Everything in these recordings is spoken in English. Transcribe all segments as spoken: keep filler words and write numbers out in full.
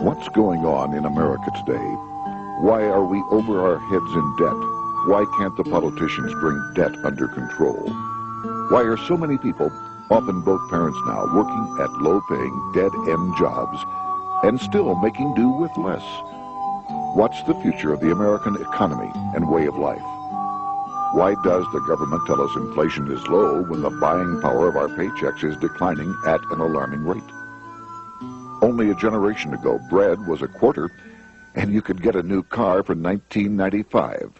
What's going on in America today? Why are we over our heads in debt? Why can't the politicians bring debt under control? Why are so many people, often both parents now, working at low-paying, dead-end jobs and still making do with less? What's the future of the American economy and way of life? Why does the government tell us inflation is low when the buying power of our paychecks is declining at an alarming rate? Only a generation ago, bread was a quarter, and you could get a new car for nineteen ninety-five.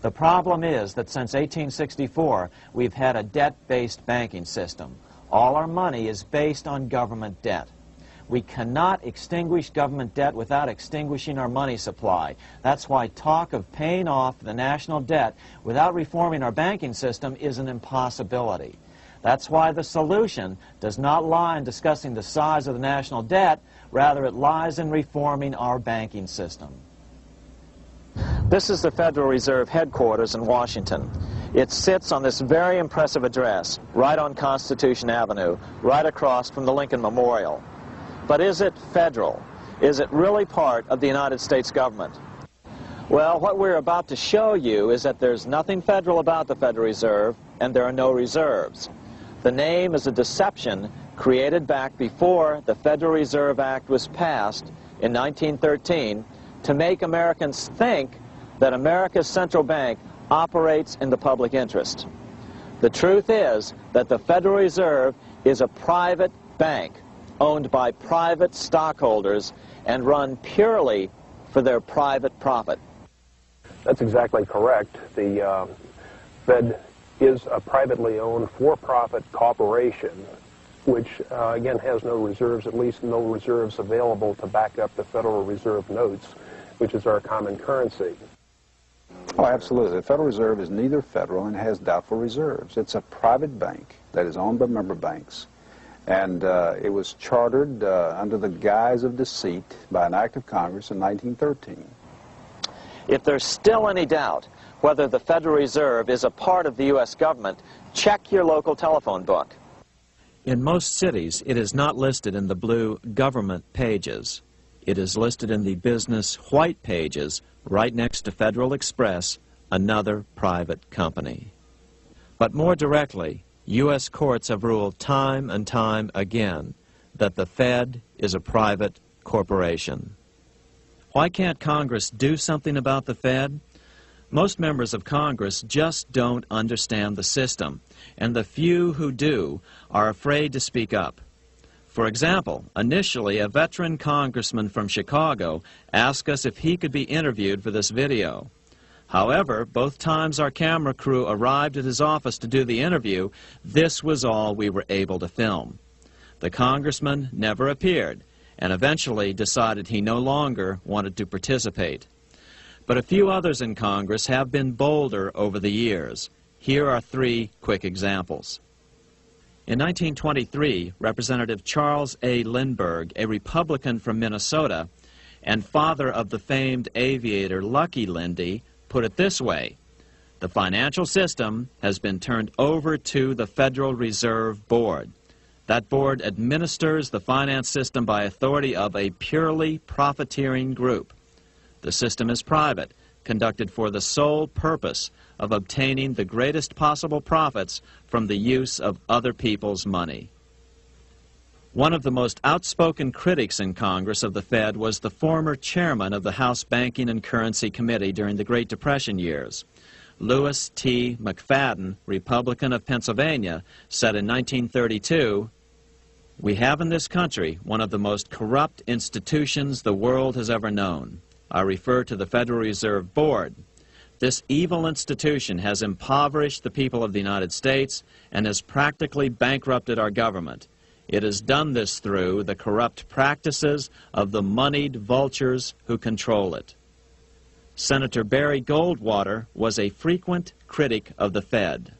The problem is that since eighteen sixty-four, we've had a debt-based banking system. All our money is based on government debt. We cannot extinguish government debt without extinguishing our money supply. That's why talk of paying off the national debt without reforming our banking system is an impossibility. That's why the solution does not lie in discussing the size of the national debt, rather it lies in reforming our banking system. This is the Federal Reserve headquarters in Washington. It sits on this very impressive address, right on Constitution Avenue, right across from the Lincoln Memorial. But is it federal? Is it really part of the United States government? Well, what we're about to show you is that there's nothing federal about the Federal Reserve, and there are no reserves. The name is a deception created back before the Federal Reserve Act was passed in nineteen thirteen to make Americans think that America's central bank operates in the public interest. The truth is that the Federal Reserve is a private bank owned by private stockholders and run purely for their private profit. That's exactly correct. The uh, Fed is a privately owned for-profit corporation, which uh, again has no reserves, at least no reserves available to back up the Federal Reserve notes, which is our common currency. Oh, absolutely. The Federal Reserve is neither federal and has doubtful reserves. It's a private bank that is owned by member banks. And uh, it was chartered uh, under the guise of deceit by an act of Congress in nineteen thirteen. If there's still any doubt whether the Federal Reserve is a part of the U S government, check your local telephone book. In most cities, it is not listed in the blue government pages. It is listed in the business white pages, right next to Federal Express, another private company. But more directly, U S courts have ruled time and time again that the Fed is a private corporation. Why can't Congress do something about the Fed? Most members of Congress just don't understand the system, and the few who do are afraid to speak up. For example, initially a veteran congressman from Chicago asked us if he could be interviewed for this video. However, both times our camera crew arrived at his office to do the interview, this was all we were able to film. The congressman never appeared, and eventually decided he no longer wanted to participate. But a few others in Congress have been bolder over the years. Here are three quick examples. In nineteen twenty-three, Representative Charles A. Lindbergh, a Republican from Minnesota and father of the famed aviator Lucky Lindy, put it this way: the financial system has been turned over to the Federal Reserve Board. That board administers the finance system by authority of a purely profiteering group. The system is private, conducted for the sole purpose of obtaining the greatest possible profits from the use of other people's money. One of the most outspoken critics in Congress of the Fed was the former chairman of the House Banking and Currency Committee during the Great Depression years. Lewis T. McFadden, Republican of Pennsylvania, said in nineteen thirty-two, "We have in this country one of the most corrupt institutions the world has ever known. I refer to the Federal Reserve Board. This evil institution has impoverished the people of the United States and has practically bankrupted our government. It has done this through the corrupt practices of the moneyed vultures who control it." Senator Barry Goldwater was a frequent critic of the Fed.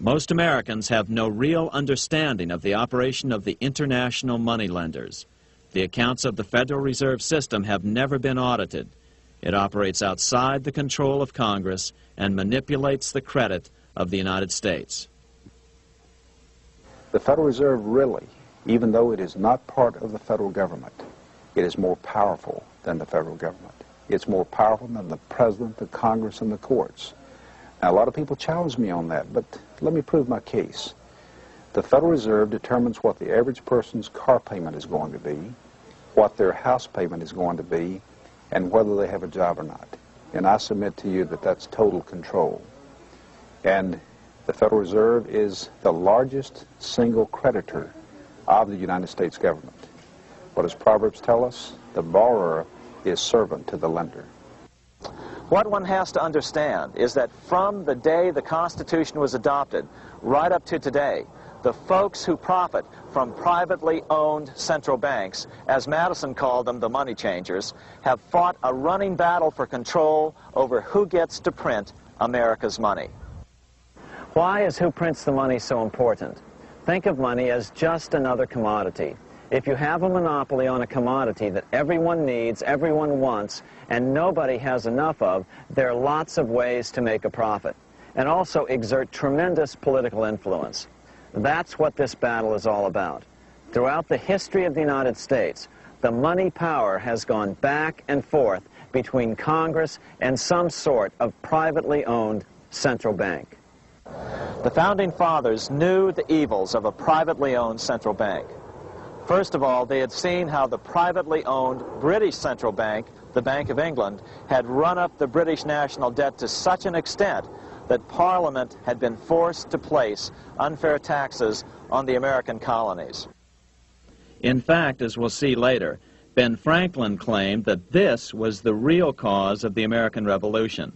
Most Americans have no real understanding of the operation of the international moneylenders. The accounts of the Federal Reserve System have never been audited. It operates outside the control of Congress and manipulates the credit of the United States. The Federal Reserve really even though it is not part of the federal government, it is more powerful than the federal government. It's more powerful than the president, the Congress, and the courts. Now, a lot of people challenge me on that, but let me prove my case. The Federal Reserve determines what the average person's car payment is going to be, what their house payment is going to be, and whether they have a job or not. And I submit to you that that's total control. And the Federal Reserve is the largest single creditor of the United States government. What does Proverbs tell us? The borrower is servant to the lender. What one has to understand is that from the day the Constitution was adopted right up to today, the folks who profit from privately owned central banks, as Madison called them, the money changers, have fought a running battle for control over who gets to print America's money. Why is who prints the money so important? Think of money as just another commodity. If you have a monopoly on a commodity that everyone needs, everyone wants, and nobody has enough of, there are lots of ways to make a profit and also exert tremendous political influence. That's what this battle is all about. Throughout the history of the United States, the money power has gone back and forth between Congress and some sort of privately owned central bank. The Founding Fathers knew the evils of a privately owned central bank. First of all, they had seen how the privately owned British central bank, the Bank of England, had run up the British national debt to such an extent that Parliament had been forced to place unfair taxes on the American colonies. In fact, as we'll see later, Ben Franklin claimed that this was the real cause of the American Revolution.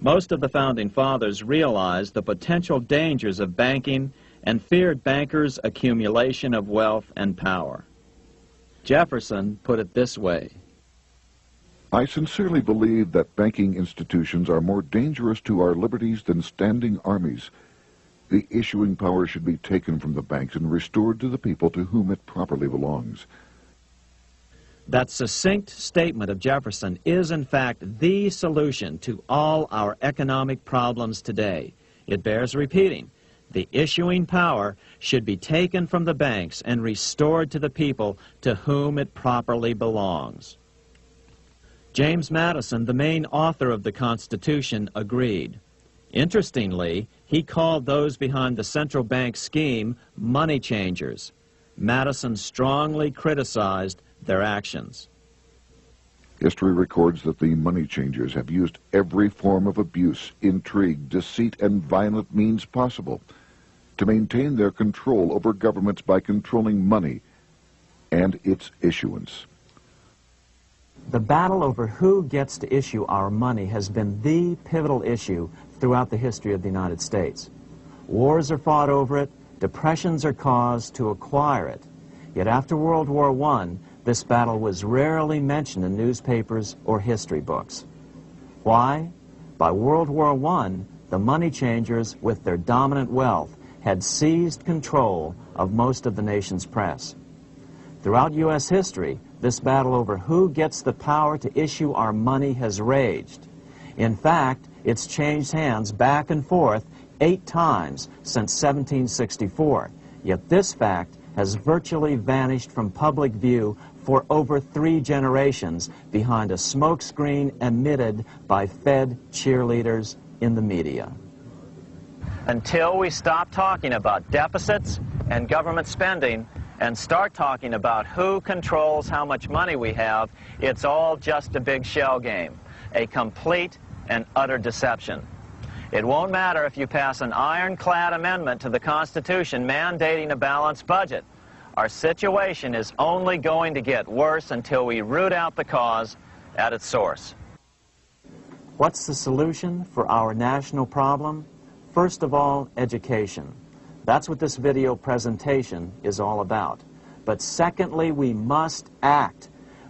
Most of the Founding Fathers realized the potential dangers of banking and feared bankers' accumulation of wealth and power. Jefferson put it this way: I sincerely believe that banking institutions are more dangerous to our liberties than standing armies. The issuing power should be taken from the banks and restored to the people to whom it properly belongs. That succinct statement of Jefferson is, in fact, the solution to all our economic problems today. It bears repeating. The issuing power should be taken from the banks and restored to the people to whom it properly belongs. James Madison, the main author of the Constitution, agreed. Interestingly, he called those behind the central bank scheme money changers. Madison strongly criticized their actions. History records that the money changers have used every form of abuse, intrigue, deceit, and violent means possible to maintain their control over governments by controlling money and its issuance. The battle over who gets to issue our money has been the pivotal issue throughout the history of the United States. Wars are fought over it, depressions are caused to acquire it. Yet after World War One, this battle was rarely mentioned in newspapers or history books. Why? By World War One, the money changers, with their dominant wealth, had seized control of most of the nation's press. Throughout U S history, this battle over who gets the power to issue our money has raged. In fact, it's changed hands back and forth eight times since seventeen sixty-four, yet this fact has virtually vanished from public view for over three generations behind a smokescreen emitted by Fed cheerleaders in the media. Until we stop talking about deficits and government spending, and start talking about who controls how much money we have, it's all just a big shell game, a complete and utter deception. It won't matter if you pass an ironclad amendment to the Constitution mandating a balanced budget. Our situation is only going to get worse until we root out the cause at its source. What's the solution for our national problem? First of all, education. That's what this video presentation is all about. But secondly, we must act.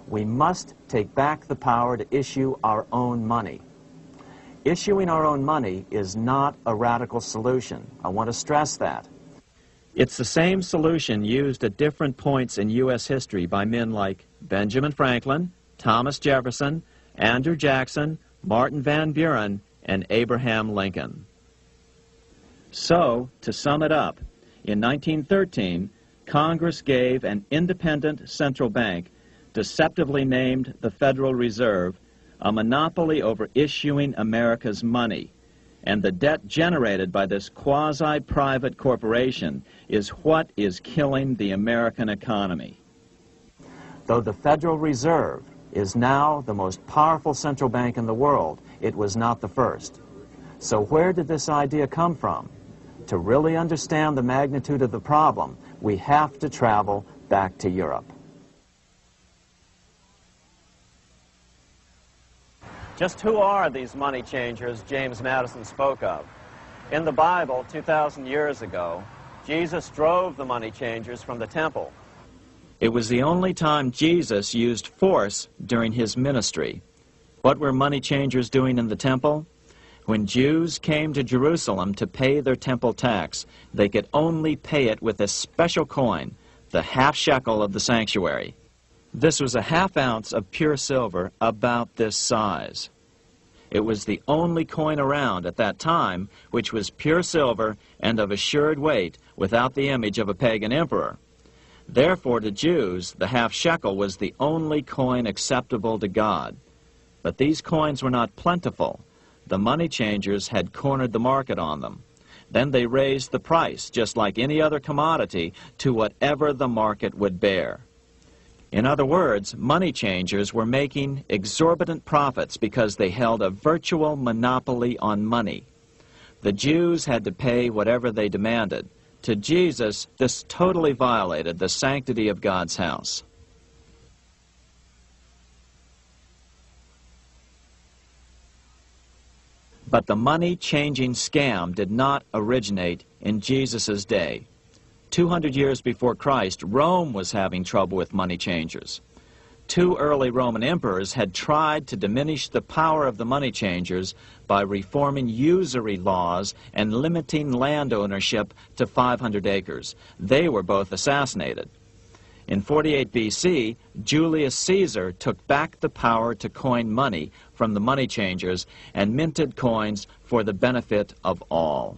We must take back the power to issue our own money. Issuing our own money is not a radical solution. I want to stress that. It's the same solution used at different points in U S history by men like Benjamin Franklin, Thomas Jefferson, Andrew Jackson, Martin Van Buren, and Abraham Lincoln. So, to sum it up, in nineteen thirteen, Congress gave an independent central bank, deceptively named the Federal Reserve, a monopoly over issuing America's money. And the debt generated by this quasi-private corporation is what is killing the American economy. Though the Federal Reserve is now the most powerful central bank in the world, it was not the first. So where did this idea come from? To really understand the magnitude of the problem, we have to travel back to Europe. Just who are these money changers James Madison spoke of? In the Bible, two thousand years ago, Jesus drove the money changers from the temple. It was the only time Jesus used force during his ministry. What were money changers doing in the temple? When Jews came to Jerusalem to pay their temple tax, they could only pay it with a special coin, the half shekel of the sanctuary. This was a half ounce of pure silver about this size. It was the only coin around at that time which was pure silver and of assured weight without the image of a pagan emperor. Therefore, to Jews, the half shekel was the only coin acceptable to God. But these coins were not plentiful. The money changers had cornered the market on them. Then they raised the price, just like any other commodity, to whatever the market would bear. In other words, money changers were making exorbitant profits because they held a virtual monopoly on money. The Jews had to pay whatever they demanded. To Jesus, this totally violated the sanctity of God's house. But the money-changing scam did not originate in Jesus' day. two hundred years before Christ, Rome was having trouble with money changers. Two early Roman emperors had tried to diminish the power of the money changers by reforming usury laws and limiting land ownership to five hundred acres. They were both assassinated. In forty-eight B C, Julius Caesar took back the power to coin money from the money changers and minted coins for the benefit of all.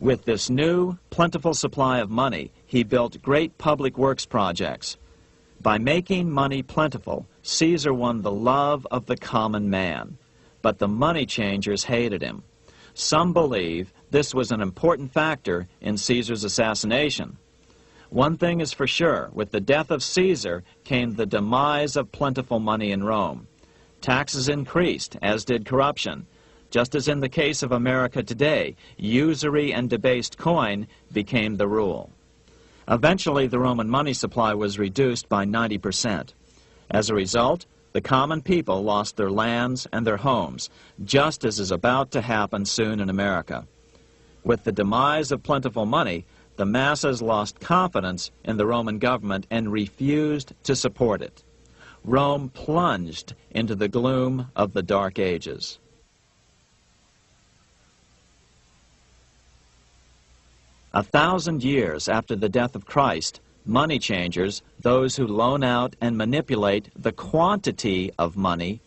With this new, plentiful supply of money, he built great public works projects. By making money plentiful, Caesar won the love of the common man. But the money changers hated him. Some believe this was an important factor in Caesar's assassination. One thing is for sure, with the death of Caesar came the demise of plentiful money in Rome. Taxes increased, as did corruption. Just as in the case of America today, usury and debased coin became the rule. Eventually, the Roman money supply was reduced by ninety percent. As a result, the common people lost their lands and their homes, just as is about to happen soon in America. With the demise of plentiful money, the masses lost confidence in the Roman government and refused to support it. Rome plunged into the gloom of the Dark Ages. A thousand years after the death of Christ, money changers, those who loan out and manipulate the quantity of money,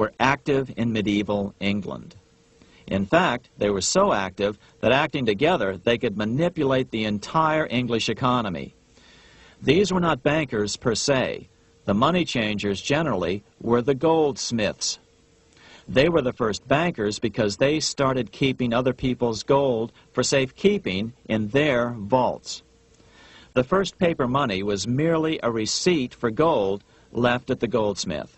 were active in medieval England. In fact, they were so active that acting together, they could manipulate the entire English economy. These were not bankers per se. The money changers generally were the goldsmiths. They were the first bankers because they started keeping other people's gold for safekeeping in their vaults. The first paper money was merely a receipt for gold left at the goldsmith.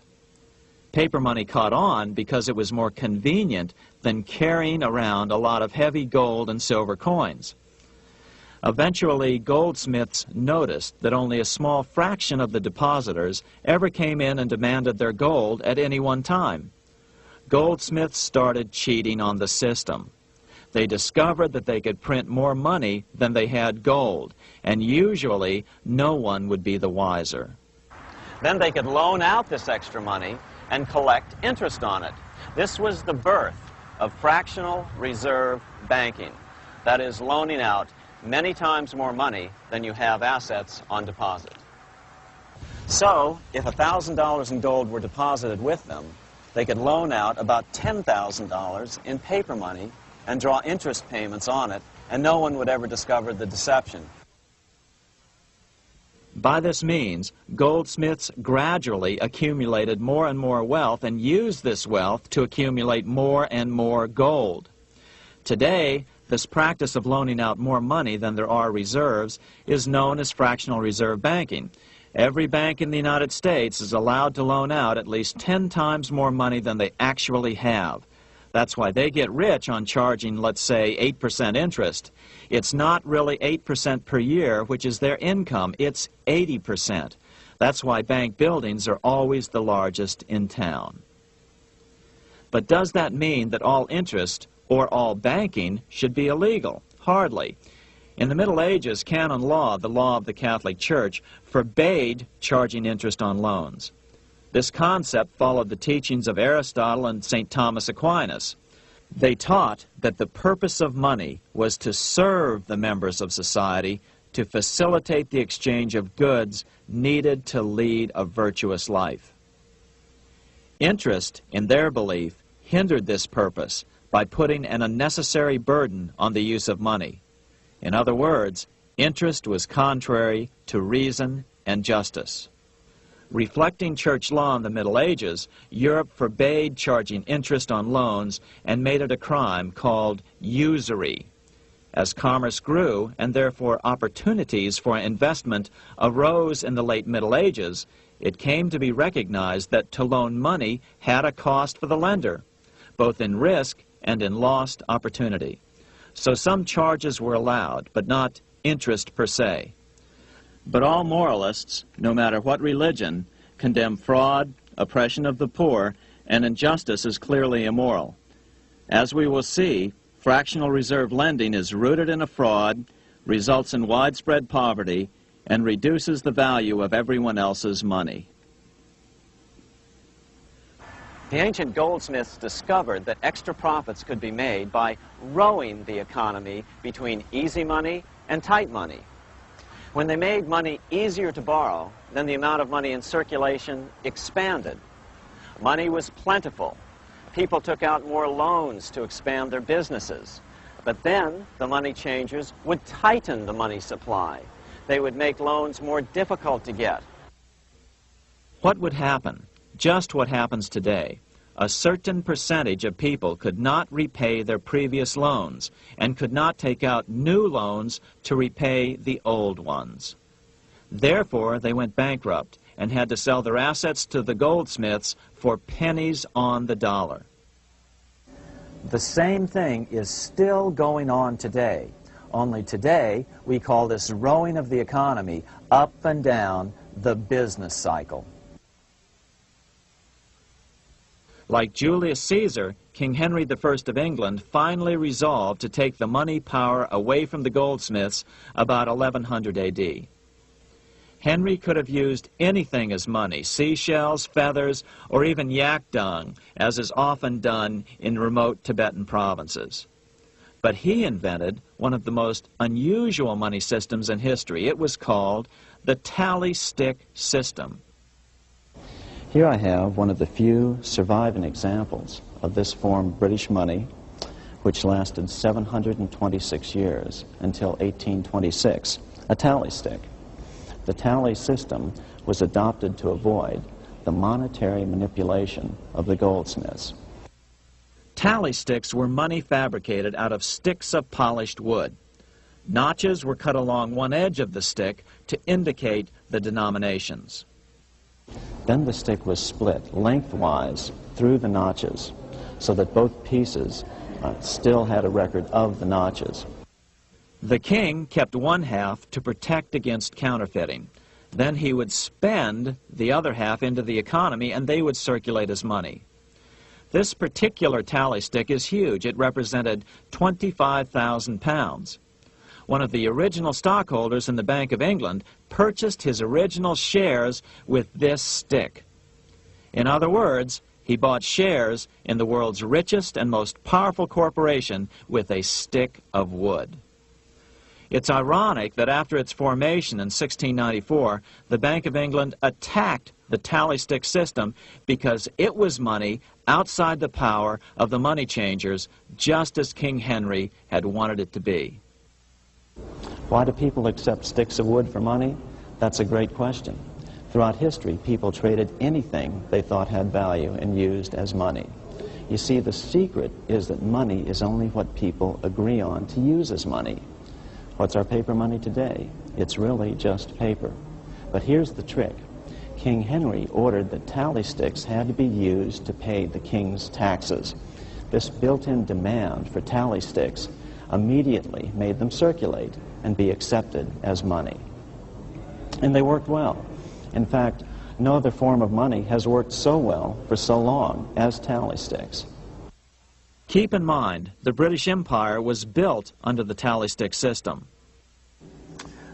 Paper money caught on because it was more convenient than carrying around a lot of heavy gold and silver coins. Eventually, goldsmiths noticed that only a small fraction of the depositors ever came in and demanded their gold at any one time. Goldsmiths started cheating on the system. They discovered that they could print more money than they had gold, and usually no one would be the wiser. Then they could loan out this extra money and collect interest on it. This was the birth of fractional reserve banking, that is, loaning out many times more money than you have assets on deposit. So, if one thousand dollars in gold were deposited with them, they could loan out about ten thousand dollars in paper money and draw interest payments on it, and no one would ever discover the deception. By this means, goldsmiths gradually accumulated more and more wealth and used this wealth to accumulate more and more gold. Today, this practice of loaning out more money than there are reserves is known as fractional reserve banking. Every bank in the United States is allowed to loan out at least ten times more money than they actually have. That's why they get rich on charging, let's say, eight percent interest. It's not really eight percent per year, which is their income. It's eighty percent. That's why bank buildings are always the largest in town. But does that mean that all interest or all banking should be illegal? Hardly. In the Middle Ages, canon law, the law of the Catholic Church, forbade charging interest on loans. This concept followed the teachings of Aristotle and Saint Thomas Aquinas. They taught that the purpose of money was to serve the members of society, to facilitate the exchange of goods needed to lead a virtuous life. Interest, in their belief, hindered this purpose by putting an unnecessary burden on the use of money. In other words, interest was contrary to reason and justice. Reflecting church law in the Middle Ages, Europe forbade charging interest on loans and made it a crime called usury. As commerce grew, and therefore opportunities for investment arose in the late Middle Ages, it came to be recognized that to loan money had a cost for the lender, both in risk and in lost opportunity. So some charges were allowed, but not interest per se. But all moralists, no matter what religion, condemn fraud, oppression of the poor, and injustice as clearly immoral. As we will see, fractional reserve lending is rooted in a fraud, results in widespread poverty, and reduces the value of everyone else's money. The ancient goldsmiths discovered that extra profits could be made by rowing the economy between easy money and tight money. When they made money easier to borrow, then the amount of money in circulation expanded. Money was plentiful. People took out more loans to expand their businesses. But then the money changers would tighten the money supply. They would make loans more difficult to get. What would happen? Just what happens today. A certain percentage of people could not repay their previous loans and could not take out new loans to repay the old ones. Therefore, they went bankrupt and had to sell their assets to the goldsmiths for pennies on the dollar. The same thing is still going on today. Only today, we call this rowing of the economy up and down the business cycle. Like Julius Caesar, King Henry the First of England finally resolved to take the money power away from the goldsmiths about eleven hundred A D. Henry could have used anything as money, seashells, feathers, or even yak dung, as is often done in remote Tibetan provinces. But he invented one of the most unusual money systems in history. It was called the tally stick system. Here I have one of the few surviving examples of this form of British money, which lasted seven hundred twenty-six years until eighteen twenty-six, a tally stick. The tally system was adopted to avoid the monetary manipulation of the goldsmiths. Tally sticks were money fabricated out of sticks of polished wood. Notches were cut along one edge of the stick to indicate the denominations. Then the stick was split lengthwise through the notches so that both pieces uh, still had a record of the notches. The king kept one half to protect against counterfeiting. Then he would spend the other half into the economy and they would circulate as money. This particular tally stick is huge. It represented twenty-five thousand pounds. One of the original stockholders in the Bank of England purchased his original shares with this stick. In other words, he bought shares in the world's richest and most powerful corporation with a stick of wood. It's ironic that after its formation in sixteen ninety-four, the Bank of England attacked the tally stick system because it was money outside the power of the money changers, just as King Henry had wanted it to be. Why do people accept sticks of wood for money? That's a great question. Throughout history, people traded anything they thought had value and used as money. You see, the secret is that money is only what people agree on to use as money. What's our paper money today? It's really just paper. But here's the trick. King Henry ordered that tally sticks had to be used to pay the king's taxes. This built-in demand for tally sticks immediately made them circulate and be accepted as money. And they worked well. In fact, no other form of money has worked so well for so long as tally sticks. Keep in mind, the British Empire was built under the tally stick system.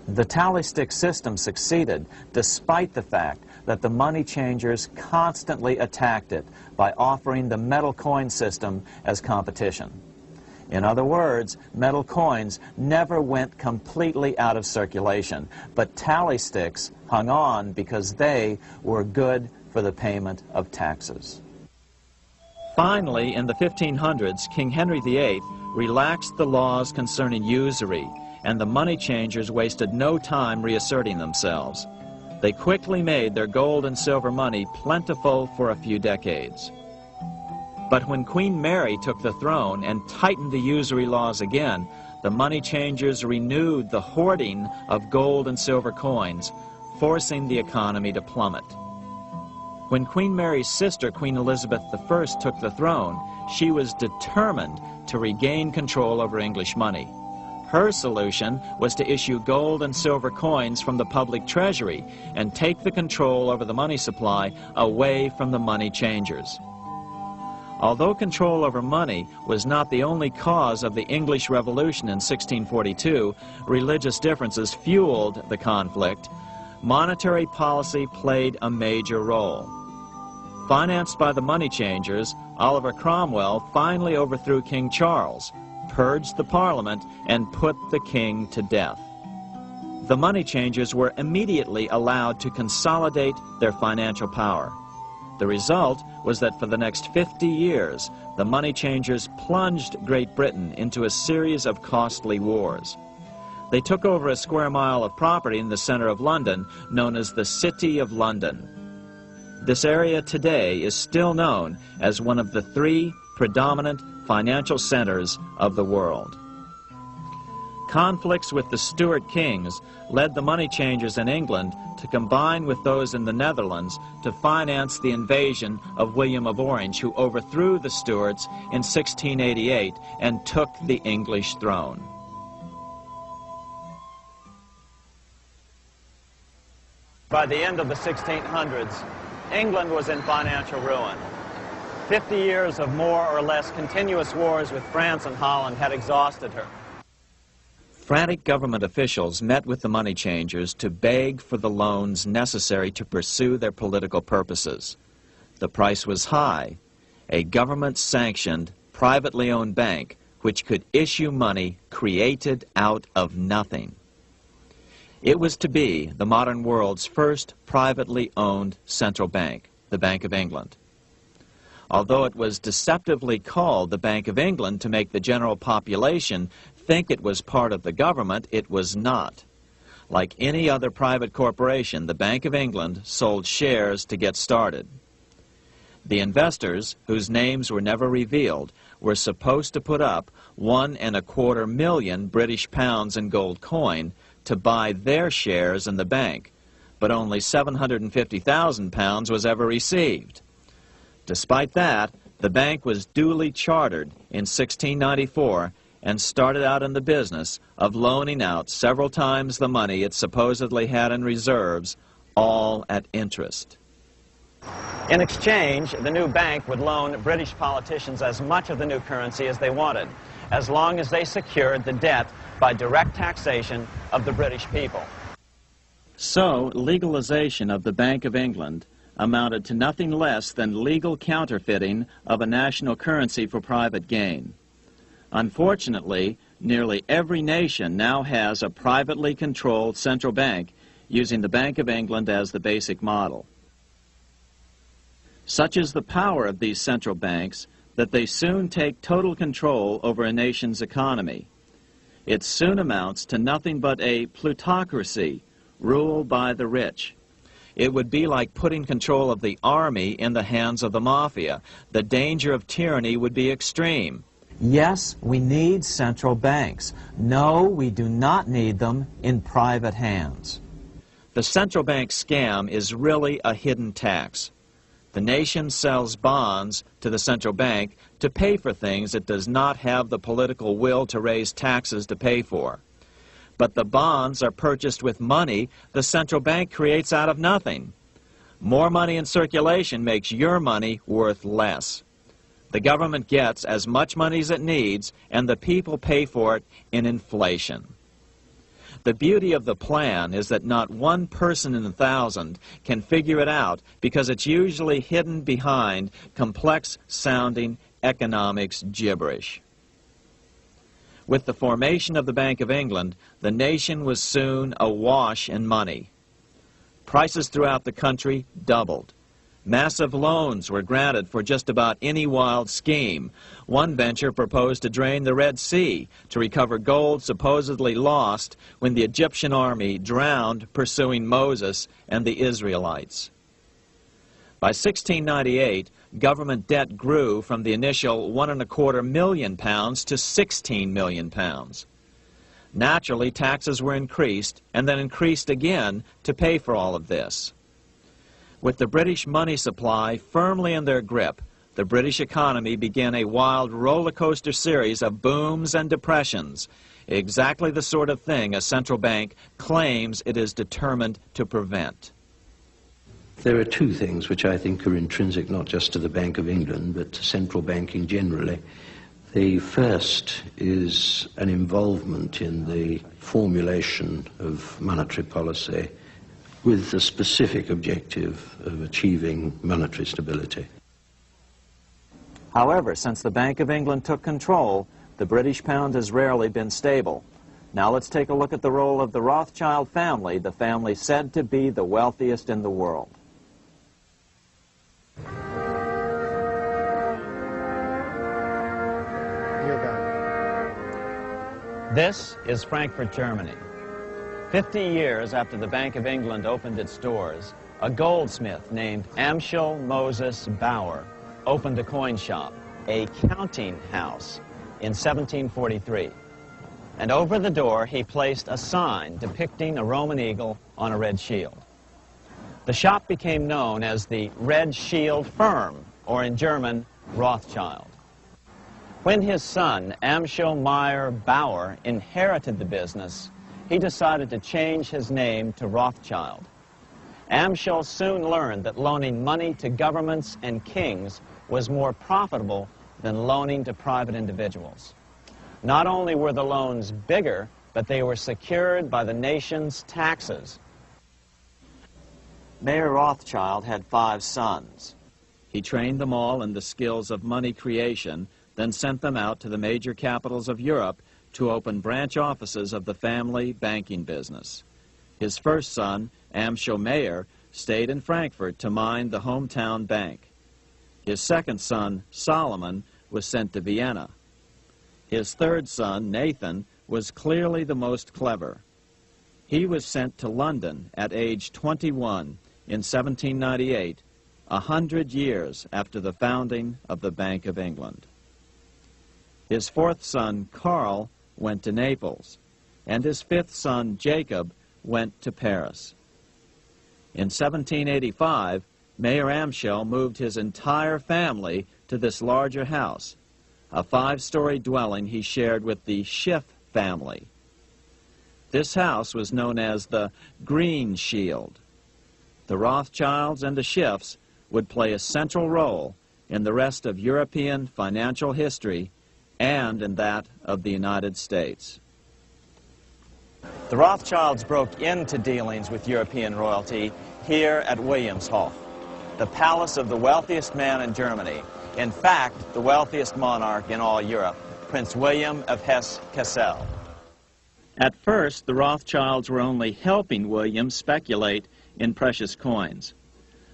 The tally stick system succeeded despite the fact that the money changers constantly attacked it by offering the metal coin system as competition. In other words, metal coins never went completely out of circulation, but tally sticks hung on because they were good for the payment of taxes. Finally, in the fifteen hundreds, King Henry the eighth relaxed the laws concerning usury, and the money changers wasted no time reasserting themselves. They quickly made their gold and silver money plentiful for a few decades. But when Queen Mary took the throne and tightened the usury laws again, the money changers renewed the hoarding of gold and silver coins, forcing the economy to plummet. When Queen Mary's sister, Queen Elizabeth the first, took the throne, she was determined to regain control over English money. Her solution was to issue gold and silver coins from the public treasury and take the control over the money supply away from the money changers. Although control over money was not the only cause of the English Revolution in sixteen forty-two, religious differences fueled the conflict. Monetary policy played a major role. Financed by the money changers, Oliver Cromwell finally overthrew King Charles, purged the Parliament, and put the king to death. The money changers were immediately allowed to consolidate their financial power. The result was that for the next fifty years, the money changers plunged Great Britain into a series of costly wars. They took over a square mile of property in the center of London known as the City of London. This area today is still known as one of the three predominant financial centers of the world. Conflicts with the Stuart kings led the money changers in England to combine with those in the Netherlands to finance the invasion of William of Orange, who overthrew the Stuarts in sixteen eighty-eight and took the English throne. By the end of the sixteen hundreds, England was in financial ruin. Fifty years of more or less continuous wars with France and Holland had exhausted her. Frantic government officials met with the money changers to beg for the loans necessary to pursue their political purposes. The price was high, a government-sanctioned, privately owned bank which could issue money created out of nothing. It was to be the modern world's first privately owned central bank, the Bank of England. Although it was deceptively called the Bank of England to make the general population think it was part of the government, it was not. Like any other private corporation, the Bank of England sold shares to get started. The investors, whose names were never revealed, were supposed to put up one and a quarter million British pounds in gold coin to buy their shares in the bank, but only seven hundred fifty thousand pounds was ever received. Despite that, the bank was duly chartered in sixteen ninety-four and started out in the business of loaning out several times the money it supposedly had in reserves, all at interest. In exchange, the new bank would loan British politicians as much of the new currency as they wanted, as long as they secured the debt by direct taxation of the British people. So, legalization of the Bank of England amounted to nothing less than legal counterfeiting of a national currency for private gain. Unfortunately, nearly every nation now has a privately controlled central bank using the Bank of England as the basic model. Such is the power of these central banks that they soon take total control over a nation's economy. It soon amounts to nothing but a plutocracy, rule by the rich. It would be like putting control of the army in the hands of the mafia. The danger of tyranny would be extreme. Yes, we need central banks. No, we do not need them in private hands. The central bank scam is really a hidden tax. The nation sells bonds to the central bank to pay for things it does not have the political will to raise taxes to pay for. But the bonds are purchased with money the central bank creates out of nothing. More money in circulation makes your money worth less. The government gets as much money as it needs, and the people pay for it in inflation. The beauty of the plan is that not one person in a thousand can figure it out because it's usually hidden behind complex-sounding economics gibberish. With the formation of the Bank of England, the nation was soon awash in money. Prices throughout the country doubled. Massive loans were granted for just about any wild scheme. One venture proposed to drain the Red Sea to recover gold supposedly lost when the Egyptian army drowned pursuing Moses and the Israelites. By sixteen ninety-eight, government debt grew from the initial one and a quarter million pounds to sixteen million pounds. Naturally, taxes were increased and then increased again to pay for all of this. With the British money supply firmly in their grip, the British economy began a wild roller coaster series of booms and depressions, exactly the sort of thing a central bank claims it is determined to prevent. There are two things which I think are intrinsic not just to the Bank of England but to central banking generally. The first is an involvement in the formulation of monetary policy with the specific objective of achieving monetary stability. However, since the Bank of England took control, the British pound has rarely been stable. Now let's take a look at the role of the Rothschild family, the family said to be the wealthiest in the world. This is Frankfurt, Germany. Fifty years after the Bank of England opened its doors, a goldsmith named Amschel Moses Bauer opened a coin shop, a counting house, in seventeen forty-three. And over the door he placed a sign depicting a Roman eagle on a red shield. The shop became known as the Red Shield Firm, or in German, Rothschild. When his son, Amschel Meyer Bauer, inherited the business, he decided to change his name to Rothschild. Amschel soon learned that loaning money to governments and kings was more profitable than loaning to private individuals. Not only were the loans bigger, but they were secured by the nation's taxes. Mayor Rothschild had five sons. He trained them all in the skills of money creation, then sent them out to the major capitals of Europe to open branch offices of the family banking business. His first son, Amschel Meyer, stayed in Frankfurt to mind the hometown bank. His second son, Solomon, was sent to Vienna. His third son, Nathan, was clearly the most clever. He was sent to London at age twenty-one in seventeen ninety-eight, a hundred years after the founding of the Bank of England. His fourth son, Carl, went to Naples, and his fifth son, Jacob, went to Paris. In seventeen eighty-five, Mayor Amschel moved his entire family to this larger house, a five-story dwelling he shared with the Schiff family. This house was known as the Green Shield. The Rothschilds and the Schiffs would play a central role in the rest of European financial history and in that of the United States. The Rothschilds broke into dealings with European royalty here at Wilhelmshof, the palace of the wealthiest man in Germany. In fact, the wealthiest monarch in all Europe, Prince William of Hesse-Kassel. At first, the Rothschilds were only helping William speculate in precious coins.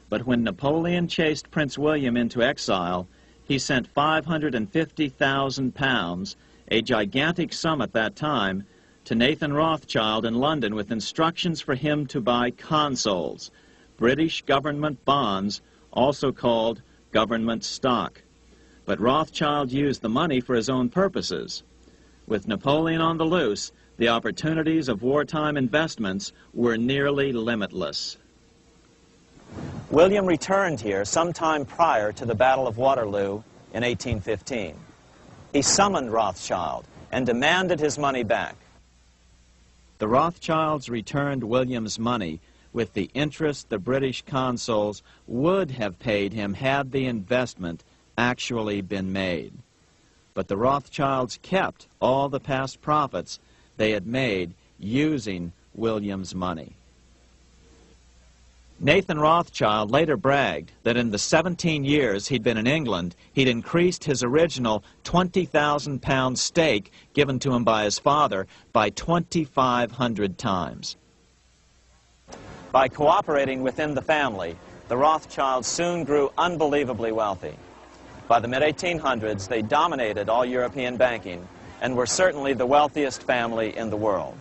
But when Napoleon chased Prince William into exile, he sent five hundred fifty thousand pounds, a gigantic sum at that time, to Nathan Rothschild in London with instructions for him to buy consols, British government bonds, also called government stock. But Rothschild used the money for his own purposes. With Napoleon on the loose, the opportunities of wartime investments were nearly limitless. William returned here sometime prior to the Battle of Waterloo in eighteen fifteen. He summoned Rothschild and demanded his money back. The Rothschilds returned William's money with the interest the British consuls would have paid him had the investment actually been made. But the Rothschilds kept all the past profits they had made using William's money. Nathan Rothschild later bragged that in the seventeen years he'd been in England, he'd increased his original twenty thousand pound stake given to him by his father by twenty-five hundred times. By cooperating within the family, the Rothschilds soon grew unbelievably wealthy. By the mid eighteen hundreds, they dominated all European banking and were certainly the wealthiest family in the world.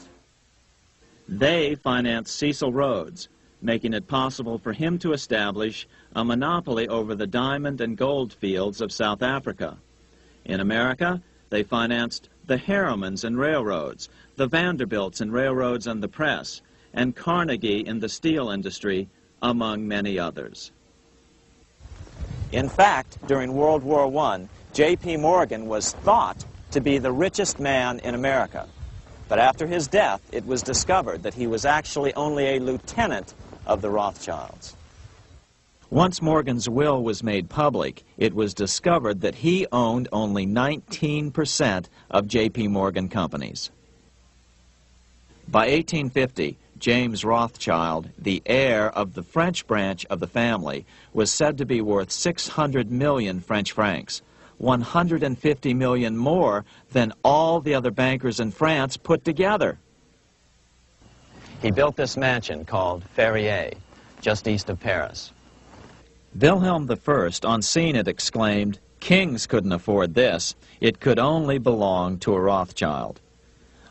They financed Cecil Rhodes, making it possible for him to establish a monopoly over the diamond and gold fields of South Africa. In America, they financed the Harrimans in railroads, the Vanderbilts in railroads and the press, and Carnegie in the steel industry, among many others. In fact, during World War One, J P Morgan was thought to be the richest man in America. But after his death, it was discovered that he was actually only a lieutenant of the Rothschilds. Once Morgan's will was made public, it was discovered that he owned only nineteen percent of J P Morgan companies. By eighteen fifty, James Rothschild, the heir of the French branch of the family, was said to be worth six hundred million French francs, one hundred fifty million more than all the other bankers in France put together. He built this mansion called Ferrières, just east of Paris. Wilhelm the First, on seeing it, exclaimed, "Kings couldn't afford this. It could only belong to a Rothschild."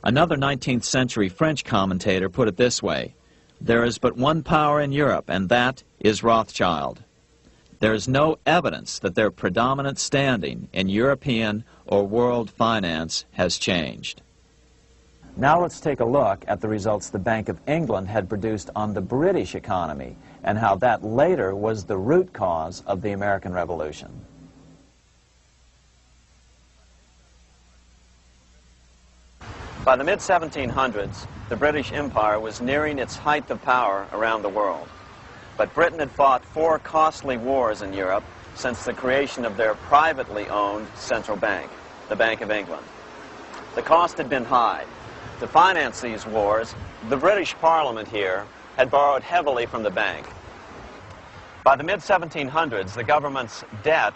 Another nineteenth century French commentator put it this way, "There is but one power in Europe, and that is Rothschild." There is no evidence that their predominant standing in European or world finance has changed. Now let's take a look at the results the Bank of England had produced on the British economy and how that later was the root cause of the American Revolution. By the mid seventeen hundreds, the British Empire was nearing its height of power around the world. But Britain had fought four costly wars in Europe since the creation of their privately owned central bank, the Bank of England. The cost had been high. To finance these wars, the British Parliament here had borrowed heavily from the bank. By the mid seventeen hundreds, the government's debt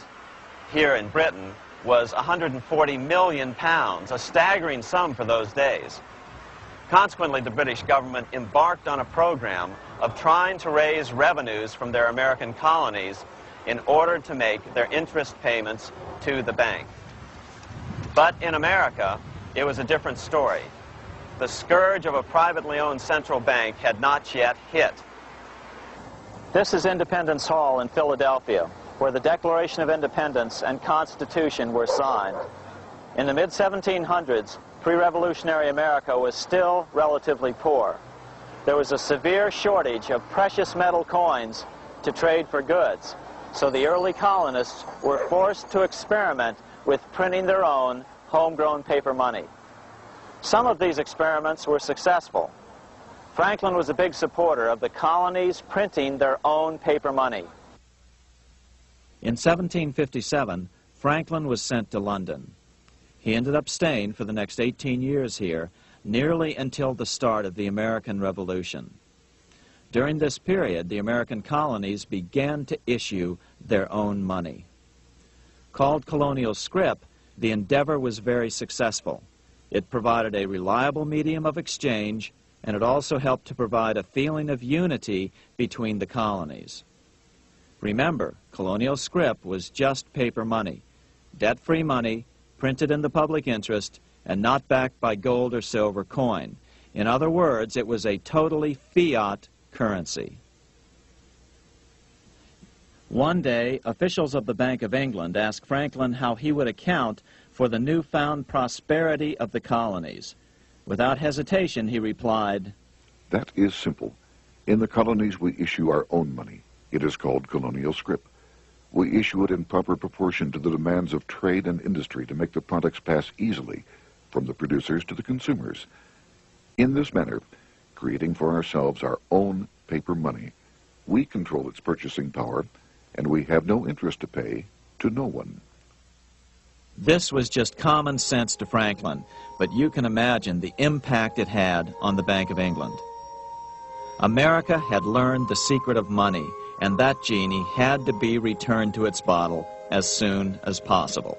here in Britain was one hundred forty million pounds, a staggering sum for those days. Consequently, the British government embarked on a program of trying to raise revenues from their American colonies in order to make their interest payments to the bank. But in America, it was a different story. The scourge of a privately owned central bank had not yet hit. This is Independence Hall in Philadelphia, where the Declaration of Independence and Constitution were signed. In the mid seventeen hundreds, pre-revolutionary America was still relatively poor. There was a severe shortage of precious metal coins to trade for goods, so the early colonists were forced to experiment with printing their own homegrown paper money. Some of these experiments were successful. Franklin was a big supporter of the colonies printing their own paper money. In seventeen fifty-seven, Franklin was sent to London. He ended up staying for the next eighteen years here, nearly until the start of the American Revolution. During this period, the American colonies began to issue their own money. Called colonial scrip, the endeavor was very successful. It provided a reliable medium of exchange, and it also helped to provide a feeling of unity between the colonies. Remember, colonial scrip was just paper money, debt-free money, printed in the public interest and not backed by gold or silver coin. In other words, it was a totally fiat currency. One day, officials of the Bank of England asked Franklin how he would account for the newfound prosperity of the colonies. Without hesitation, he replied, "That is simple. In the colonies, we issue our own money. It is called colonial scrip. We issue it in proper proportion to the demands of trade and industry to make the products pass easily from the producers to the consumers. In this manner, creating for ourselves our own paper money, we control its purchasing power, and we have no interest to pay to no one." This was just common sense to Franklin, but you can imagine the impact it had on the Bank of England. America had learned the secret of money, and that genie had to be returned to its bottle as soon as possible.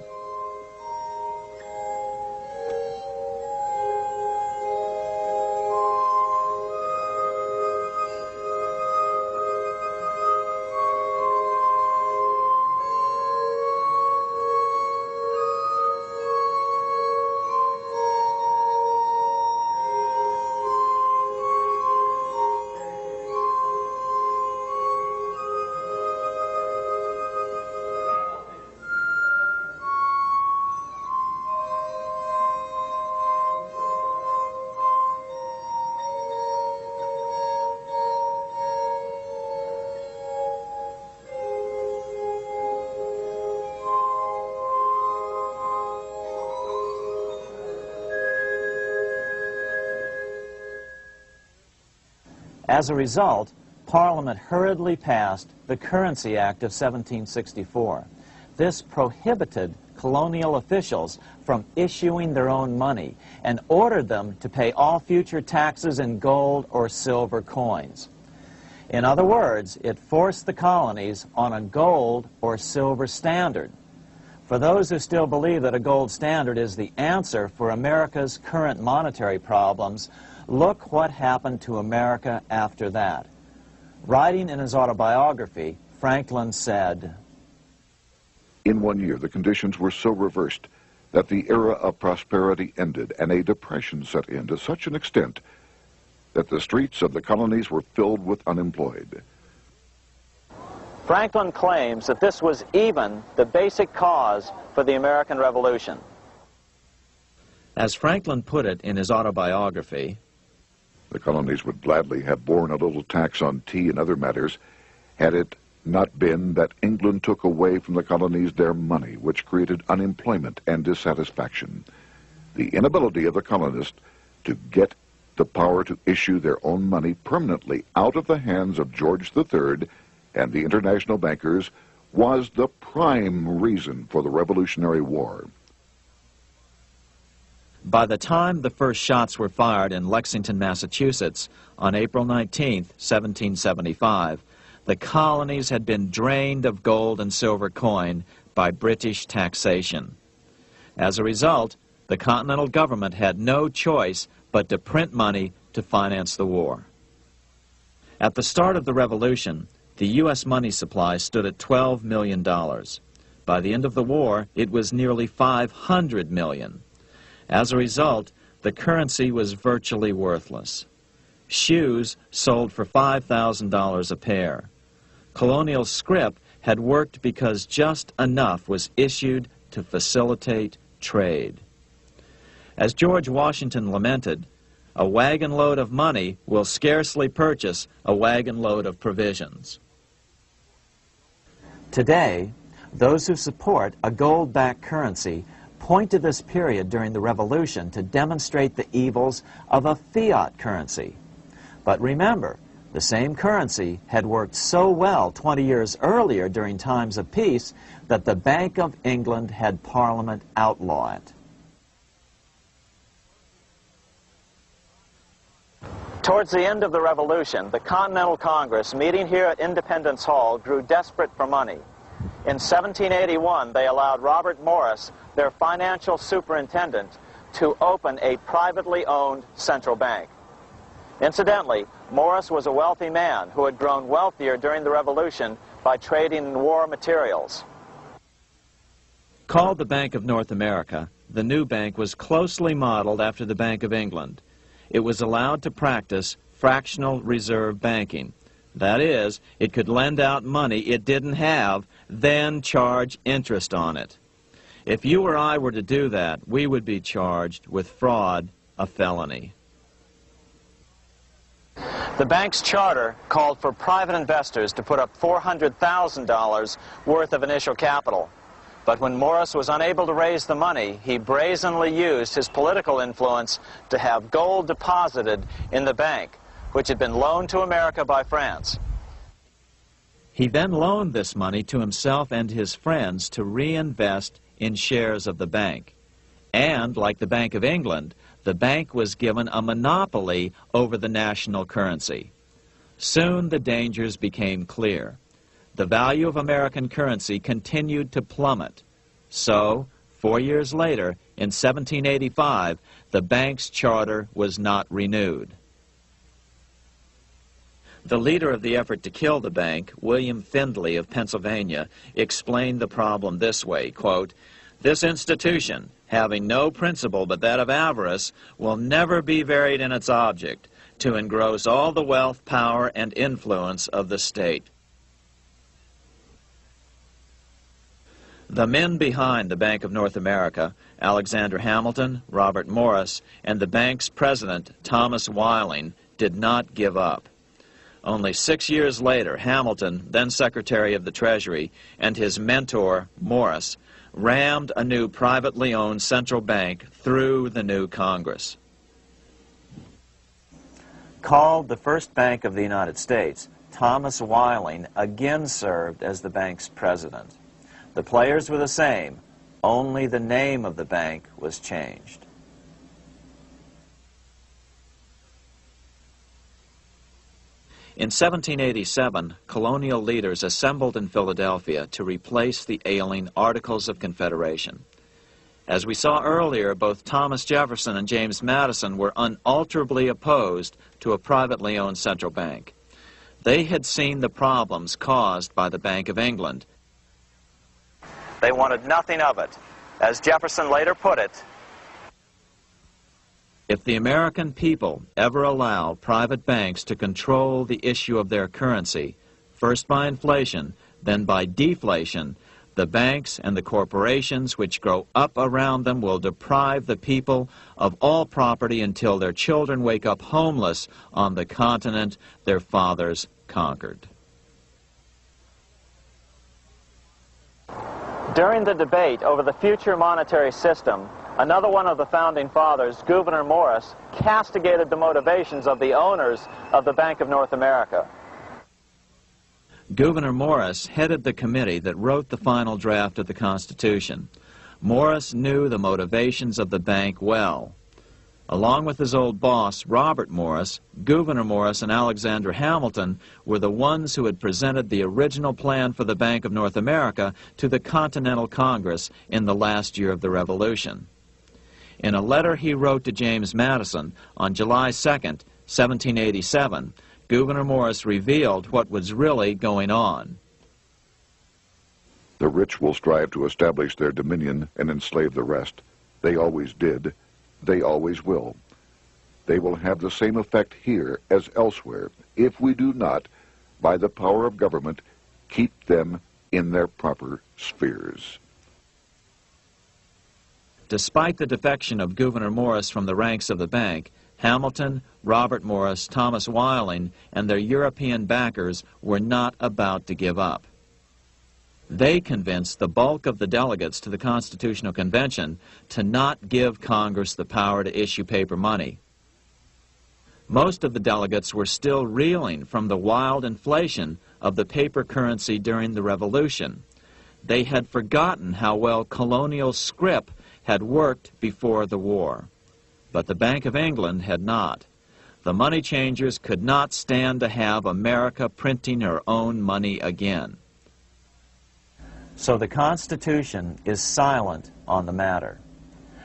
As a result, Parliament hurriedly passed the Currency Act of seventeen sixty-four. This prohibited colonial officials from issuing their own money and ordered them to pay all future taxes in gold or silver coins. In other words, it forced the colonies on a gold or silver standard. For those who still believe that a gold standard is the answer for America's current monetary problems, look what happened to America after that. Writing in his autobiography, Franklin said, "In one year, the conditions were so reversed that the era of prosperity ended and a depression set in to such an extent that the streets of the colonies were filled with unemployed." Franklin claims that this was even the basic cause for the American Revolution. As Franklin put it in his autobiography, "The colonies would gladly have borne a little tax on tea and other matters, had it not been that England took away from the colonies their money, which created unemployment and dissatisfaction. The inability of the colonists to get the power to issue their own money permanently out of the hands of George the Third and the international bankers was the prime reason for the Revolutionary War." By the time the first shots were fired in Lexington, Massachusetts, on April nineteenth, seventeen seventy-five, the colonies had been drained of gold and silver coin by British taxation. As a result, the continental government had no choice but to print money to finance the war. At the start of the Revolution, the U S money supply stood at twelve million dollars. By the end of the war, it was nearly five hundred million dollars. As a result, the currency was virtually worthless. Shoes sold for five thousand dollars a pair. Colonial scrip had worked because just enough was issued to facilitate trade. As George Washington lamented, "A wagon load of money will scarcely purchase a wagon load of provisions." Today, those who support a gold-backed currency point to this period during the Revolution to demonstrate the evils of a fiat currency. But remember, the same currency had worked so well twenty years earlier during times of peace that the Bank of England had Parliament outlaw it. Towards the end of the Revolution, the Continental Congress, meeting here at Independence Hall, grew desperate for money. In seventeen eighty-one, they allowed Robert Morris, their financial superintendent, to open a privately owned central bank. Incidentally, Morris was a wealthy man who had grown wealthier during the Revolution by trading in war materials. Called the Bank of North America, the new bank was closely modeled after the Bank of England. It was allowed to practice fractional reserve banking. That is, it could lend out money it didn't have, then charge interest on it. If you or I were to do that, we would be charged with fraud, a felony. The bank's charter called for private investors to put up four hundred thousand dollars worth of initial capital. But when Morris was unable to raise the money, he brazenly used his political influence to have gold deposited in the bank, which had been loaned to America by France. He then loaned this money to himself and his friends to reinvest in shares of the bank. And, like the Bank of England, the bank was given a monopoly over the national currency. Soon the dangers became clear. The value of American currency continued to plummet. So, four years later, in seventeen eighty-five, the bank's charter was not renewed. The leader of the effort to kill the bank, William Findley of Pennsylvania, explained the problem this way, quote, "This institution, having no principle but that of avarice, will never be varied in its object, to engross all the wealth, power, and influence of the state." The men behind the Bank of North America, Alexander Hamilton, Robert Morris, and the bank's president, Thomas Wehling, did not give up. Only six years later, Hamilton, then Secretary of the Treasury, and his mentor, Morris, rammed a new privately owned central bank through the new Congress. Called the First Bank of the United States, Thomas Wehling again served as the bank's president. The players were the same, only the name of the bank was changed. In seventeen eighty-seven, colonial leaders assembled in Philadelphia to replace the ailing Articles of Confederation. As we saw earlier, both Thomas Jefferson and James Madison were unalterably opposed to a privately owned central bank. They had seen the problems caused by the Bank of England. They wanted nothing of it. As Jefferson later put it, "If the American people ever allow private banks to control the issue of their currency, first by inflation, then by deflation, the banks and the corporations which grow up around them will deprive the people of all property until their children wake up homeless on the continent their fathers conquered." During the debate over the future monetary system, another one of the founding fathers, Gouverneur Morris, castigated the motivations of the owners of the Bank of North America. Gouverneur Morris headed the committee that wrote the final draft of the Constitution. Morris knew the motivations of the bank well. Along with his old boss, Robert Morris, Gouverneur Morris and Alexander Hamilton were the ones who had presented the original plan for the Bank of North America to the Continental Congress in the last year of the Revolution. In a letter he wrote to James Madison on July second, seventeen eighty-seven, Gouverneur Morris revealed what was really going on. "The rich will strive to establish their dominion and enslave the rest. They always did. They always will. They will have the same effect here as elsewhere if we do not, by the power of government, keep them in their proper spheres." Despite the defection of Gouverneur Morris from the ranks of the bank, Hamilton, Robert Morris, Thomas Wehling, and their European backers were not about to give up. They convinced the bulk of the delegates to the Constitutional Convention to not give Congress the power to issue paper money. Most of the delegates were still reeling from the wild inflation of the paper currency during the Revolution. They had forgotten how well colonial scrip had worked before the war. But the Bank of England had not. The money changers could not stand to have America printing her own money again. So the Constitution is silent on the matter.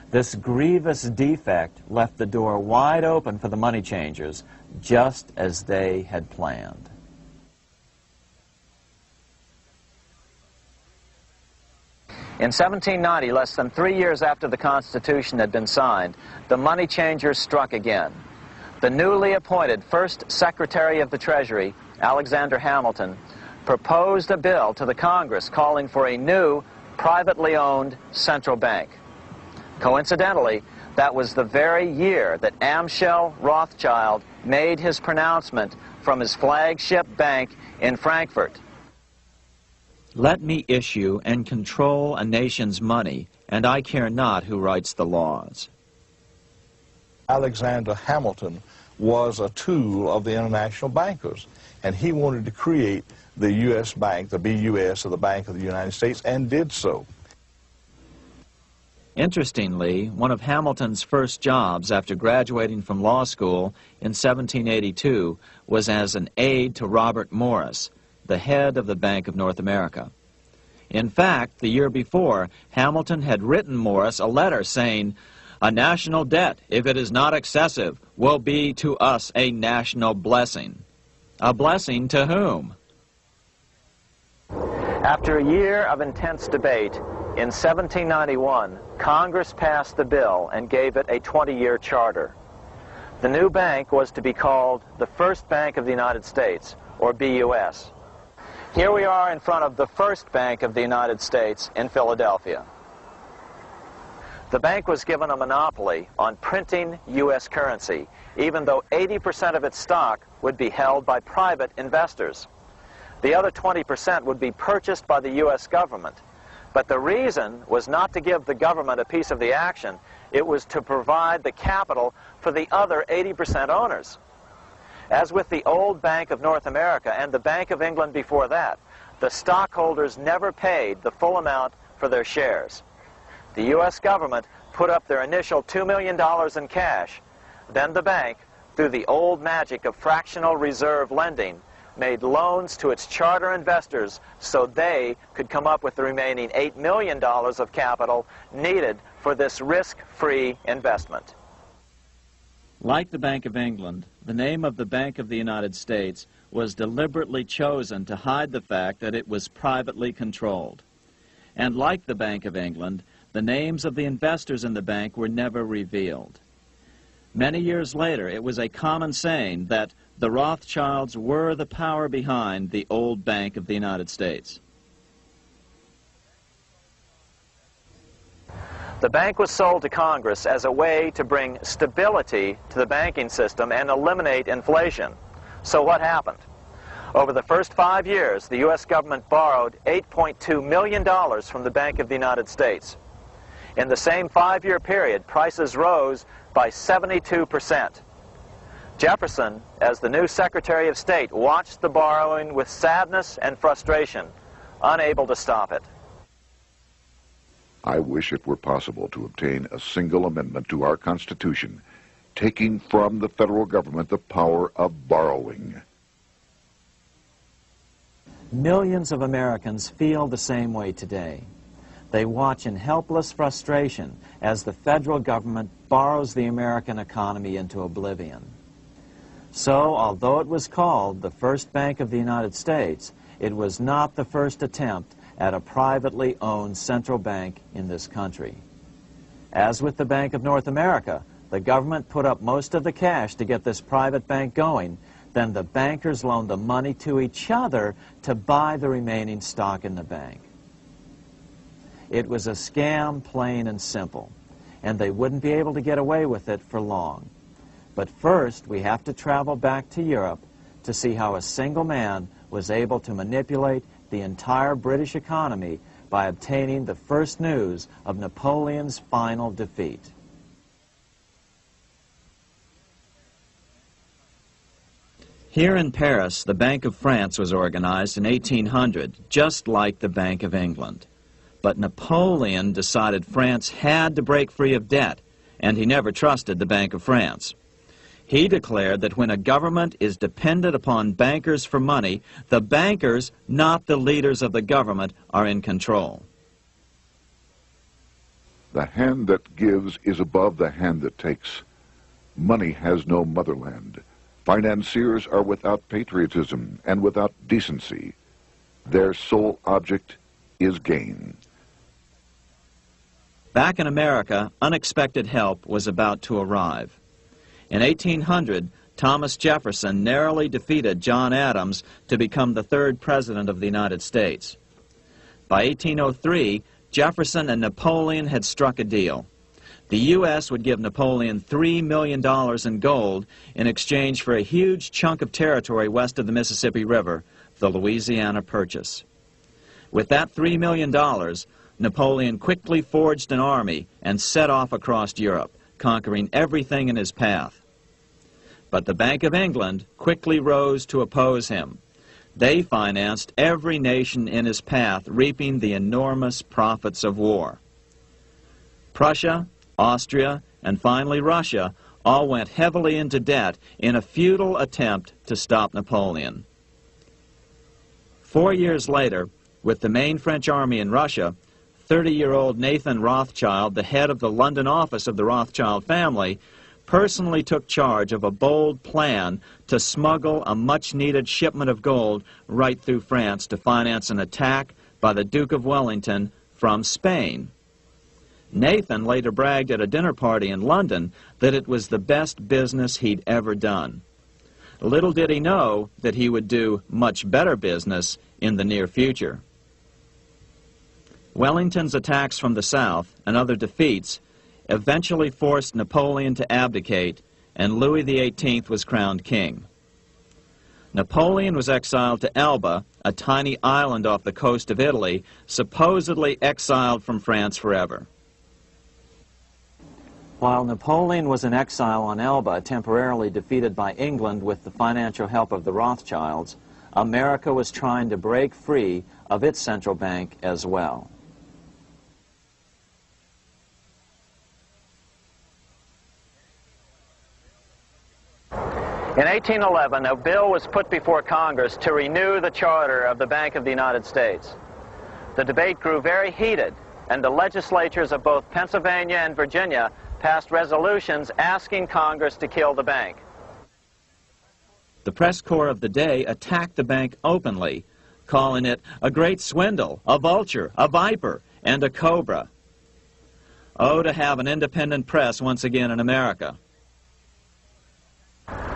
This grievous defect left the door wide open for the money changers, just as they had planned. In seventeen ninety, less than three years after the Constitution had been signed, the money changers struck again. The newly appointed first Secretary of the Treasury, Alexander Hamilton, proposed a bill to the Congress calling for a new, privately owned central bank. Coincidentally, that was the very year that Amschel Rothschild made his pronouncement from his flagship bank in Frankfurt. Let me issue and control a nation's money, and I care not who writes the laws. Alexander Hamilton was a tool of the international bankers, and he wanted to create the U S Bank, the B U S, or the Bank of the United States, and did so. Interestingly, one of Hamilton's first jobs after graduating from law school in seventeen eighty-two was as an aide to Robert Morris, the head of the Bank of North America. In fact, the year before, Hamilton had written Morris a letter saying, "A national debt, if it is not excessive, will be to us a national blessing." A blessing to whom? After a year of intense debate, in seventeen ninety-one, Congress passed the bill and gave it a twenty-year charter. The new bank was to be called the First Bank of the United States, or B U S. Here we are in front of the First Bank of the United States in Philadelphia. The bank was given a monopoly on printing U S currency, even though eighty percent of its stock would be held by private investors. The other twenty percent would be purchased by the U S government. But the reason was not to give the government a piece of the action, it was to provide the capital for the other eighty percent owners. As with the old Bank of North America and the Bank of England before that, the stockholders never paid the full amount for their shares. The U S government put up their initial two million dollars in cash. Then the bank, through the old magic of fractional reserve lending, made loans to its charter investors so they could come up with the remaining eight million dollars of capital needed for this risk-free investment. Like the Bank of England, the name of the Bank of the United States was deliberately chosen to hide the fact that it was privately controlled. And like the Bank of England, the names of the investors in the bank were never revealed. Many years later, it was a common saying that the Rothschilds were the power behind the old Bank of the United States. The bank was sold to Congress as a way to bring stability to the banking system and eliminate inflation. So what happened? Over the first five years, the U S government borrowed eight point two million dollars from the Bank of the United States. In the same five-year period, prices rose by seventy-two percent. Jefferson, as the new Secretary of State, watched the borrowing with sadness and frustration, unable to stop it. I wish it were possible to obtain a single amendment to our Constitution taking from the federal government the power of borrowing. Millions of Americans feel the same way today. They watch in helpless frustration as the federal government borrows the American economy into oblivion. So, although it was called the First Bank of the United States, it was not the first attempt at a privately owned central bank in this country. As with the Bank of North America, the government put up most of the cash to get this private bank going, then the bankers loaned the money to each other to buy the remaining stock in the bank. It was a scam, plain and simple, and they wouldn't be able to get away with it for long. But first, we have to travel back to Europe to see how a single man was able to manipulate the entire British economy by obtaining the first news of Napoleon's final defeat. Here in Paris, the Bank of France was organized in eighteen hundred, just like the Bank of England. But Napoleon decided France had to break free of debt, and he never trusted the Bank of France. He declared that when a government is dependent upon bankers for money, the bankers, not the leaders of the government, are in control. The hand that gives is above the hand that takes. Money has no motherland. Financiers are without patriotism and without decency. Their sole object is gain. Back in America, unexpected help was about to arrive. In eighteen hundred, Thomas Jefferson narrowly defeated John Adams to become the third president of the United States. By eighteen oh three, Jefferson and Napoleon had struck a deal. The U S would give Napoleon three million dollars in gold in exchange for a huge chunk of territory west of the Mississippi River, the Louisiana Purchase. With that three million dollars, Napoleon quickly forged an army and set off across Europe, conquering everything in his path. But the Bank of England quickly rose to oppose him. They financed every nation in his path, reaping the enormous profits of war. Prussia, Austria, and finally Russia all went heavily into debt in a futile attempt to stop Napoleon. Four years later, with the main French army in Russia, thirty-year-old Nathan Rothschild, the head of the London office of the Rothschild family, personally took charge of a bold plan to smuggle a much-needed shipment of gold right through France to finance an attack by the Duke of Wellington from Spain. Nathan later bragged at a dinner party in London that it was the best business he'd ever done. Little did he know that he would do much better business in the near future. Wellington's attacks from the south and other defeats eventually forced Napoleon to abdicate, and Louis the eighteenth was crowned king. Napoleon was exiled to Elba, a tiny island off the coast of Italy, supposedly exiled from France forever. While Napoleon was in exile on Elba, temporarily defeated by England with the financial help of the Rothschilds, America was trying to break free of its central bank as well. In eighteen eleven, a bill was put before Congress to renew the charter of the Bank of the United States. The debate grew very heated, and the legislatures of both Pennsylvania and Virginia passed resolutions asking Congress to kill the bank. The press corps of the day attacked the bank openly, calling it a great swindle, a vulture, a viper, and a cobra. Oh, to have an independent press once again in America.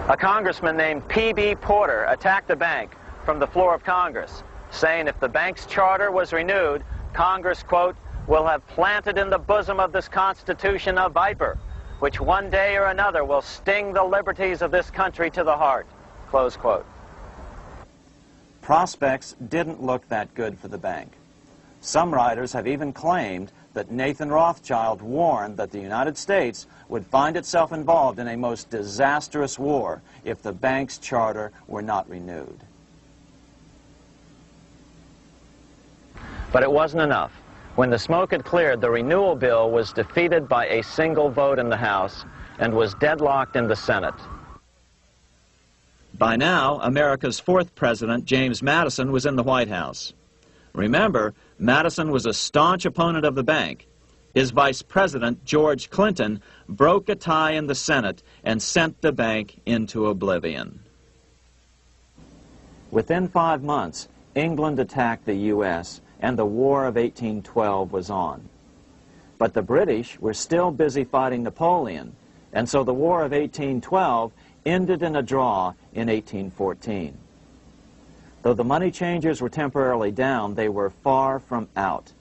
A congressman named P B Porter attacked the bank from the floor of Congress, saying if the bank's charter was renewed, Congress, quote, will have planted in the bosom of this Constitution a viper, which one day or another will sting the liberties of this country to the heart, close quote. Prospects didn't look that good for the bank. Some writers have even claimed that Nathan Rothschild warned that the United States would find itself involved in a most disastrous war if the bank's charter were not renewed. But it wasn't enough. When the smoke had cleared, the renewal bill was defeated by a single vote in the House and was deadlocked in the Senate. By now, America's fourth president, James Madison, was in the White House. Remember, Madison was a staunch opponent of the bank. His vice president, George Clinton, broke a tie in the Senate and sent the bank into oblivion. Within five months, England attacked the U S, and the War of eighteen twelve was on. But the British were still busy fighting Napoleon, and so the War of eighteen twelve ended in a draw in eighteen fourteen. Though the money changers were temporarily down, they were far from out.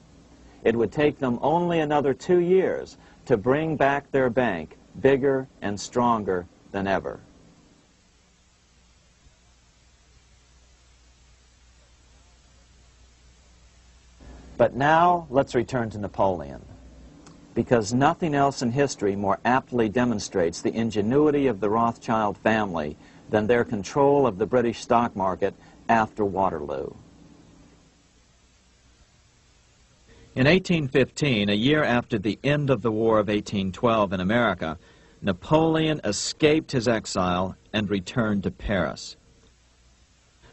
It would take them only another two years to bring back their bank bigger and stronger than ever. But now let's return to Napoleon, because nothing else in history more aptly demonstrates the ingenuity of the Rothschild family than their control of the British stock market after Waterloo. In eighteen fifteen, a year after the end of the War of eighteen twelve in America, Napoleon escaped his exile and returned to Paris.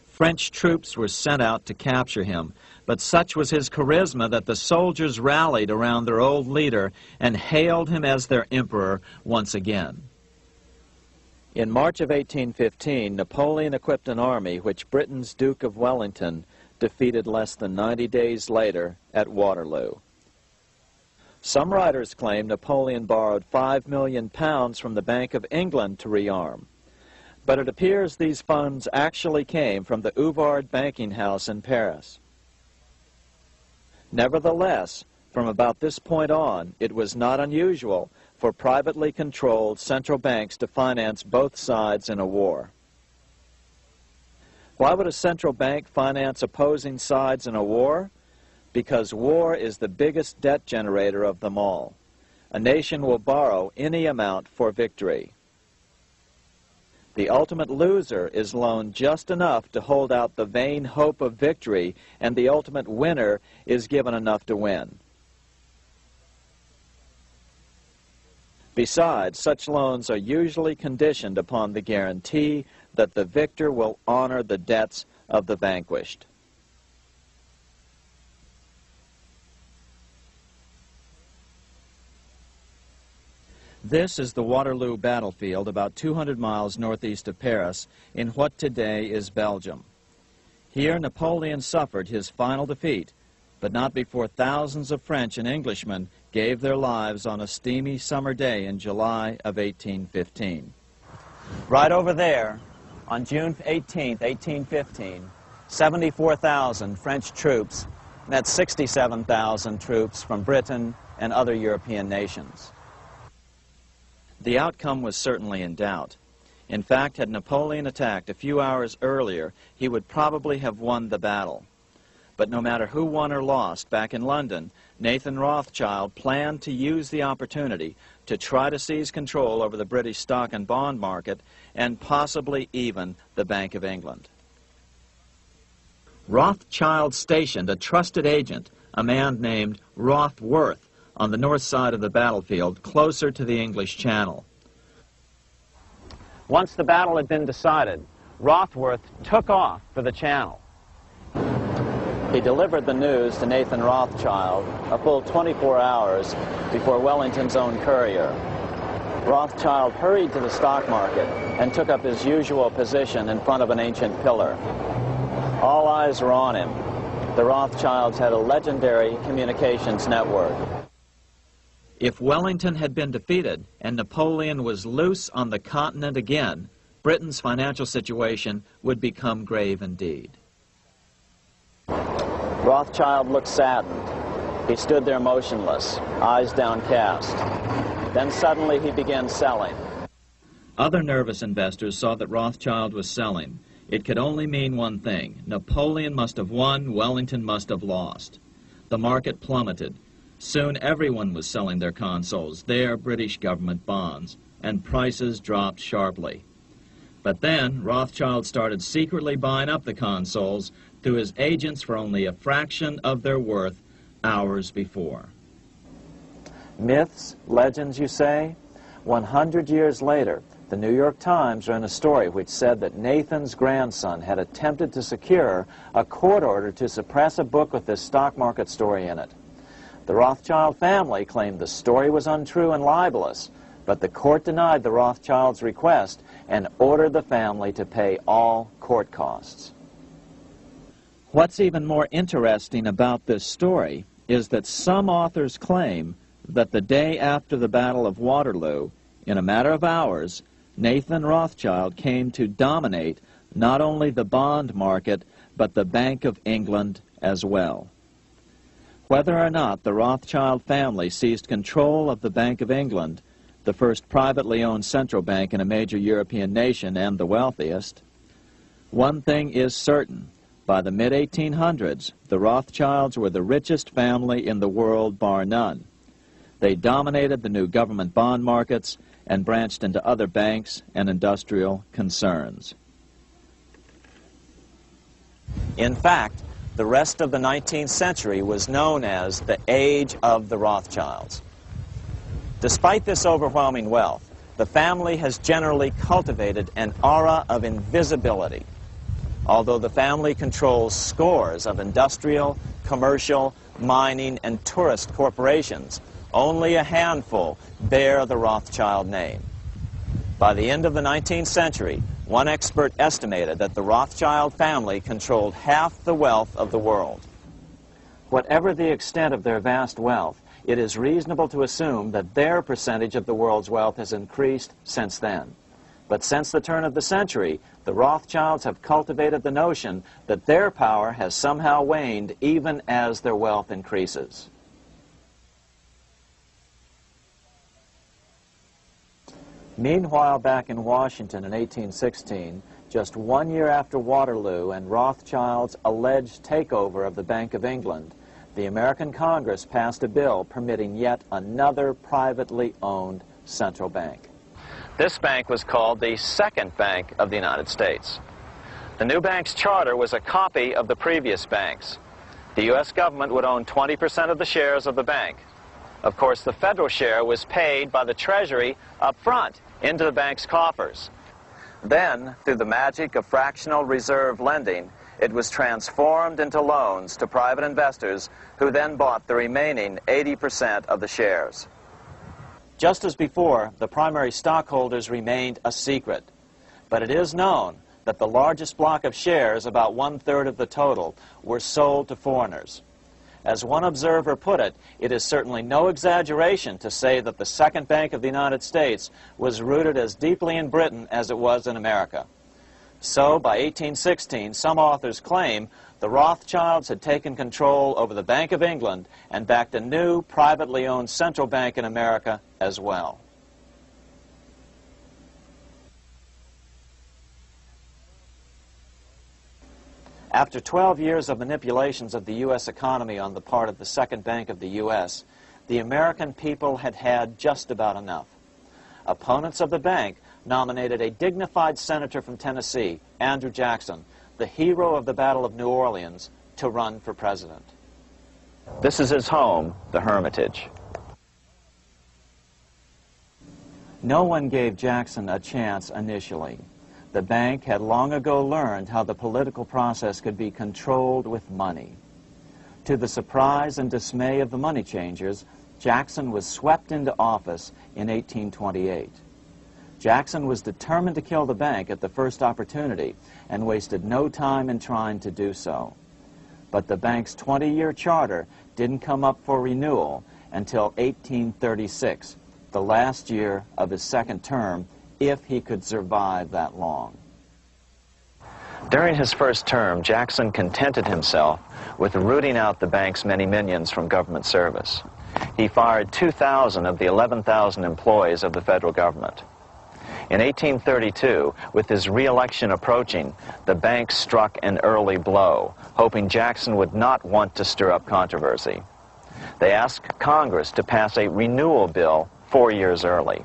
French troops were sent out to capture him, but such was his charisma that the soldiers rallied around their old leader and hailed him as their emperor once again. In March of eighteen fifteen, Napoleon equipped an army which Britain's Duke of Wellington defeated less than ninety days later at Waterloo. Some writers claim Napoleon borrowed five million pounds from the Bank of England to rearm. But it appears these funds actually came from the Ouvard banking house in Paris. Nevertheless, from about this point on, it was not unusual for privately controlled central banks to finance both sides in a war. Why would a central bank finance opposing sides in a war? Because war is the biggest debt generator of them all. A nation will borrow any amount for victory. The ultimate loser is loaned just enough to hold out the vain hope of victory, and the ultimate winner is given enough to win. Besides, such loans are usually conditioned upon the guarantee that the victor will honor the debts of the vanquished. This is the Waterloo battlefield about two hundred miles northeast of Paris in what today is Belgium. Here Napoleon suffered his final defeat, but not before thousands of French and Englishmen gave their lives on a steamy summer day in July of eighteen fifteen. Right over there, on June eighteenth, eighteen fifteen, seventy-four thousand French troops met sixty-seven thousand troops from Britain and other European nations. The outcome was certainly in doubt. In fact, had Napoleon attacked a few hours earlier, he would probably have won the battle. But no matter who won or lost, back in London, Nathan Rothschild planned to use the opportunity to try to seize control over the British stock and bond market, and possibly even the Bank of England. Rothschild stationed a trusted agent, a man named Rothworth, on the north side of the battlefield, closer to the English Channel. Once the battle had been decided, Rothworth took off for the Channel. He delivered the news to Nathan Rothschild a full twenty-four hours before Wellington's own courier. Rothschild hurried to the stock market and took up his usual position in front of an ancient pillar. All eyes were on him. The Rothschilds had a legendary communications network. If Wellington had been defeated and Napoleon was loose on the continent again, Britain's financial situation would become grave indeed. Rothschild looked saddened. He stood there motionless, eyes downcast. Then suddenly he began selling. Other nervous investors saw that Rothschild was selling. It could only mean one thing. Napoleon must have won, Wellington must have lost. The market plummeted. Soon everyone was selling their consols, their British government bonds, and prices dropped sharply. But then Rothschild started secretly buying up the consols through his agents for only a fraction of their worth hours before. Myths, legends, you say? one hundred years later, the New York Times ran a story which said that Nathan's grandson had attempted to secure a court order to suppress a book with this stock market story in it. The Rothschild family claimed the story was untrue and libelous, but the court denied the Rothschilds' request and ordered the family to pay all court costs. What's even more interesting about this story is that some authors claim that the day after the Battle of Waterloo, in a matter of hours, Nathan Rothschild came to dominate not only the bond market, but the Bank of England as well. Whether or not the Rothschild family seized control of the Bank of England, the first privately owned central bank in a major European nation and the wealthiest, one thing is certain. By the mid eighteen hundreds, the Rothschilds were the richest family in the world, bar none. They dominated the new government bond markets and branched into other banks and industrial concerns. In fact, the rest of the nineteenth century was known as the Age of the Rothschilds. Despite this overwhelming wealth, the family has generally cultivated an aura of invisibility, although the family controls scores of industrial, commercial, mining, and tourist corporations. Only a handful bear the Rothschild name. By the end of the nineteenth century, one expert estimated that the Rothschild family controlled half the wealth of the world. Whatever the extent of their vast wealth, it is reasonable to assume that their percentage of the world's wealth has increased since then. But since the turn of the century, the Rothschilds have cultivated the notion that their power has somehow waned even as their wealth increases. Meanwhile, back in Washington in eighteen sixteen, just one year after Waterloo and Rothschild's alleged takeover of the Bank of England, the American Congress passed a bill permitting yet another privately owned central bank. This bank was called the Second Bank of the United States. The new bank's charter was a copy of the previous banks. The U S government would own twenty percent of the shares of the bank. Of course, the federal share was paid by the Treasury up front into the bank's coffers. Then, through the magic of fractional reserve lending, it was transformed into loans to private investors who then bought the remaining eighty percent of the shares. Just as before, the primary stockholders remained a secret. But it is known that the largest block of shares, about one-third of the total, were sold to foreigners. As one observer put it, it is certainly no exaggeration to say that the Second Bank of the United States was rooted as deeply in Britain as it was in America. So, by eighteen sixteen, some authors claim the Rothschilds had taken control over the Bank of England and backed a new, privately owned central bank in America as well. After twelve years of manipulations of the U S economy on the part of the Second Bank of the U S, the American people had had just about enough. Opponents of the bank nominated a dignified senator from Tennessee, Andrew Jackson, the hero of the Battle of New Orleans, to run for president. This is his home, the Hermitage. No one gave Jackson a chance initially. The bank had long ago learned how the political process could be controlled with money. To the surprise and dismay of the money changers, Jackson was swept into office in eighteen twenty-eight. Jackson was determined to kill the bank at the first opportunity and wasted no time in trying to do so. But the bank's twenty-year charter didn't come up for renewal until eighteen thirty-six, the last year of his second term, if he could survive that long. During his first term, Jackson contented himself with rooting out the bank's many minions from government service. He fired two thousand of the eleven thousand employees of the federal government. In eighteen thirty-two, with his re-election approaching, the bank struck an early blow, hoping Jackson would not want to stir up controversy. They asked Congress to pass a renewal bill four years early.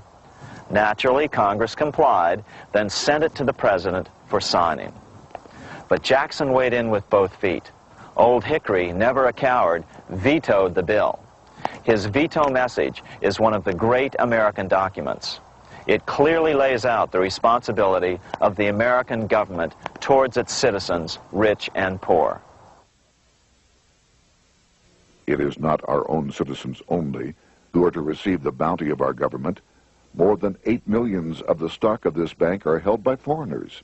Naturally, Congress complied, then sent it to the president for signing. But Jackson weighed in with both feet. Old Hickory, never a coward, vetoed the bill. His veto message is one of the great American documents. It clearly lays out the responsibility of the American government towards its citizens, rich and poor. It is not our own citizens only who are to receive the bounty of our government. More than eight millions of the stock of this bank are held by foreigners.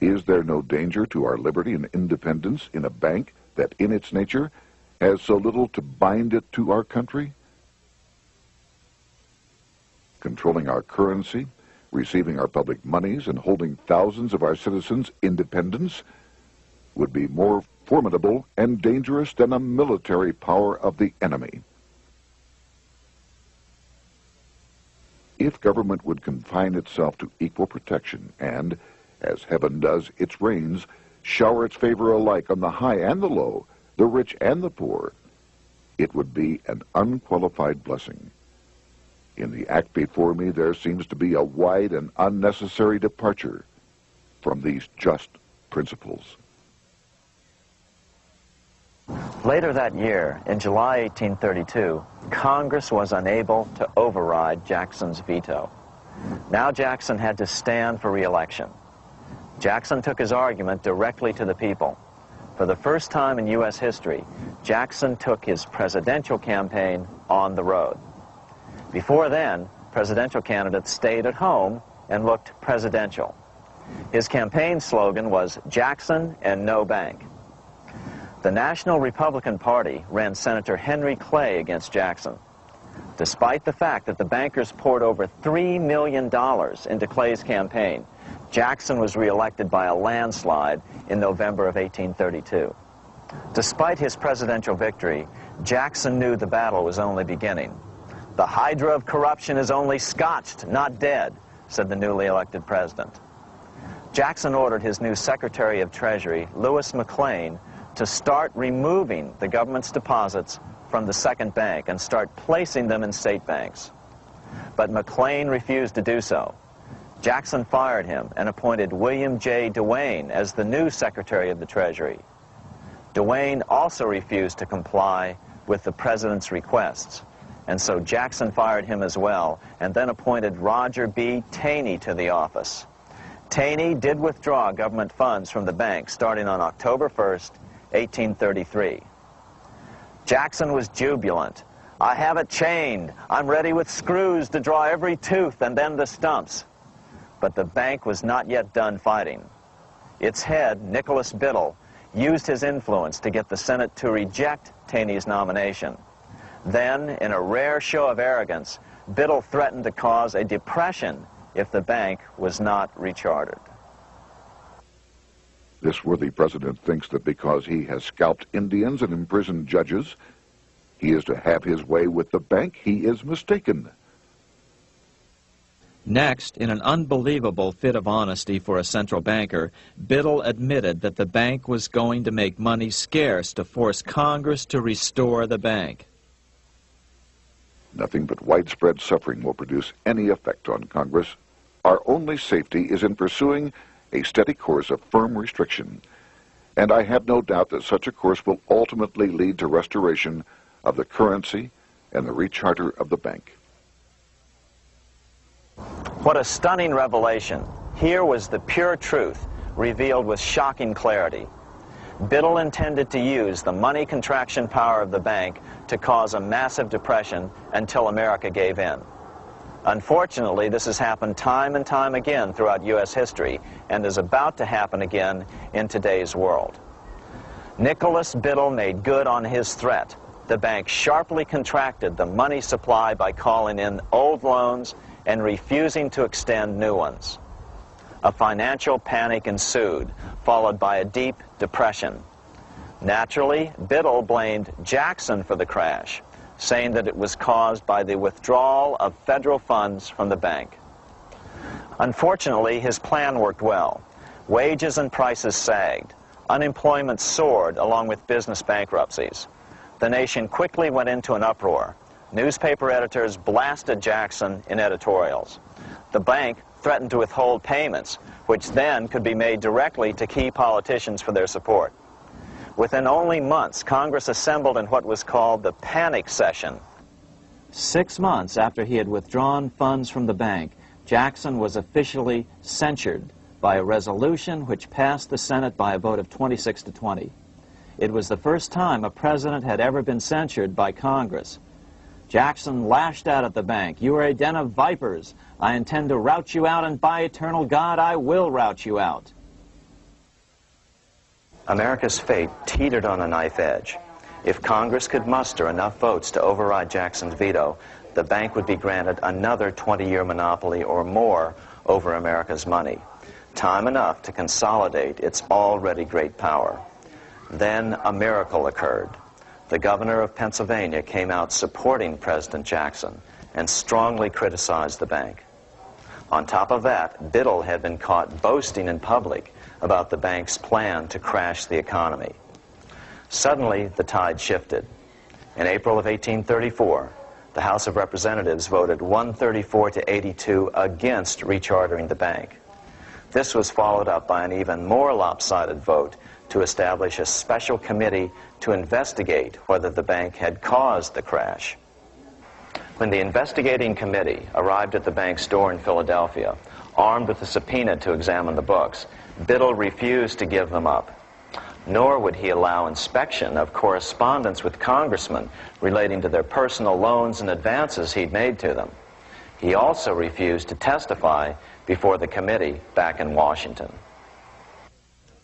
Is there no danger to our liberty and independence in a bank that in its nature has so little to bind it to our country? Controlling our currency, receiving our public monies, and holding thousands of our citizens' independence would be more formidable and dangerous than a military power of the enemy. If government would confine itself to equal protection and, as heaven does its rains, shower its favor alike on the high and the low, the rich and the poor, it would be an unqualified blessing. In the act before me, there seems to be a wide and unnecessary departure from these just principles. Later that year, in July eighteen thirty-two, Congress was unable to override Jackson's veto. Now Jackson had to stand for re-election. Jackson took his argument directly to the people. For the first time in U S history, Jackson took his presidential campaign on the road. Before then, presidential candidates stayed at home and looked presidential. His campaign slogan was "Jackson and no bank." The National Republican Party ran Senator Henry Clay against Jackson, despite the fact that the bankers poured over three million dollars into Clay's campaign. Jackson was reelected by a landslide in November of eighteen thirty-two. Despite his presidential victory, Jackson knew the battle was only beginning. The hydra of corruption is only scotched, not dead, said the newly elected president. Jackson ordered his new Secretary of Treasury, Lewis McLean, to start removing the government's deposits from the second bank and start placing them in state banks. But McLean refused to do so. Jackson fired him and appointed William J. DeWayne as the new Secretary of the Treasury. DeWayne also refused to comply with the president's requests, and so Jackson fired him as well, and then appointed Roger B. Taney to the office. Taney did withdraw government funds from the bank starting on October first, eighteen thirty-three. Jackson was jubilant. "I have it chained. I'm ready with screws to draw every tooth and then the stumps." But the bank was not yet done fighting. Its head, Nicholas Biddle, used his influence to get the Senate to reject Taney's nomination. Then, in a rare show of arrogance, Biddle threatened to cause a depression if the bank was not rechartered. This worthy president thinks that because he has scalped Indians and imprisoned judges, he is to have his way with the bank. He is mistaken. Next, in an unbelievable fit of honesty for a central banker, Biddle admitted that the bank was going to make money scarce to force Congress to restore the bank. Nothing but widespread suffering will produce any effect on Congress. Our only safety is in pursuing a steady course of firm restriction, and I have no doubt that such a course will ultimately lead to restoration of the currency and the recharter of the bank. What a stunning revelation. Here was the pure truth revealed with shocking clarity. Biddle intended to use the money contraction power of the bank to cause a massive depression until America gave in. Unfortunately, this has happened time and time again throughout U S history and is about to happen again in today's world. Nicholas Biddle made good on his threat. The bank sharply contracted the money supply by calling in old loans and refusing to extend new ones. A financial panic ensued, followed by a deep depression. Naturally, Biddle blamed Jackson for the crash, saying that it was caused by the withdrawal of federal funds from the bank. Unfortunately, his plan worked well. Wages and prices sagged. Unemployment soared along with business bankruptcies. The nation quickly went into an uproar. Newspaper editors blasted Jackson in editorials. The bank threatened to withhold payments, which then could be made directly to key politicians for their support. Within only months, Congress assembled in what was called the panic session. Six months after he had withdrawn funds from the bank, Jackson was officially censured by a resolution which passed the Senate by a vote of twenty-six to twenty. It was the first time a president had ever been censured by Congress. Jackson lashed out at the bank. "You are a den of vipers. I intend to rout you out, and by eternal God, I will rout you out." America's fate teetered on a knife edge. If Congress could muster enough votes to override Jackson's veto, the bank would be granted another twenty-year monopoly or more over America's money, time enough to consolidate its already great power. Then a miracle occurred. The governor of Pennsylvania came out supporting President Jackson and strongly criticized the bank. On top of that, Biddle had been caught boasting in public about the bank's plan to crash the economy. Suddenly, the tide shifted. In April of eighteen thirty-four, the House of Representatives voted one thirty-four to eighty-two against rechartering the bank. This was followed up by an even more lopsided vote to establish a special committee to investigate whether the bank had caused the crash. When the investigating committee arrived at the bank's door in Philadelphia, armed with a subpoena to examine the books, Biddle refused to give them up. Nor would he allow inspection of correspondence with congressmen relating to their personal loans and advances he'd made to them. He also refused to testify before the committee back in Washington.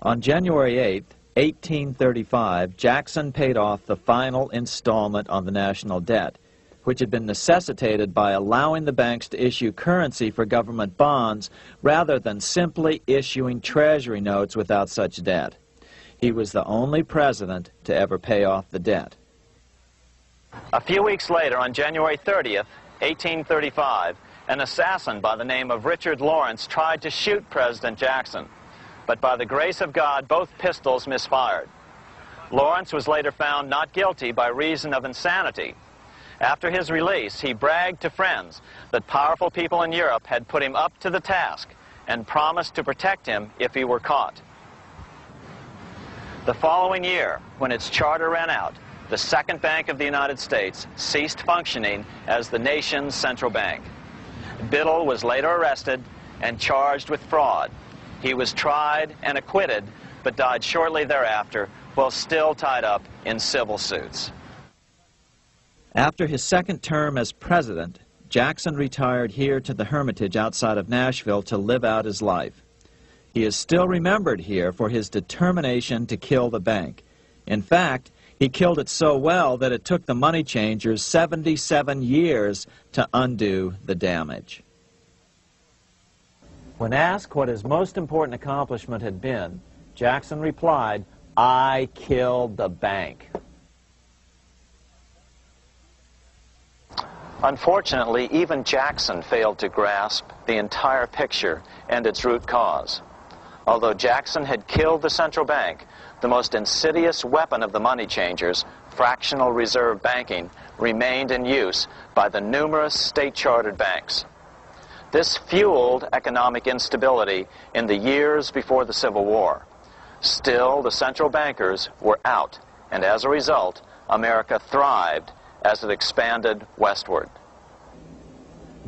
On January eighth, eighteen thirty-five, Jackson paid off the final installment on the national debt, which had been necessitated by allowing the banks to issue currency for government bonds rather than simply issuing treasury notes without such debt. He was the only president to ever pay off the debt. A few weeks later, on January thirtieth, eighteen thirty-five, an assassin by the name of Richard Lawrence tried to shoot President Jackson, but by the grace of God, both pistols misfired. Lawrence was later found not guilty by reason of insanity. After his release, he bragged to friends that powerful people in Europe had put him up to the task and promised to protect him if he were caught. The following year, when its charter ran out, the Second Bank of the United States ceased functioning as the nation's central bank. Biddle was later arrested and charged with fraud. He was tried and acquitted, but died shortly thereafter while still tied up in civil suits. After his second term as president, Jackson retired here to the Hermitage outside of Nashville to live out his life. He is still remembered here for his determination to kill the bank. In fact, he killed it so well that it took the money changers seventy-seven years to undo the damage. When asked what his most important accomplishment had been, Jackson replied, "I killed the bank." Unfortunately, even Jackson failed to grasp the entire picture and its root cause. Although Jackson had killed the central bank, the most insidious weapon of the money changers, fractional reserve banking, remained in use by the numerous state-chartered banks. This fueled economic instability in the years before the Civil War. Still, the central bankers were out, and as a result, America thrived as it expanded westward.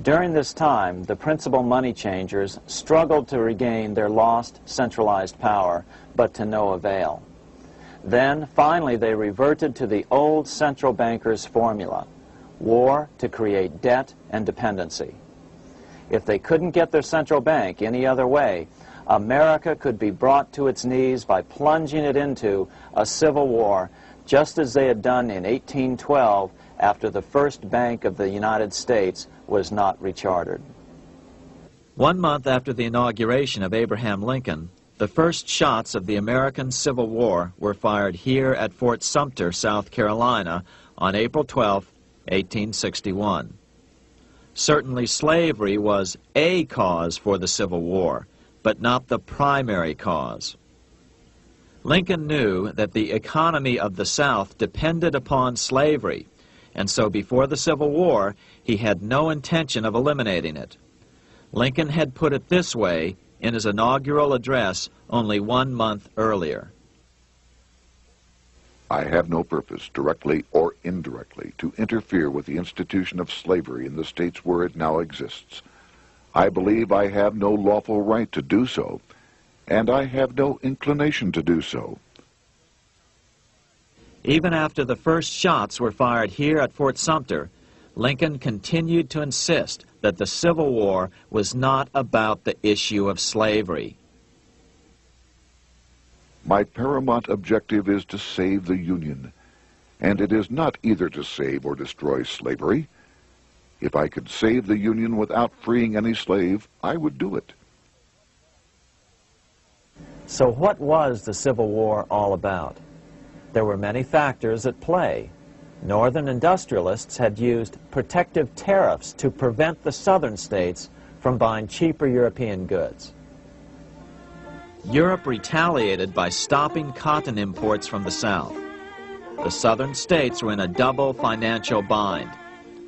During this time, the principal money changers struggled to regain their lost centralized power, but to no avail. Then, finally, they reverted to the old central bankers' formula: war to create debt and dependency. If they couldn't get their central bank any other way, America could be brought to its knees by plunging it into a civil war, just as they had done in eighteen twelve after the First Bank of the United States was not rechartered. One month after the inauguration of Abraham Lincoln, the first shots of the American Civil War were fired here at Fort Sumter, South Carolina, on April twelfth, eighteen sixty-one. Certainly slavery was a cause for the Civil War, but not the primary cause. Lincoln knew that the economy of the South depended upon slavery, and so before the Civil War, he had no intention of eliminating it. Lincoln had put it this way in his inaugural address only one month earlier. I have no purpose, directly or indirectly, to interfere with the institution of slavery in the states where it now exists. I believe I have no lawful right to do so, and I have no inclination to do so. Even after the first shots were fired here at Fort Sumter, Lincoln continued to insist that the Civil War was not about the issue of slavery. My paramount objective is to save the Union, and it is not either to save or destroy slavery. If I could save the Union without freeing any slave, I would do it. So what was the Civil War all about? There were many factors at play. Northern industrialists had used protective tariffs to prevent the southern states from buying cheaper European goods. Europe retaliated by stopping cotton imports from the South. The southern states were in a double financial bind.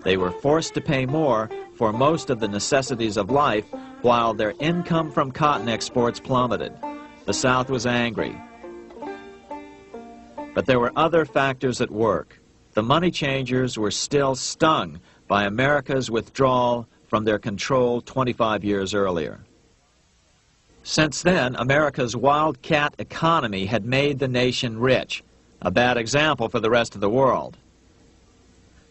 They were forced to pay more for most of the necessities of life, while their income from cotton exports plummeted. The South was angry. But there were other factors at work. The money changers were still stung by America's withdrawal from their control twenty-five years earlier. Since then, America's wildcat economy had made the nation rich, a bad example for the rest of the world.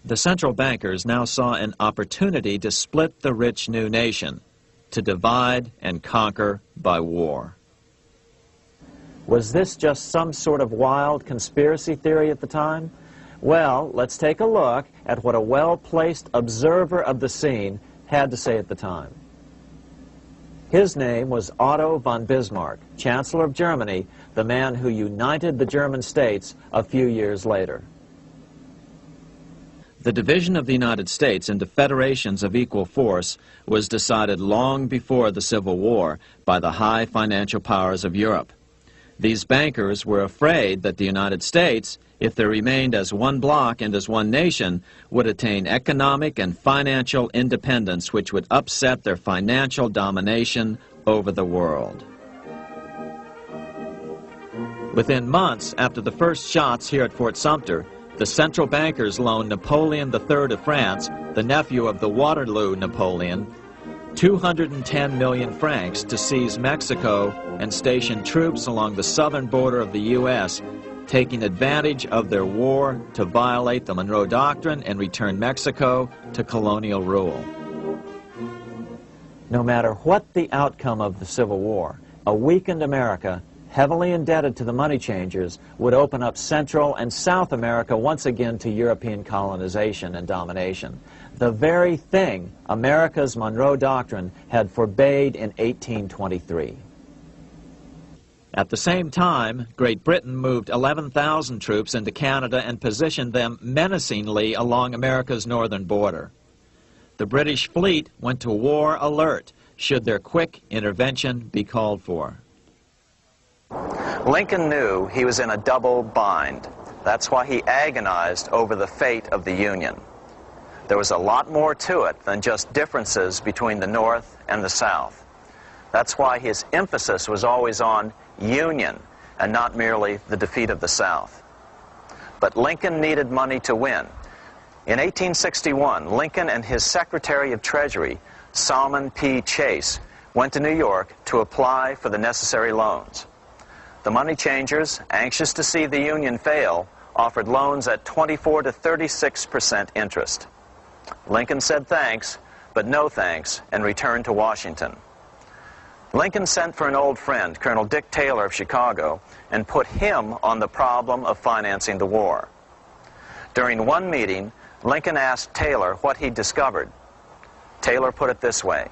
The central bankers now saw an opportunity to split the rich new nation, to divide and conquer by war. Was this just some sort of wild conspiracy theory at the time? Well, let's take a look at what a well-placed observer of the scene had to say at the time. His name was Otto von Bismarck, Chancellor of Germany, the man who united the German states a few years later. The division of the United States into federations of equal force was decided long before the Civil War by the high financial powers of Europe. These bankers were afraid that the United States, if they remained as one block and as one nation, would attain economic and financial independence, which would upset their financial domination over the world. Within months after the first shots here at Fort Sumter, the central bankers loaned Napoleon the third of France, the nephew of the Waterloo Napoleon, two hundred ten million francs to seize Mexico and station troops along the southern border of the U S, taking advantage of their war to violate the Monroe Doctrine and return Mexico to colonial rule. No matter what the outcome of the Civil War, a weakened America, heavily indebted to the money changers, would open up Central and South America once again to European colonization and domination, the very thing America's Monroe Doctrine had forbade in eighteen twenty-three. At the same time, Great Britain moved eleven thousand troops into Canada and positioned them menacingly along America's northern border. The British fleet went to war alert should their quick intervention be called for. Lincoln knew he was in a double bind. That's why he agonized over the fate of the Union. There was a lot more to it than just differences between the North and the South. That's why his emphasis was always on union and not merely the defeat of the South. But Lincoln needed money to win. In eighteen sixty-one, Lincoln and his Secretary of Treasury, Salmon P. Chase, went to New York to apply for the necessary loans. The money changers, anxious to see the Union fail, offered loans at twenty-four to thirty-six percent interest. Lincoln said thanks, but no thanks, and returned to Washington. Lincoln sent for an old friend, Colonel Dick Taylor of Chicago, and put him on the problem of financing the war. During one meeting, Lincoln asked Taylor what he discovered. Taylor put it this way.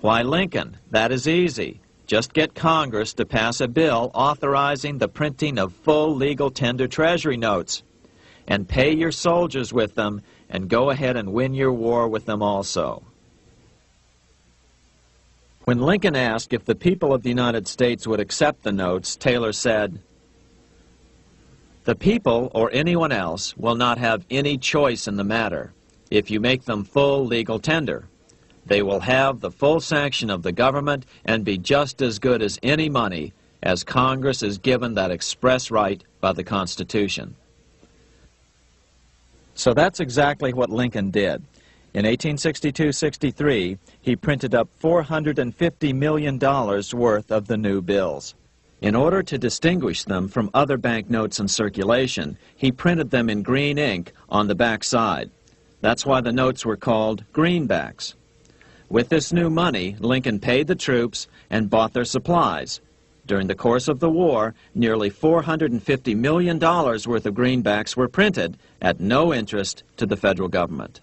"Why, Lincoln, that is easy. Just get Congress to pass a bill authorizing the printing of full legal tender treasury notes, and pay your soldiers with them, and go ahead and win your war with them also." When Lincoln asked if the people of the United States would accept the notes, Taylor said, "The people or anyone else will not have any choice in the matter if you make them full legal tender. They will have the full sanction of the government and be just as good as any money, as Congress is given that express right by the Constitution." So that's exactly what Lincoln did. In eighteen sixty-two sixty-three, he printed up four hundred fifty million dollars worth of the new bills. In order to distinguish them from other banknotes in circulation, he printed them in green ink on the back side. That's why the notes were called greenbacks. With this new money, Lincoln paid the troops and bought their supplies. During the course of the war, nearly four hundred fifty million dollars worth of greenbacks were printed at no interest to the federal government.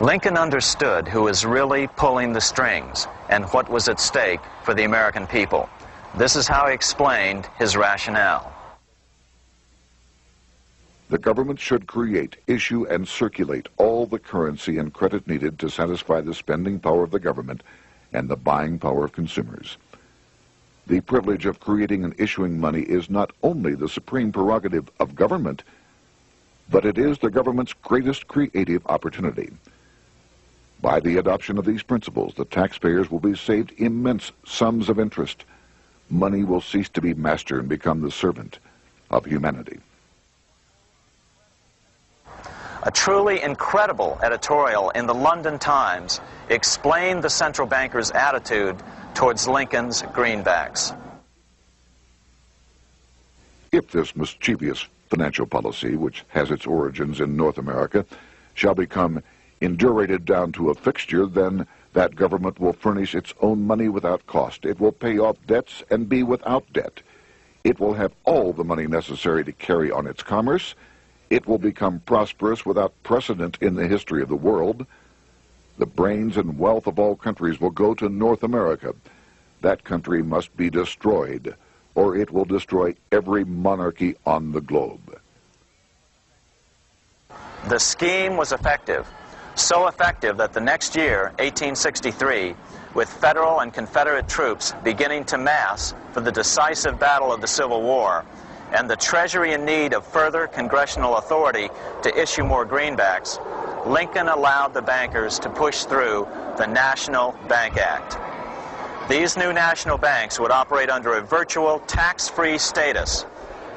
Lincoln understood who was really pulling the strings and what was at stake for the American people. This is how he explained his rationale. The government should create, issue, and circulate all the currency and credit needed to satisfy the spending power of the government and the buying power of consumers. The privilege of creating and issuing money is not only the supreme prerogative of government, but it is the government's greatest creative opportunity. By the adoption of these principles, the taxpayers will be saved immense sums of interest. Money will cease to be master and become the servant of humanity. A truly incredible editorial in the London Times explained the central banker's attitude towards Lincoln's greenbacks. "If this mischievous financial policy, which has its origins in North America, shall become indurated down to a fixture, then That government will furnish its own money without cost. It will pay off debts and be without debt. It will have all the money necessary to carry on its commerce. It will become prosperous without precedent in the history of the world. The brains and wealth of all countries will go to North America. That country must be destroyed, or it will destroy every monarchy on the globe. The scheme was effective, so effective that the next year, eighteen sixty-three, with Federal and Confederate troops beginning to mass for the decisive battle of the Civil War, and the Treasury in need of further congressional authority to issue more greenbacks, Lincoln allowed the bankers to push through the National Bank Act. These new national banks would operate under a virtual tax-free status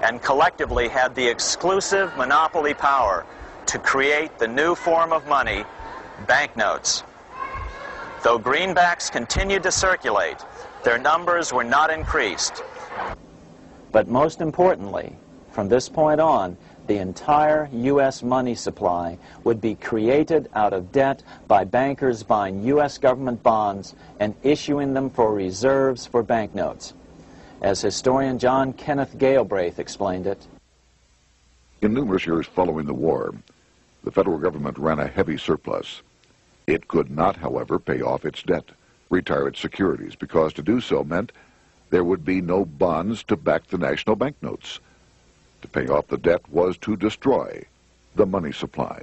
and collectively had the exclusive monopoly power to create the new form of money, banknotes. Though greenbacks continued to circulate, their numbers were not increased. But most importantly, from this point on, the entire U S money supply would be created out of debt by bankers buying U S government bonds and issuing them for reserves for banknotes. As historian John Kenneth Galbraith explained it, in numerous years following the war, the federal government ran a heavy surplus. It could not, however, pay off its debt, retire its securities, because to do so meant there would be no bonds to back the national banknotes. To pay off the debt was to destroy the money supply.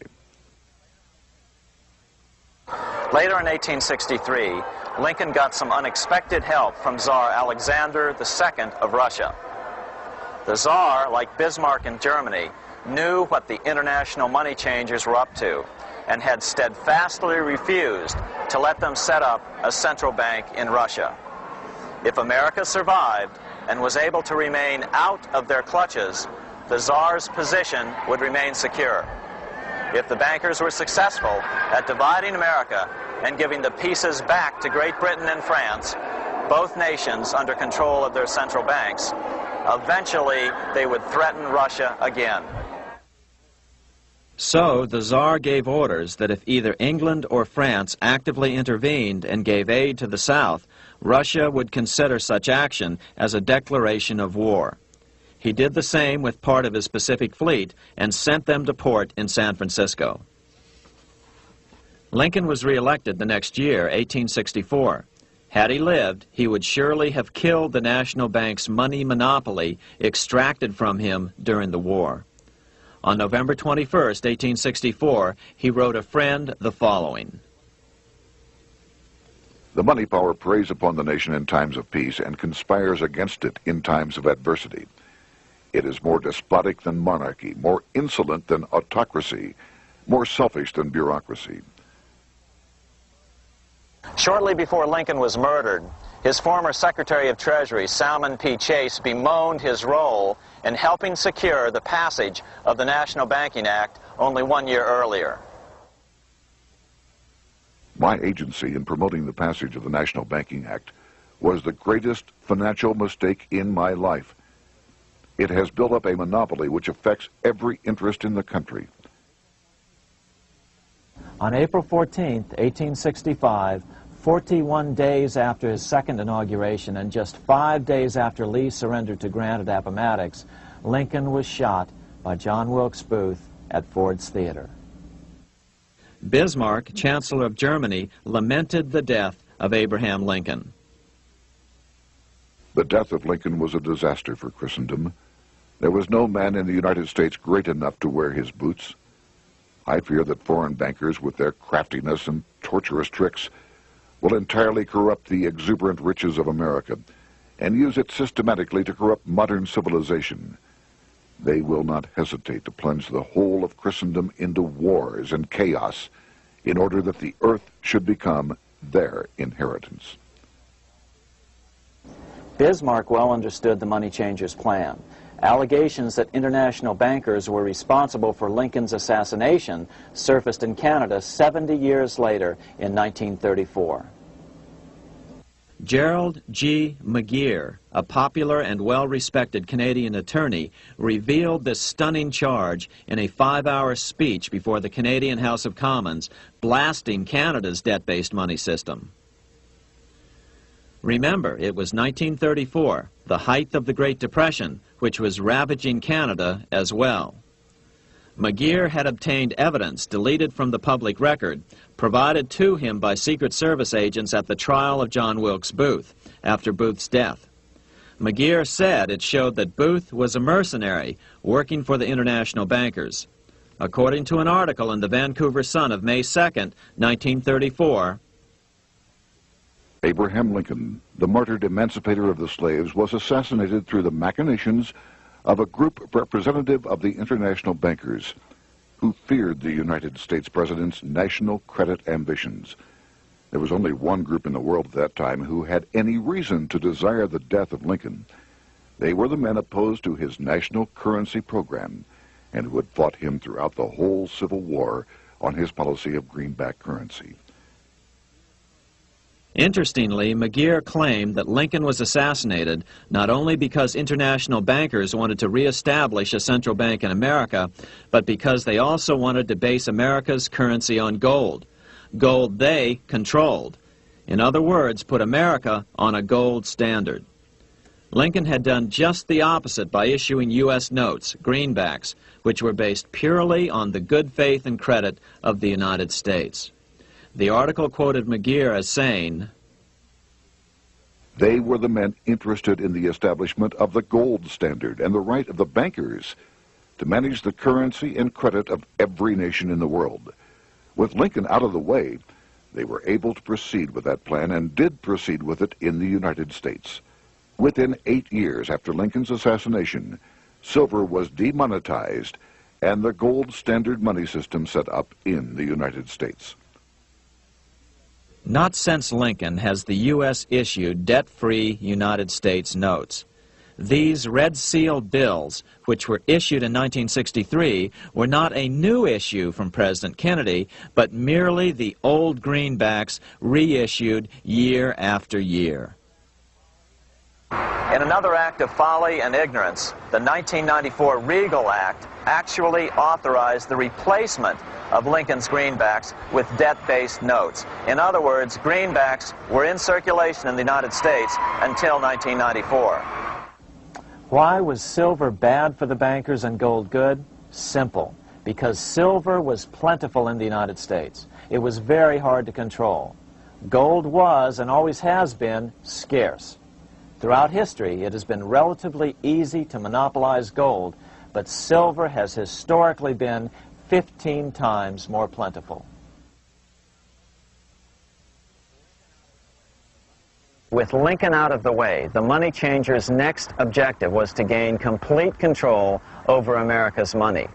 Later in eighteen sixty-three, Lincoln got some unexpected help from Tsar Alexander the Second of Russia. The Tsar, like Bismarck in Germany, knew what the international money changers were up to and had steadfastly refused to let them set up a central bank in Russia. If America survived and was able to remain out of their clutches, the Tsar's position would remain secure. If the bankers were successful at dividing America and giving the pieces back to Great Britain and France, both nations under control of their central banks, eventually they would threaten Russia again. So the Tsar gave orders that if either England or France actively intervened and gave aid to the South, Russia would consider such action as a declaration of war. He did the same with part of his Pacific Fleet and sent them to port in San Francisco. Lincoln was re-elected the next year, eighteen sixty-four. Had he lived, he would surely have killed the National Bank's money monopoly extracted from him during the war. On November twenty-first, eighteen sixty-four, he wrote a friend the following. The money power preys upon the nation in times of peace and conspires against it in times of adversity. It is more despotic than monarchy, more insolent than autocracy, more selfish than bureaucracy. Shortly before Lincoln was murdered, his former Secretary of Treasury, Salmon P. Chase, bemoaned his role in helping secure the passage of the National Banking Act only one year earlier. My agency in promoting the passage of the National Banking Act was the greatest financial mistake in my life. It has built up a monopoly which affects every interest in the country. On April fourteenth, eighteen sixty-five, forty-one days after his second inauguration and just five days after Lee surrendered to Grant at Appomattox, Lincoln was shot by John Wilkes Booth at Ford's Theater. Bismarck, Chancellor of Germany, lamented the death of Abraham Lincoln. The death of Lincoln was a disaster for Christendom. There was no man in the United States great enough to wear his boots. I fear that foreign bankers, with their craftiness and tortuous tricks, will entirely corrupt the exuberant riches of America and use it systematically to corrupt modern civilization. They will not hesitate to plunge the whole of Christendom into wars and chaos in order that the earth should become their inheritance. Bismarck well understood the money changers' plan. Allegations that international bankers were responsible for Lincoln's assassination surfaced in Canada seventy years later in nineteen thirty-four. Gerald G. McGeer, a popular and well-respected Canadian attorney, revealed this stunning charge in a five-hour speech before the Canadian House of Commons, blasting Canada's debt-based money system. Remember, it was nineteen thirty-four, the height of the Great Depression, which was ravaging Canada as well. McGeer had obtained evidence deleted from the public record, provided to him by Secret Service agents at the trial of John Wilkes Booth after Booth's death. McGeer said it showed that Booth was a mercenary working for the international bankers. According to an article in the Vancouver Sun of May second, nineteen thirty-four, Abraham Lincoln, the martyred emancipator of the slaves, was assassinated through the machinations of a group representative of the international bankers who feared the United States president's national credit ambitions. There was only one group in the world at that time who had any reason to desire the death of Lincoln. They were the men opposed to his national currency program and who had fought him throughout the whole Civil War on his policy of greenback currency. Interestingly, McGeer claimed that Lincoln was assassinated not only because international bankers wanted to reestablish a central bank in America, but because they also wanted to base America's currency on gold, gold they controlled. In other words, put America on a gold standard. Lincoln had done just the opposite by issuing U S notes, greenbacks, which were based purely on the good faith and credit of the United States. The article quoted McGeer as saying, "They were the men interested in the establishment of the gold standard and the right of the bankers to manage the currency and credit of every nation in the world. With Lincoln out of the way, they were able to proceed with that plan and did proceed with it in the United States. Within eight years after Lincoln's assassination, silver was demonetized and the gold standard money system set up in the United States." Not since Lincoln has the U S issued debt-free United States notes. These Red Seal bills, which were issued in nineteen sixty-three, were not a new issue from President Kennedy, but merely the old greenbacks reissued year after year. In another act of folly and ignorance, the nineteen ninety-four Regal Act actually authorized the replacement of Lincoln's greenbacks with debt-based notes. In other words, greenbacks were in circulation in the United States until nineteen ninety-four. Why was silver bad for the bankers and gold good? Simple. Because silver was plentiful in the United States. It was very hard to control. Gold was, and always has been, scarce. Throughout history, it has been relatively easy to monopolize gold, but silver has historically been fifteen times more plentiful. With Lincoln out of the way, the money changers' next objective was to gain complete control over America's money.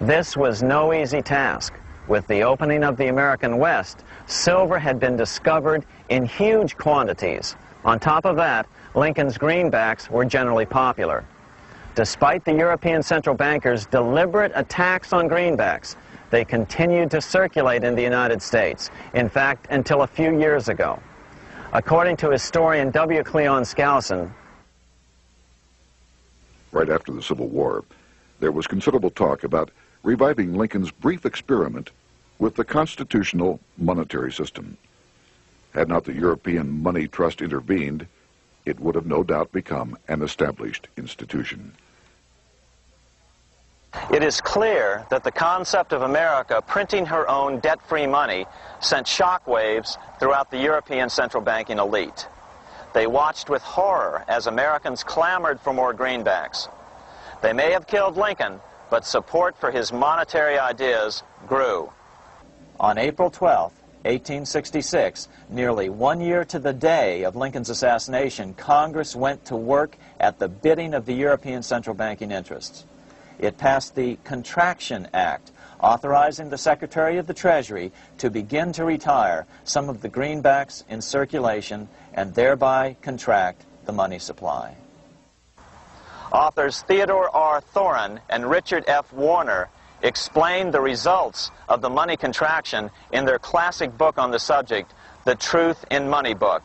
This was no easy task. With the opening of the American West, silver had been discovered in huge quantities. On top of that, Lincoln's greenbacks were generally popular. Despite the European central bankers' deliberate attacks on greenbacks, they continued to circulate in the United States, in fact, until a few years ago. According to historian W. Cleon Skousen, right after the Civil War, there was considerable talk about reviving Lincoln's brief experiment with the constitutional monetary system. Had not the European Money Trust intervened, it would have no doubt become an established institution. It is clear that the concept of America printing her own debt-free money sent shockwaves throughout the European central banking elite. They watched with horror as Americans clamored for more greenbacks. They may have killed Lincoln, but support for his monetary ideas grew. On April twelfth, eighteen sixty-six, nearly one year to the day of Lincoln's assassination, Congress went to work at the bidding of the European central banking interests. It passed the Contraction Act, authorizing the Secretary of the Treasury to begin to retire some of the greenbacks in circulation and thereby contract the money supply. Authors Theodore R. Thorin and Richard F. Warner explained the results of the money contraction in their classic book on the subject, The Truth in Money Book.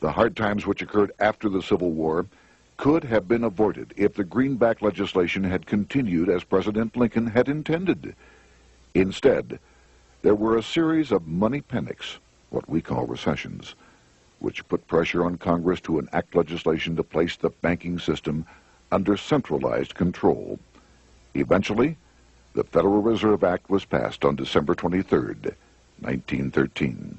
The hard times which occurred after the Civil War could have been avoided if the Greenback legislation had continued as President Lincoln had intended. Instead, there were a series of money panics, what we call recessions, which put pressure on Congress to enact legislation to place the banking system under centralized control. Eventually, the Federal Reserve Act was passed on December twenty-third, nineteen thirteen.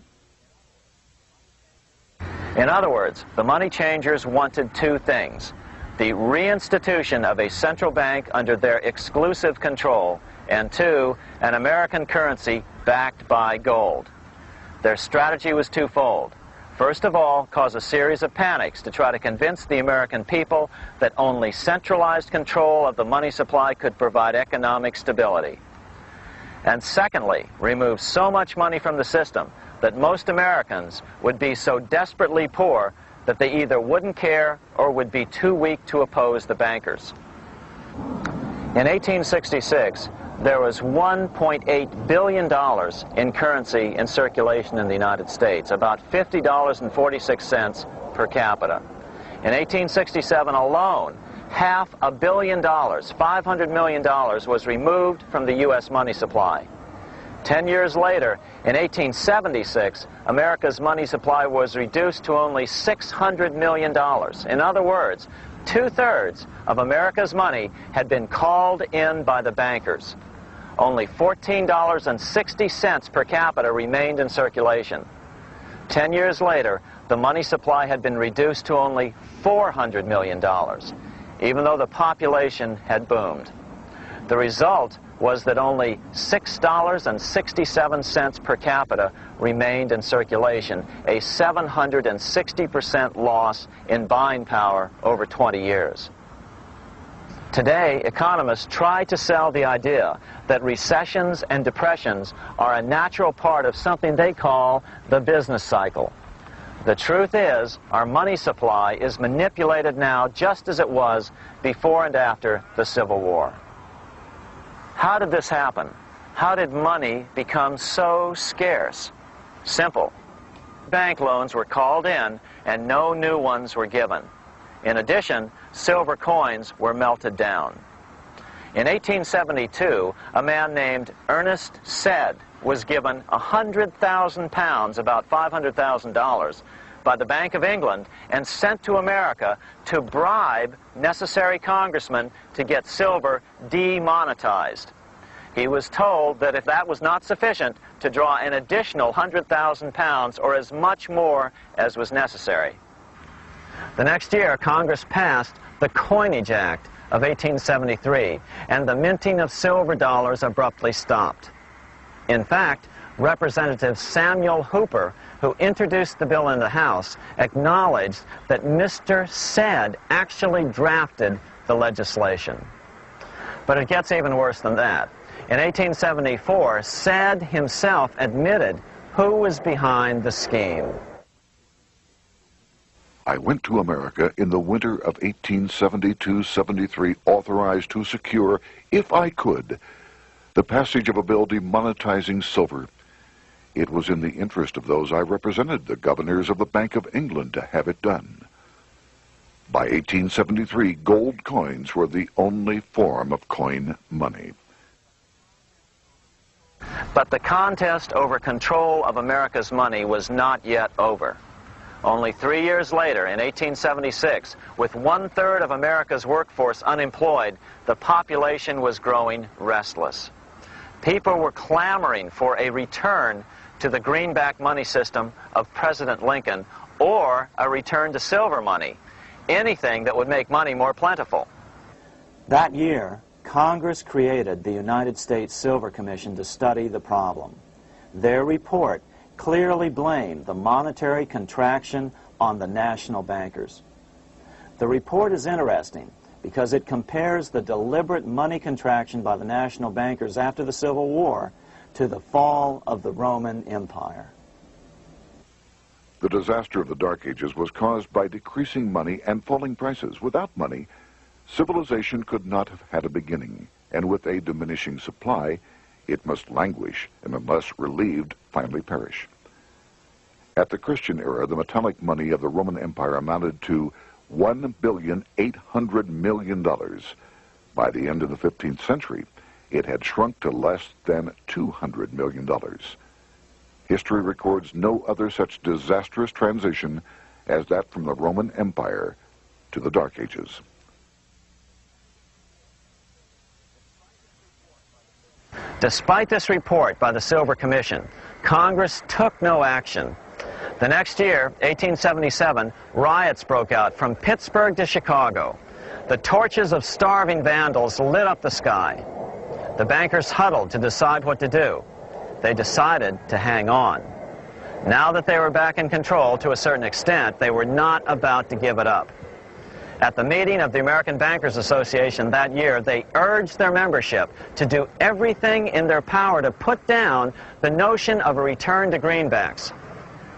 In other words, the money changers wanted two things: the reinstitution of a central bank under their exclusive control, and two, an American currency backed by gold. Their strategy was twofold. First of all, cause a series of panics to try to convince the American people that only centralized control of the money supply could provide economic stability. And secondly, remove so much money from the system that most Americans would be so desperately poor that they either wouldn't care or would be too weak to oppose the bankers. In eighteen sixty-six, there was one point eight billion dollars in currency in circulation in the United States, about fifty dollars and forty-six cents per capita. In eighteen sixty-seven alone, half a billion dollars, five hundred million dollars, was removed from the U S money supply. Ten years later, in eighteen seventy-six, America's money supply was reduced to only six hundred million dollars. In other words, two-thirds of America's money had been called in by the bankers. Only fourteen dollars and sixty cents per capita remained in circulation. Ten years later, the money supply had been reduced to only four hundred million dollars, even though the population had boomed. The result was that only six dollars and sixty-seven cents per capita remained in circulation, a seven hundred sixty percent loss in buying power over twenty years. Today, economists try to sell the idea that recessions and depressions are a natural part of something they call the business cycle. The truth is, our money supply is manipulated now just as it was before and after the Civil War. How did this happen? How did money become so scarce? Simple. Bank loans were called in and no new ones were given. In addition, silver coins were melted down. In eighteen seventy-two, a man named Ernest Said was given one hundred thousand pounds, about five hundred thousand dollars, by the Bank of England and sent to America to bribe necessary congressmen to get silver demonetized. He was told that if that was not sufficient, to draw an additional one hundred thousand pounds or as much more as was necessary. The next year, Congress passed the Coinage Act of eighteen seventy-three, and the minting of silver dollars abruptly stopped. In fact, Representative Samuel Hooper, who introduced the bill in the House, acknowledged that Mister Said actually drafted the legislation. But it gets even worse than that. In eighteen seventy-four, Said himself admitted who was behind the scheme. I went to America in the winter of eighteen seventy-two seventy-three, authorized to secure, if I could, the passage of a bill demonetizing silver. It was in the interest of those I represented, the governors of the Bank of England, to have it done. By eighteen seventy-three, gold coins were the only form of coin money. But the contest over control of America's money was not yet over. Only three years later, in eighteen seventy-six, with one-third of America's workforce unemployed, the population was growing restless. People were clamoring for a return to the greenback money system of President Lincoln, or a return to silver money, anything that would make money more plentiful. That year, Congress created the United States Silver Commission to study the problem. Their report clearly blamed the monetary contraction on the national bankers. The report is interesting because it compares the deliberate money contraction by the national bankers after the Civil War to the fall of the Roman Empire. The disaster of the Dark Ages was caused by decreasing money and falling prices. Without money, civilization could not have had a beginning, and with a diminishing supply, it must languish and, unless relieved, finally perish. At the Christian era, the metallic money of the Roman Empire amounted to one billion eight hundred million dollars. By the end of the fifteenth century, it had shrunk to less than two hundred million dollars. History records no other such disastrous transition as that from the Roman Empire to the Dark Ages. Despite this report by the Silver Commission, Congress took no action. The next year, eighteen seventy-seven, riots broke out from Pittsburgh to Chicago. The torches of starving vandals lit up the sky. The bankers huddled to decide what to do. They decided to hang on. Now that they were back in control to a certain extent, they were not about to give it up. At the meeting of the American Bankers Association that year, they urged their membership to do everything in their power to put down the notion of a return to greenbacks.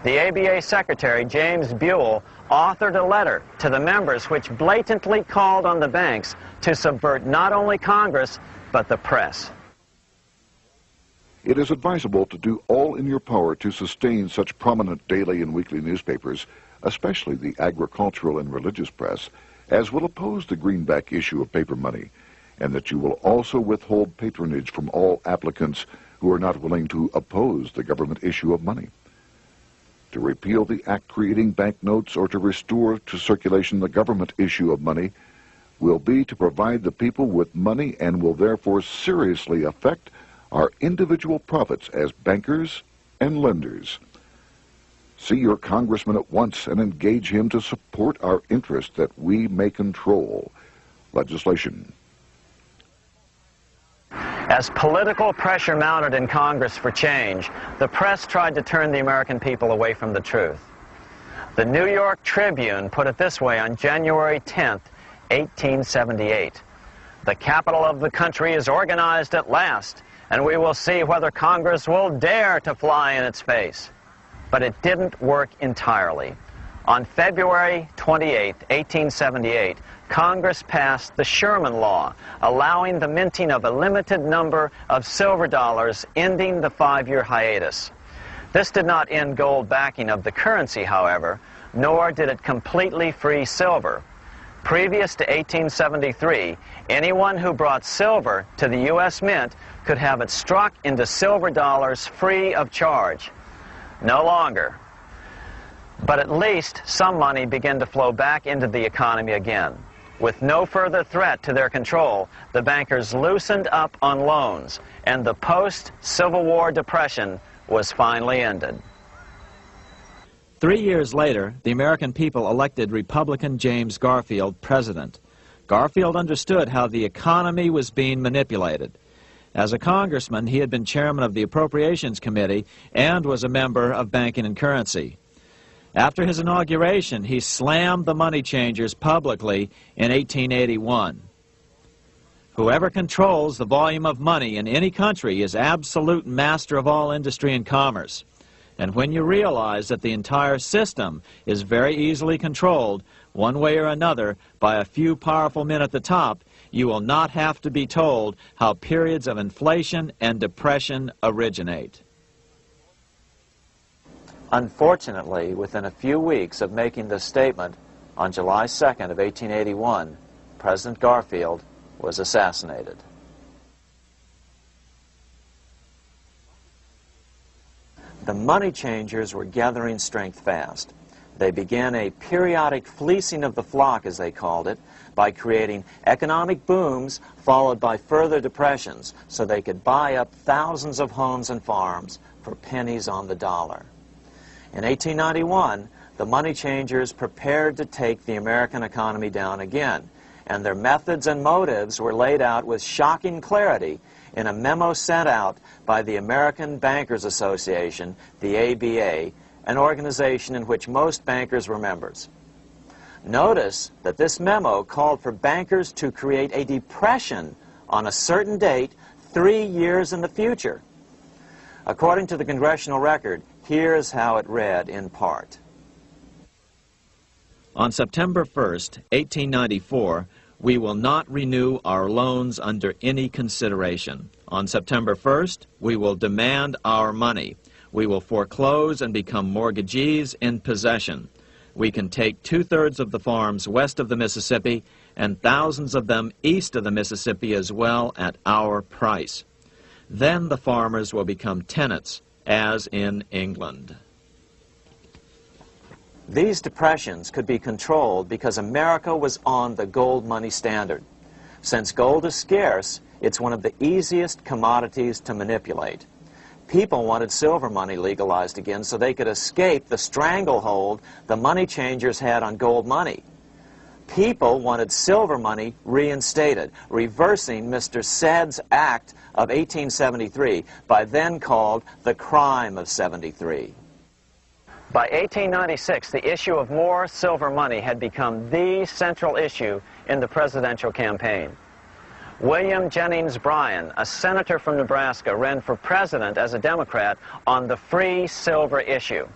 The A B A Secretary, James Buell, authored a letter to the members which blatantly called on the banks to subvert not only Congress, but the press. It is advisable to do all in your power to sustain such prominent daily and weekly newspapers, especially the agricultural and religious press, as will oppose the greenback issue of paper money, and that you will also withhold patronage from all applicants who are not willing to oppose the government issue of money. To repeal the act creating banknotes or to restore to circulation the government issue of money will be to provide the people with money and will therefore seriously affect our individual profits as bankers and lenders. See your congressman at once and engage him to support our interests that we may control. Legislation. As political pressure mounted in Congress for change, the press tried to turn the American people away from the truth. The New York Tribune put it this way on January tenth, eighteen seventy-eight. The capital of the country is organized at last, and we will see whether Congress will dare to fly in its face. But it didn't work entirely. On February twenty-eighth, eighteen seventy-eight, Congress passed the Sherman Law, allowing the minting of a limited number of silver dollars, ending the five-year hiatus. This did not end gold backing of the currency, however, nor did it completely free silver. Previous to eighteen seventy-three, anyone who brought silver to the U S Mint could have it struck into silver dollars free of charge. No longer. But at least some money began to flow back into the economy again. With no further threat to their control, the bankers loosened up on loans, and the post-Civil War Depression was finally ended. Three years later, the American people elected Republican James Garfield president. Garfield understood how the economy was being manipulated. As a congressman, he had been chairman of the Appropriations Committee and was a member of Banking and Currency. After his inauguration, he slammed the money changers publicly in eighteen eighty-one. Whoever controls the volume of money in any country is absolute master of all industry and commerce. And when you realize that the entire system is very easily controlled, one way or another, by a few powerful men at the top, you will not have to be told how periods of inflation and depression originate. Unfortunately, within a few weeks of making this statement, on July second of eighteen eighty-one, President Garfield was assassinated. The money changers were gathering strength fast. They began a periodic fleecing of the flock, as they called it, by creating economic booms followed by further depressions so they could buy up thousands of homes and farms for pennies on the dollar. In eighteen ninety-one, the money changers prepared to take the American economy down again, and their methods and motives were laid out with shocking clarity in a memo sent out by the American Bankers Association, the A B A, an organization in which most bankers were members. Notice that this memo called for bankers to create a depression on a certain date three years in the future. According to the Congressional Record, here's how it read in part. On September first, eighteen ninety-four, we will not renew our loans under any consideration. On September first, we will demand our money. We will foreclose and become mortgagees in possession. We can take two-thirds of the farms west of the Mississippi and thousands of them east of the Mississippi as well at our price. Then the farmers will become tenants, as in England. These depressions could be controlled because America was on the gold money standard. Since gold is scarce, it's one of the easiest commodities to manipulate. People wanted silver money legalized again so they could escape the stranglehold the money changers had on gold money. People wanted silver money reinstated, reversing Mister Said's Act of eighteen seventy-three, by then called the Crime of seventy-three. By eighteen ninety-six, the issue of more silver money had become the central issue in the presidential campaign. William Jennings Bryan, a senator from Nebraska, ran for president as a Democrat on the free silver issue.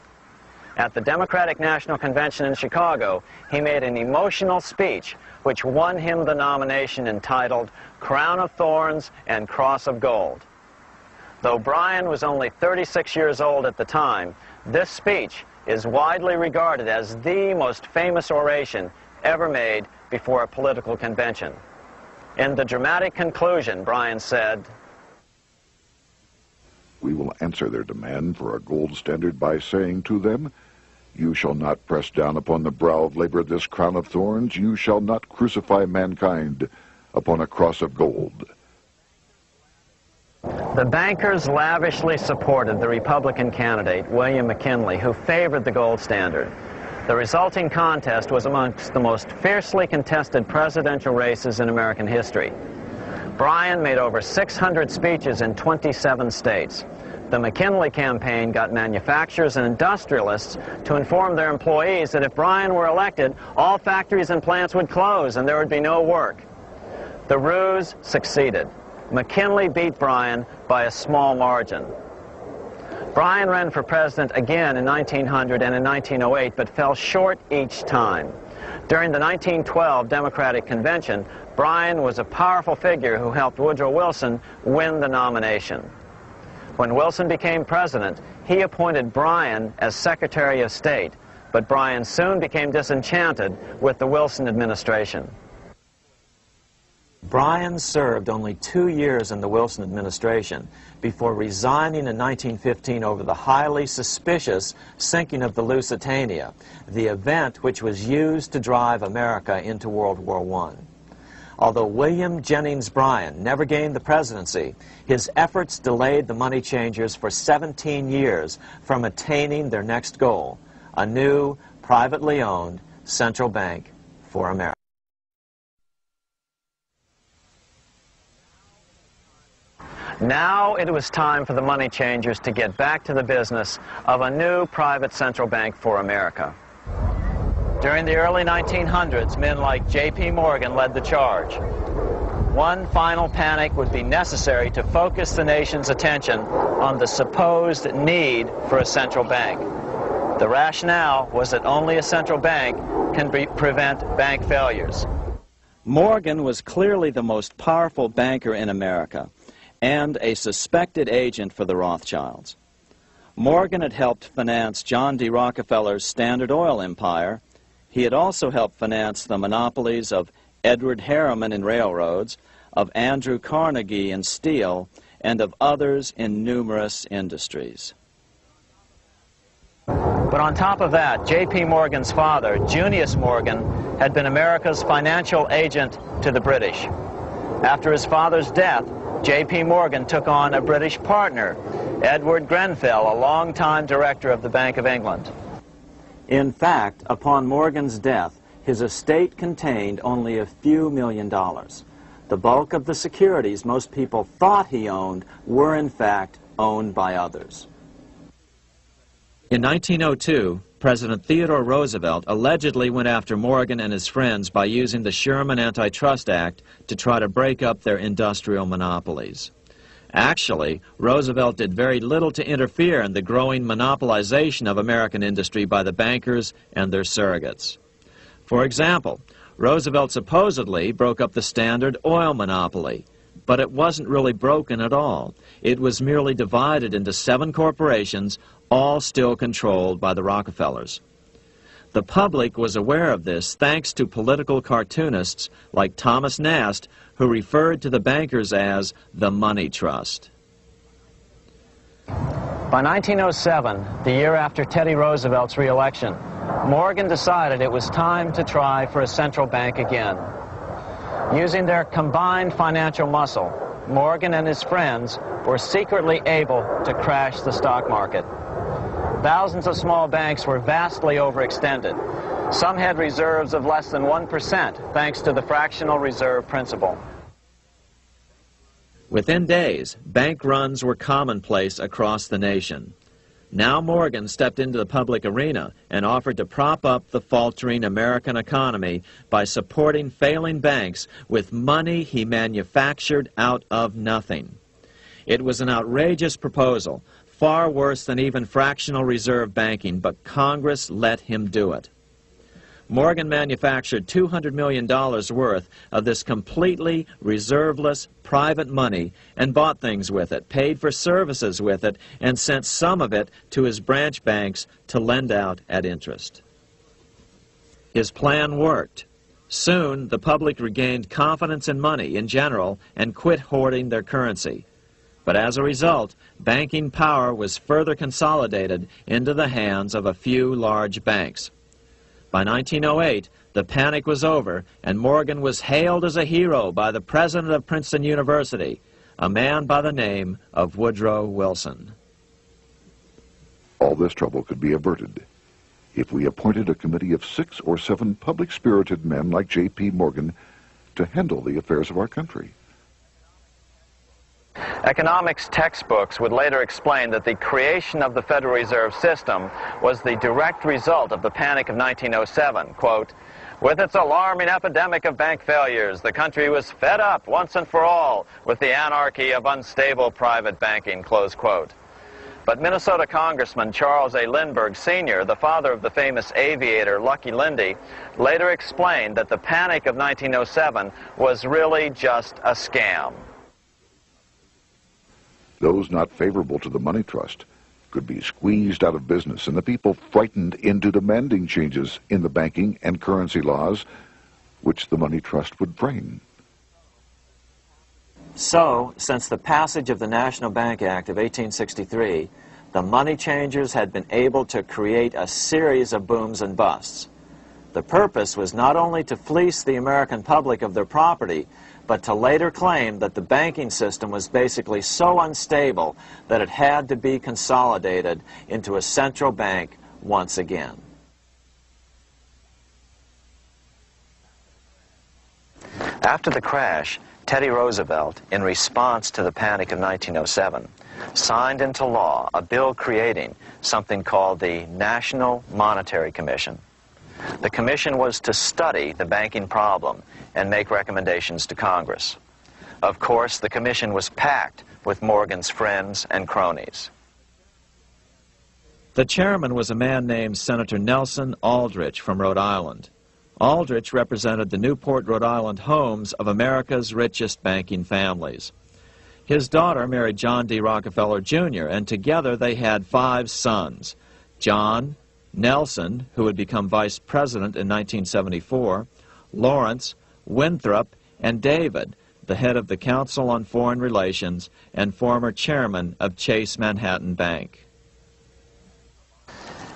At the Democratic National Convention in Chicago, he made an emotional speech which won him the nomination, entitled Crown of Thorns and Cross of Gold. Though Bryan was only thirty-six years old at the time, this speech is widely regarded as the most famous oration ever made before a political convention. In the dramatic conclusion, Bryan said, "We will answer their demand for a gold standard by saying to them, you shall not press down upon the brow of labor this crown of thorns, you shall not crucify mankind upon a cross of gold." The bankers lavishly supported the Republican candidate, William McKinley, who favored the gold standard. The resulting contest was amongst the most fiercely contested presidential races in American history. Bryan made over six hundred speeches in twenty-seven states. The McKinley campaign got manufacturers and industrialists to inform their employees that if Bryan were elected, all factories and plants would close and there would be no work. The ruse succeeded. McKinley beat Bryan by a small margin. Bryan ran for president again in nineteen hundred and in nineteen oh eight, but fell short each time. During the nineteen twelve Democratic Convention, Bryan was a powerful figure who helped Woodrow Wilson win the nomination. When Wilson became president, he appointed Bryan as Secretary of State, but Bryan soon became disenchanted with the Wilson administration. Bryan served only two years in the Wilson administration before resigning in nineteen fifteen over the highly suspicious sinking of the Lusitania, the event which was used to drive America into World War One. Although William Jennings Bryan never gained the presidency, his efforts delayed the money changers for seventeen years from attaining their next goal, a new, privately owned central bank for America. Now it was time for the money changers to get back to the business of a new private central bank for America. During the early nineteen hundreds, men like J P Morgan led the charge. One final panic would be necessary to focus the nation's attention on the supposed need for a central bank. The rationale was that only a central bank can be prevent bank failures. Morgan was clearly the most powerful banker in America, and a suspected agent for the Rothschilds. Morgan had helped finance John D. Rockefeller's Standard Oil empire. He had also helped finance the monopolies of Edward Harriman in railroads, of Andrew Carnegie in steel, and of others in numerous industries. But on top of that, J P Morgan's father, Junius Morgan, had been America's financial agent to the British. After his father's death, J P Morgan took on a British partner, Edward Grenfell, a long-time director of the Bank of England. In fact, upon Morgan's death, his estate contained only a few million dollars. The bulk of the securities most people thought he owned were in fact owned by others. In nineteen oh two, President Theodore Roosevelt allegedly went after Morgan and his friends by using the Sherman Antitrust Act to try to break up their industrial monopolies. Actually, Roosevelt did very little to interfere in the growing monopolization of American industry by the bankers and their surrogates. For example, Roosevelt supposedly broke up the Standard Oil monopoly, but it wasn't really broken at all. It was merely divided into seven corporations, all still controlled by the Rockefellers. The public was aware of this thanks to political cartoonists like Thomas Nast, who referred to the bankers as the Money Trust. By nineteen oh seven, the year after Teddy Roosevelt's re-election, Morgan decided it was time to try for a central bank again. Using their combined financial muscle, Morgan and his friends were secretly able to crash the stock market. Thousands of small banks were vastly overextended. Some had reserves of less than one percent, thanks to the fractional reserve principle. Within days, bank runs were commonplace across the nation. Now Morgan stepped into the public arena and offered to prop up the faltering American economy by supporting failing banks with money he manufactured out of nothing. It was an outrageous proposal, far worse than even fractional reserve banking, but Congress let him do it. Morgan manufactured two hundred million dollars worth of this completely reserveless private money and bought things with it, paid for services with it, and sent some of it to his branch banks to lend out at interest. His plan worked. Soon, the public regained confidence in money in general and quit hoarding their currency. But as a result, banking power was further consolidated into the hands of a few large banks. By nineteen oh eight, the panic was over, and Morgan was hailed as a hero by the president of Princeton University, a man by the name of Woodrow Wilson. All this trouble could be averted if we appointed a committee of six or seven public-spirited men like J P. Morgan to handle the affairs of our country. Economics textbooks would later explain that the creation of the Federal Reserve System was the direct result of the Panic of nineteen oh seven. Quote, "With its alarming epidemic of bank failures, the country was fed up once and for all with the anarchy of unstable private banking," close quote. But Minnesota Congressman Charles A. Lindbergh, Senior, the father of the famous aviator Lucky Lindy, later explained that the Panic of nineteen oh seven was really just a scam. Those not favorable to the money trust could be squeezed out of business and the people frightened into demanding changes in the banking and currency laws which the money trust would bring. So, since the passage of the National Bank Act of eighteen sixty-three, the money changers had been able to create a series of booms and busts. The purpose was not only to fleece the American public of their property, but to later claim that the banking system was basically so unstable that it had to be consolidated into a central bank once again. After the crash, Teddy Roosevelt, in response to the Panic of nineteen oh seven, signed into law a bill creating something called the National Monetary Commission. The commission was to study the banking problem and make recommendations to Congress. Of course, the commission was packed with Morgan's friends and cronies. The chairman was a man named Senator Nelson Aldrich from Rhode Island. Aldrich represented the Newport, Rhode Island homes of America's richest banking families. His daughter married John D. Rockefeller, Junior, and together they had five sons: John, Nelson, who would become vice president in nineteen seventy-four, Lawrence, Winthrop, and David, the head of the Council on Foreign Relations and former chairman of Chase Manhattan Bank.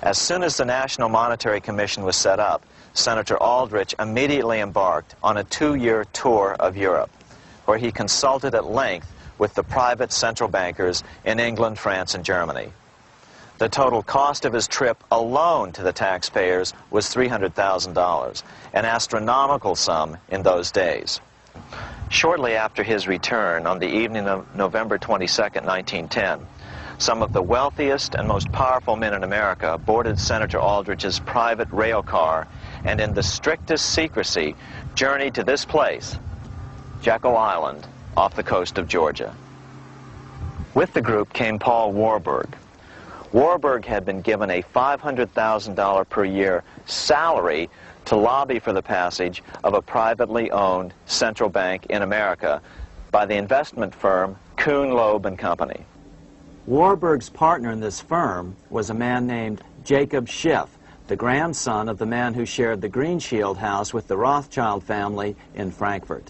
As soon as the National Monetary Commission was set up, Senator Aldrich immediately embarked on a two-year tour of Europe, where he consulted at length with the private central bankers in England, France, and Germany. The total cost of his trip alone to the taxpayers was three hundred thousand dollars, an astronomical sum in those days. Shortly after his return, on the evening of November twenty-second, nineteen ten, some of the wealthiest and most powerful men in America boarded Senator Aldrich's private rail car and in the strictest secrecy journeyed to this place, Jekyll Island, off the coast of Georgia. With the group came Paul Warburg. Warburg had been given a five hundred thousand dollars per year salary to lobby for the passage of a privately owned central bank in America by the investment firm Kuhn, Loeb and Company. Warburg's partner in this firm was a man named Jacob Schiff, the grandson of the man who shared the Green Shield house with the Rothschild family in Frankfurt.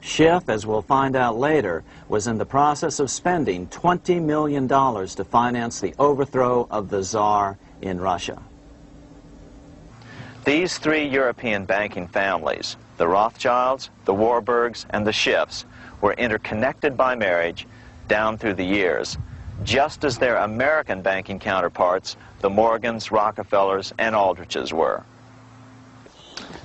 Schiff, as we'll find out later, was in the process of spending twenty million dollars to finance the overthrow of the Tsar in Russia. These three European banking families, the Rothschilds, the Warburgs, and the Schiffs, were interconnected by marriage down through the years, just as their American banking counterparts, the Morgans, Rockefellers, and Aldriches were.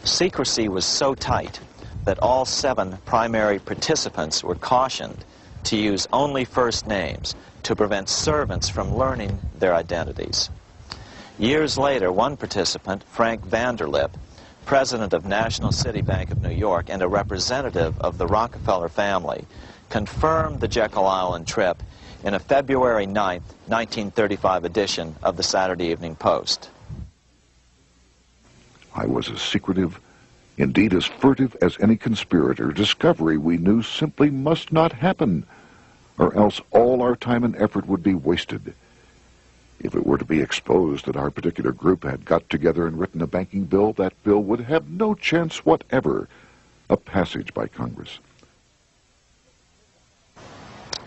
Secrecy was so tight that all seven primary participants were cautioned to use only first names to prevent servants from learning their identities. Years later, one participant, Frank Vanderlip, president of National City Bank of New York and a representative of the Rockefeller family, confirmed the Jekyll Island trip in a February ninth, nineteen thirty-five edition of the Saturday Evening Post. I was as secretive, indeed as furtive as any conspirator. Discovery, we knew, simply must not happen, or else all our time and effort would be wasted. If it were to be exposed that our particular group had got together and written a banking bill, that bill would have no chance whatever of passage by Congress.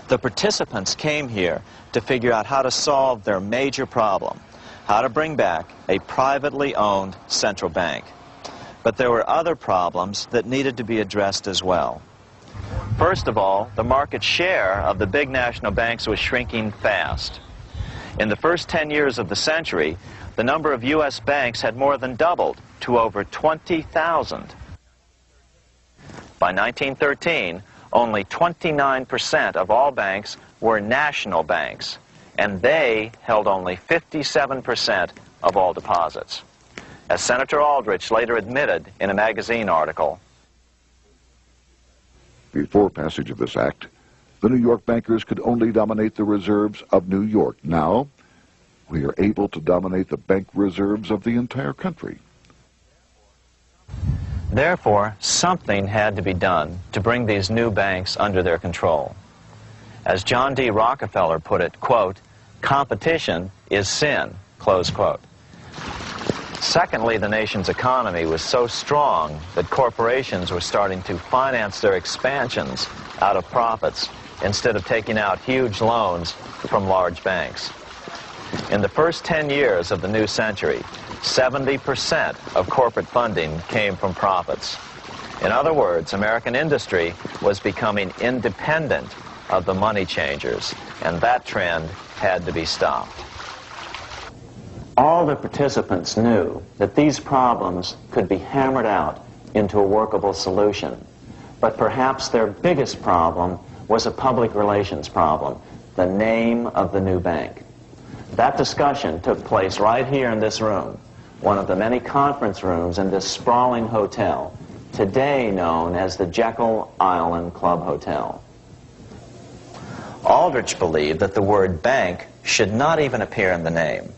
The participants came here to figure out how to solve their major problem, how to bring back a privately owned central bank. But there were other problems that needed to be addressed as well. First of all, the market share of the big national banks was shrinking fast. In the first ten years of the century, the number of U S banks had more than doubled to over twenty thousand. By nineteen thirteen, only twenty-nine percent of all banks were national banks, and they held only fifty-seven percent of all deposits. As Senator Aldrich later admitted in a magazine article, before passage of this act, the New York bankers could only dominate the reserves of New York. Now, we are able to dominate the bank reserves of the entire country. Therefore, something had to be done to bring these new banks under their control. As John D. Rockefeller put it, quote, competition is sin, close quote. Secondly, the nation's economy was so strong that corporations were starting to finance their expansions out of profits instead of taking out huge loans from large banks. In the first ten years of the new century, seventy percent of corporate funding came from profits. In other words, American industry was becoming independent of the money changers, and that trend had to be stopped. All the participants knew that these problems could be hammered out into a workable solution. But perhaps their biggest problem was a public relations problem, the name of the new bank. That discussion took place right here in this room, one of the many conference rooms in this sprawling hotel, today known as the Jekyll Island Club Hotel. Aldrich believed that the word bank should not even appear in the name.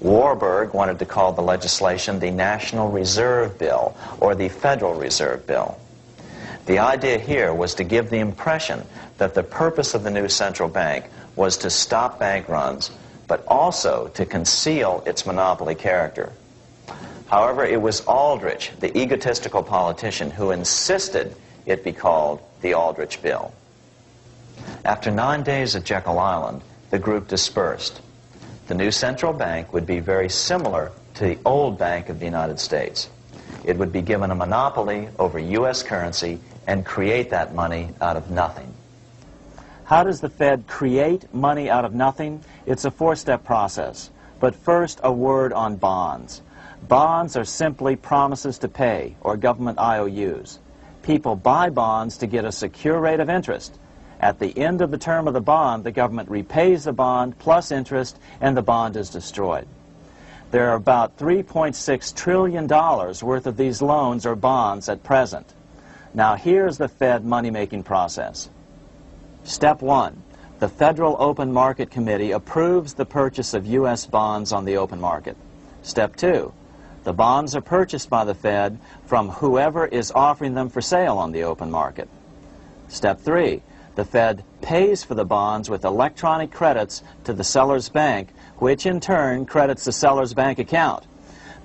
Warburg wanted to call the legislation the National Reserve Bill or the Federal Reserve Bill. The idea here was to give the impression that the purpose of the new central bank was to stop bank runs, but also to conceal its monopoly character. However, it was Aldrich, the egotistical politician, who insisted it be called the Aldrich Bill. After nine days at Jekyll Island, the group dispersed. The new central bank would be very similar to the old Bank of the United States. It would be given a monopoly over U S currency and create that money out of nothing. How does the Fed create money out of nothing? It's a four-step process. But first, a word on bonds. Bonds are simply promises to pay, or government I O Us. People buy bonds to get a secure rate of interest. At the end of the term of the bond, the government repays the bond plus interest, and the bond is destroyed. There are about three point six trillion dollars worth of these loans or bonds at present. Now here's the Fed money-making process. Step one, the Federal Open Market Committee approves the purchase of U S bonds on the open market. Step two, the bonds are purchased by the Fed from whoever is offering them for sale on the open market. Step three, the Fed pays for the bonds with electronic credits to the seller's bank, which in turn credits the seller's bank account.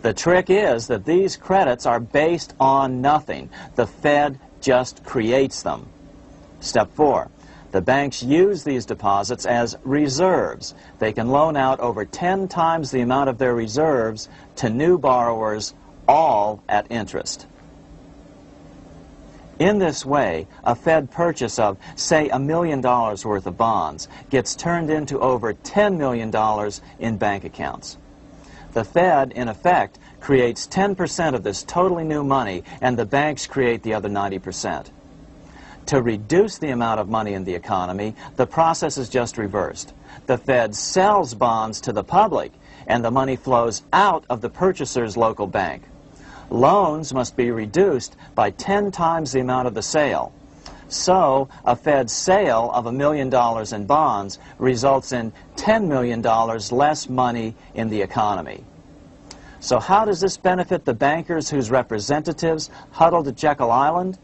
The trick is that these credits are based on nothing. The Fed just creates them. Step four, the banks use these deposits as reserves. They can loan out over ten times the amount of their reserves to new borrowers, all at interest. In this way, a Fed purchase of, say, a million dollars worth of bonds gets turned into over ten million dollars in bank accounts. The Fed, in effect, creates ten percent of this totally new money, and the banks create the other ninety percent. To reduce the amount of money in the economy, the process is just reversed. The Fed sells bonds to the public, and the money flows out of the purchaser's local bank. Loans must be reduced by ten times the amount of the sale. So, a Fed sale of a million dollars in bonds results in ten million dollars less money in the economy. So how does this benefit the bankers whose representatives huddled at Jekyll Island?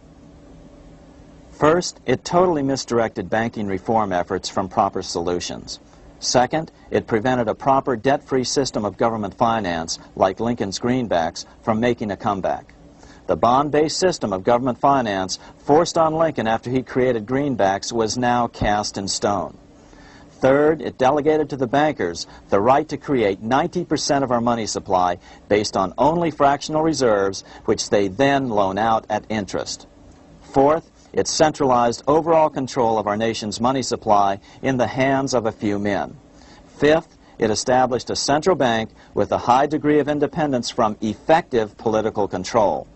First, it totally misdirected banking reform efforts from proper solutions. Second, it prevented a proper debt-free system of government finance, like Lincoln's greenbacks, from making a comeback. The bond-based system of government finance forced on Lincoln after he created greenbacks was now cast in stone. Third, it delegated to the bankers the right to create ninety percent of our money supply based on only fractional reserves, which they then loan out at interest. Fourth, it centralized overall control of our nation's money supply in the hands of a few men. Fifth, it established a central bank with a high degree of independence from effective political control.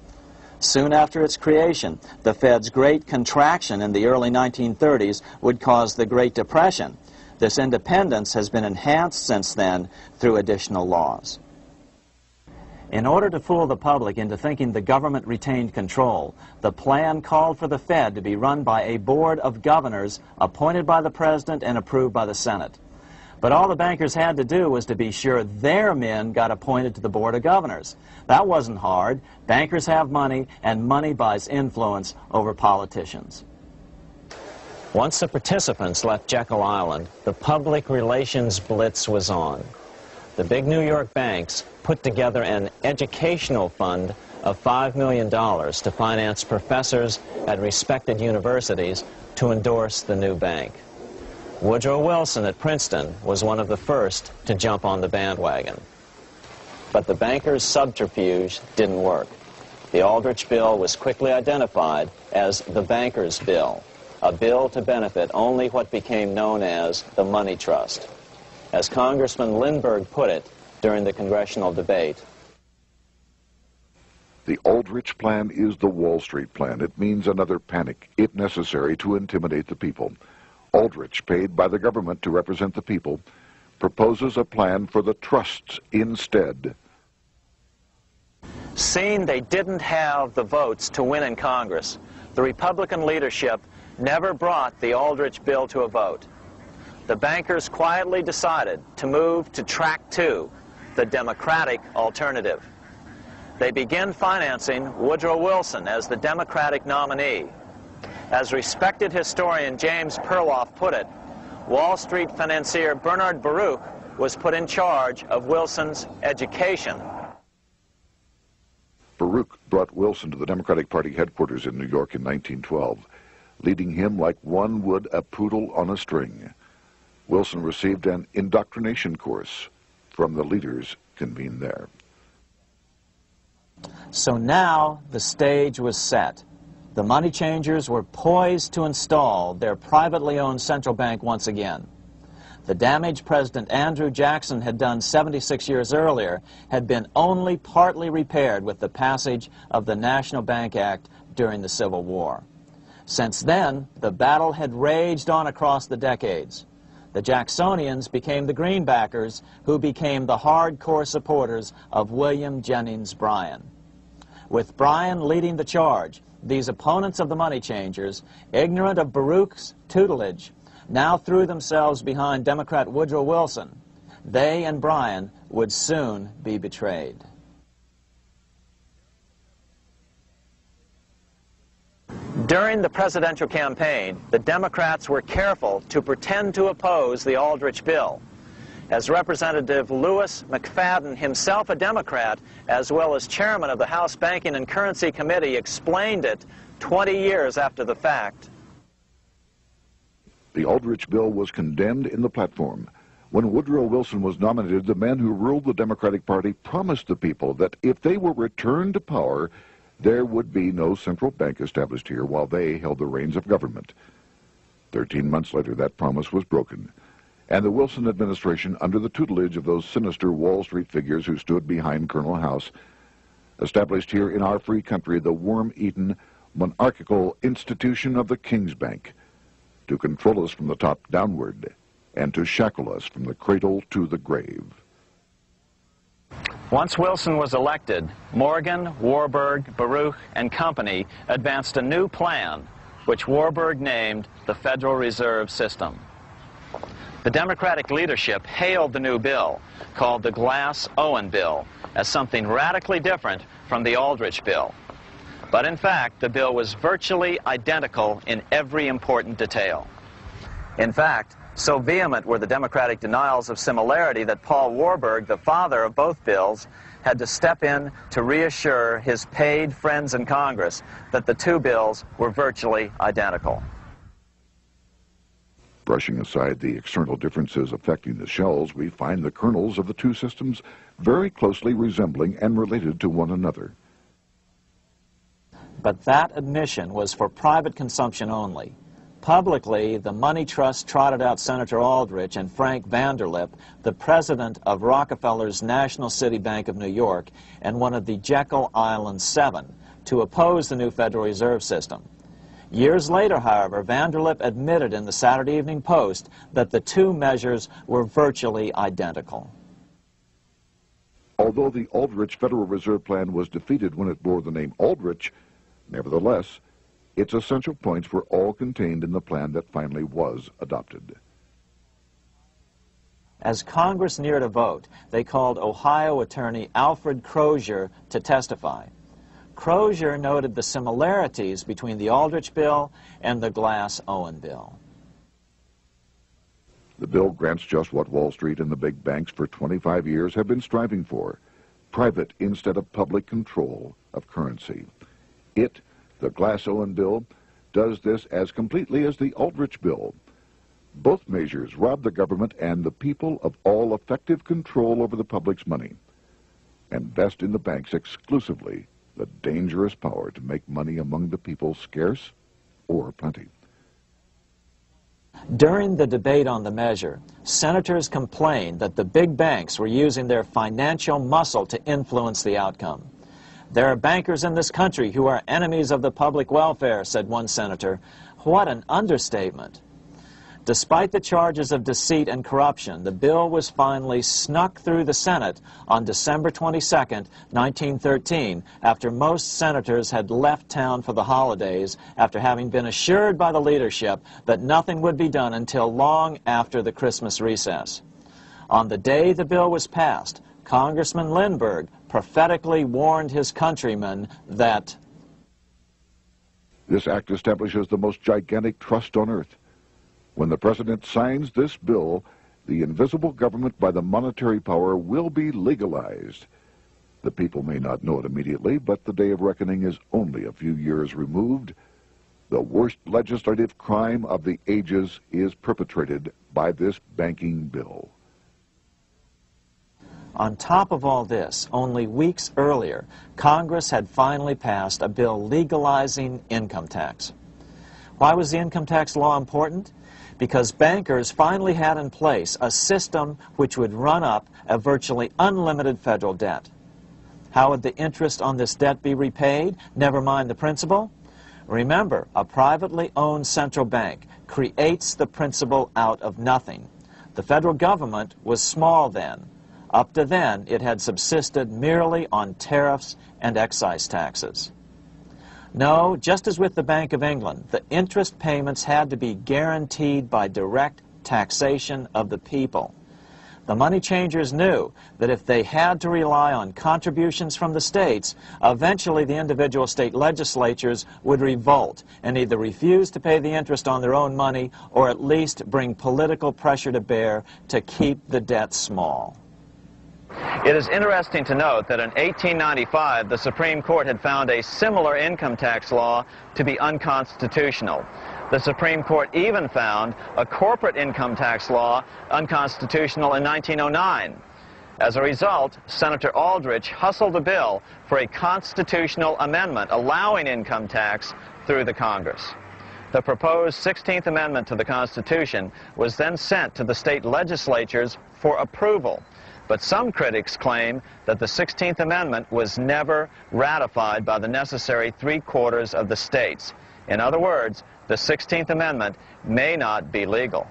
Soon after its creation, the Fed's great contraction in the early nineteen thirties would cause the Great Depression. This independence has been enhanced since then through additional laws. In order to fool the public into thinking the government retained control, the plan called for the Fed to be run by a board of governors appointed by the President and approved by the Senate. But all the bankers had to do was to be sure their men got appointed to the board of governors. That wasn't hard. Bankers have money, and money buys influence over politicians. Once the participants left Jekyll Island, the public relations blitz was on. The big New York banks put together an educational fund of five million dollars to finance professors at respected universities to endorse the new bank. Woodrow Wilson at Princeton was one of the first to jump on the bandwagon. But the bankers' subterfuge didn't work. The Aldrich Bill was quickly identified as the Bankers' Bill, a bill to benefit only what became known as the Money Trust. As Congressman Lindbergh put it during the congressional debate, the Aldrich plan is the Wall Street plan. It means another panic, if necessary, to intimidate the people. Aldrich, paid by the government to represent the people, proposes a plan for the trusts instead. Seeing they didn't have the votes to win in Congress, the Republican leadership never brought the Aldrich bill to a vote. The bankers quietly decided to move to track two, the Democratic alternative. They began financing Woodrow Wilson as the Democratic nominee. As respected historian James Perloff put it, Wall Street financier Bernard Baruch was put in charge of Wilson's education. Baruch brought Wilson to the Democratic Party headquarters in New York in nineteen twelve, leading him like one would a poodle on a string. Wilson received an indoctrination course from the leaders convened there. So now the stage was set. The money changers were poised to install their privately owned central bank once again. The damage President Andrew Jackson had done seventy-six years earlier had been only partly repaired with the passage of the National Bank Act during the Civil War. Since then, the battle had raged on across the decades. The Jacksonians became the greenbackers, who became the hardcore supporters of William Jennings Bryan. With Bryan leading the charge, these opponents of the money changers, ignorant of Baruch's tutelage, now threw themselves behind Democrat Woodrow Wilson. They and Bryan would soon be betrayed. During the presidential campaign, the Democrats were careful to pretend to oppose the Aldrich Bill, as Representative Lewis McFadden, himself a Democrat, as well as chairman of the House Banking and Currency Committee, explained it twenty years after the fact. The Aldrich Bill was condemned in the platform. When Woodrow Wilson was nominated, the man who ruled the Democratic Party promised the people that if they were returned to power, there would be no central bank established here while they held the reins of government. Thirteen months later, that promise was broken, and the Wilson administration, under the tutelage of those sinister Wall Street figures who stood behind Colonel House, established here in our free country the worm-eaten, monarchical institution of the King's Bank, to control us from the top downward and to shackle us from the cradle to the grave. Once Wilson was elected, Morgan, Warburg, Baruch, and company advanced a new plan, which Warburg named the Federal Reserve System. The Democratic leadership hailed the new bill, called the Glass-Owen Bill, as something radically different from the Aldrich Bill. But in fact, the bill was virtually identical in every important detail. In fact, so vehement were the Democratic denials of similarity that Paul Warburg, the father of both bills, had to step in to reassure his paid friends in Congress that the two bills were virtually identical. Brushing aside the external differences affecting the shells, we find the kernels of the two systems very closely resembling and related to one another. But that admission was for private consumption only. Publicly, the money trust trotted out Senator Aldrich and Frank Vanderlip, the president of Rockefeller's National City Bank of New York and one of the Jekyll Island Seven, to oppose the new Federal Reserve System. Years later, however, Vanderlip admitted in the Saturday Evening Post that the two measures were virtually identical. Although the Aldrich Federal Reserve Plan was defeated when it bore the name Aldrich, nevertheless, its essential points were all contained in the plan that finally was adopted. As Congress neared a vote, they called Ohio attorney Alfred Crozier to testify. Crozier noted the similarities between the Aldrich Bill and the Glass-Owen Bill. The bill grants just what Wall Street and the big banks for twenty-five years have been striving for: private instead of public control of currency. It, the Glass-Owen Bill, does this as completely as the Aldrich Bill. Both measures rob the government and the people of all effective control over the public's money and vest in the banks exclusively the dangerous power to make money among the people scarce or plenty. During the debate on the measure, senators complained that the big banks were using their financial muscle to influence the outcome. "There are bankers in this country who are enemies of the public welfare," said one senator. What an understatement. Despite the charges of deceit and corruption, the bill was finally snuck through the Senate on December twenty-second, nineteen thirteen, after most senators had left town for the holidays, after having been assured by the leadership that nothing would be done until long after the Christmas recess. On the day the bill was passed, Congressman Lindbergh prophetically warned his countrymen that "This act establishes the most gigantic trust on earth. When the president signs this bill, the invisible government by the monetary power will be legalized. The people may not know it immediately, but the day of reckoning is only a few years removed. The worst legislative crime of the ages is perpetrated by this banking bill." On top of all this, only weeks earlier, Congress had finally passed a bill legalizing income tax. Why was the income tax law important? Because bankers finally had in place a system which would run up a virtually unlimited federal debt. How would the interest on this debt be repaid, never mind the principal? Remember, a privately owned central bank creates the principal out of nothing. The federal government was small then. Up to then, it had subsisted merely on tariffs and excise taxes. No, just as with the Bank of England, the interest payments had to be guaranteed by direct taxation of the people. The money changers knew that if they had to rely on contributions from the states, eventually the individual state legislatures would revolt and either refuse to pay the interest on their own money or at least bring political pressure to bear to keep the debt small. It is interesting to note that in eighteen ninety-five, the Supreme Court had found a similar income tax law to be unconstitutional. The Supreme Court even found a corporate income tax law unconstitutional in nineteen oh nine. As a result, Senator Aldrich hustled a bill for a constitutional amendment allowing income tax through the Congress. The proposed sixteenth Amendment to the Constitution was then sent to the state legislatures for approval. But some critics claim that the sixteenth Amendment was never ratified by the necessary three-quarters of the states. In other words, the sixteenth Amendment may not be legal.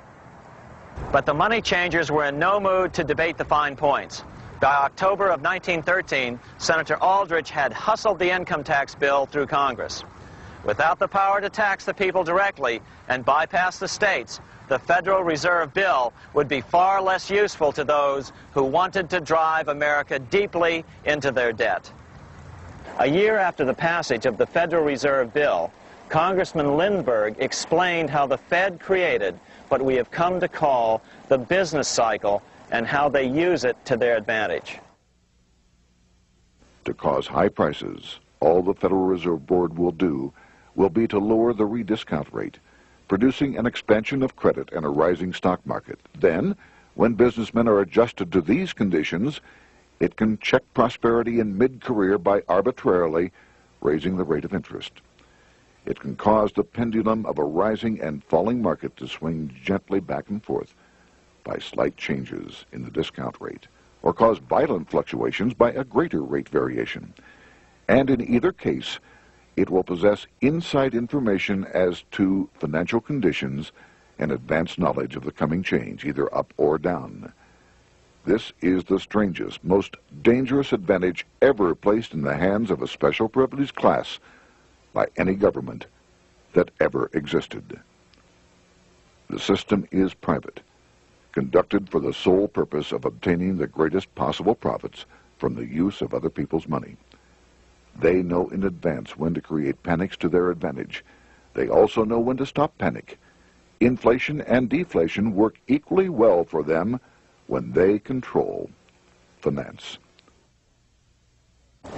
But the money changers were in no mood to debate the fine points. By October of nineteen thirteen, Senator Aldrich had hustled the income tax bill through Congress. Without the power to tax the people directly and bypass the states, the Federal Reserve Bill would be far less useful to those who wanted to drive America deeply into their debt. A year after the passage of the Federal Reserve Bill, Congressman Lindbergh explained how the Fed created what we have come to call the business cycle and how they use it to their advantage. To cause high prices, all the Federal Reserve Board will do will be to lower the rediscount rate, producing an expansion of credit and a rising stock market. Then, when businessmen are adjusted to these conditions, it can check prosperity in mid-career by arbitrarily raising the rate of interest. It can cause the pendulum of a rising and falling market to swing gently back and forth by slight changes in the discount rate, or cause violent fluctuations by a greater rate variation. And in either case, it will possess inside information as to financial conditions and advanced knowledge of the coming change, either up or down. This is the strangest, most dangerous advantage ever placed in the hands of a special privileged class by any government that ever existed. The system is private, conducted for the sole purpose of obtaining the greatest possible profits from the use of other people's money. They know in advance when to create panics to their advantage. They also know when to stop panic. Inflation and deflation work equally well for them when they control finance.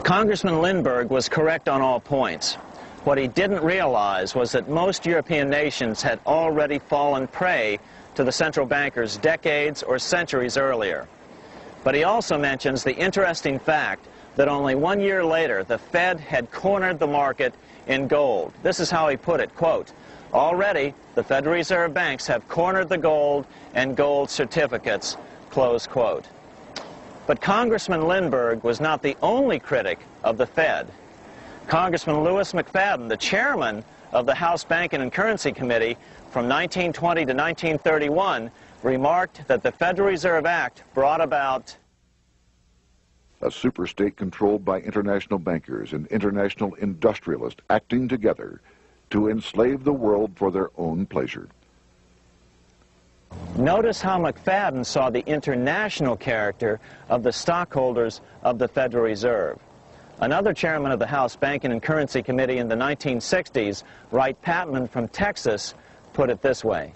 Congressman Lindbergh was correct on all points. What he didn't realize was that most European nations had already fallen prey to the central bankers decades or centuries earlier. But he also mentions the interesting fact that only one year later, the Fed had cornered the market in gold. This is how he put it, quote, "Already, the Federal Reserve banks have cornered the gold and gold certificates," close quote. But Congressman Lindbergh was not the only critic of the Fed. Congressman Lewis McFadden, the chairman of the House Banking and Currency Committee from nineteen twenty to nineteen thirty-one, remarked that the Federal Reserve Act brought about a superstate controlled by international bankers and international industrialists acting together to enslave the world for their own pleasure. Notice how McFadden saw the international character of the stockholders of the Federal Reserve. Another chairman of the House Banking and Currency Committee in the nineteen sixties, Wright Patman from Texas, put it this way.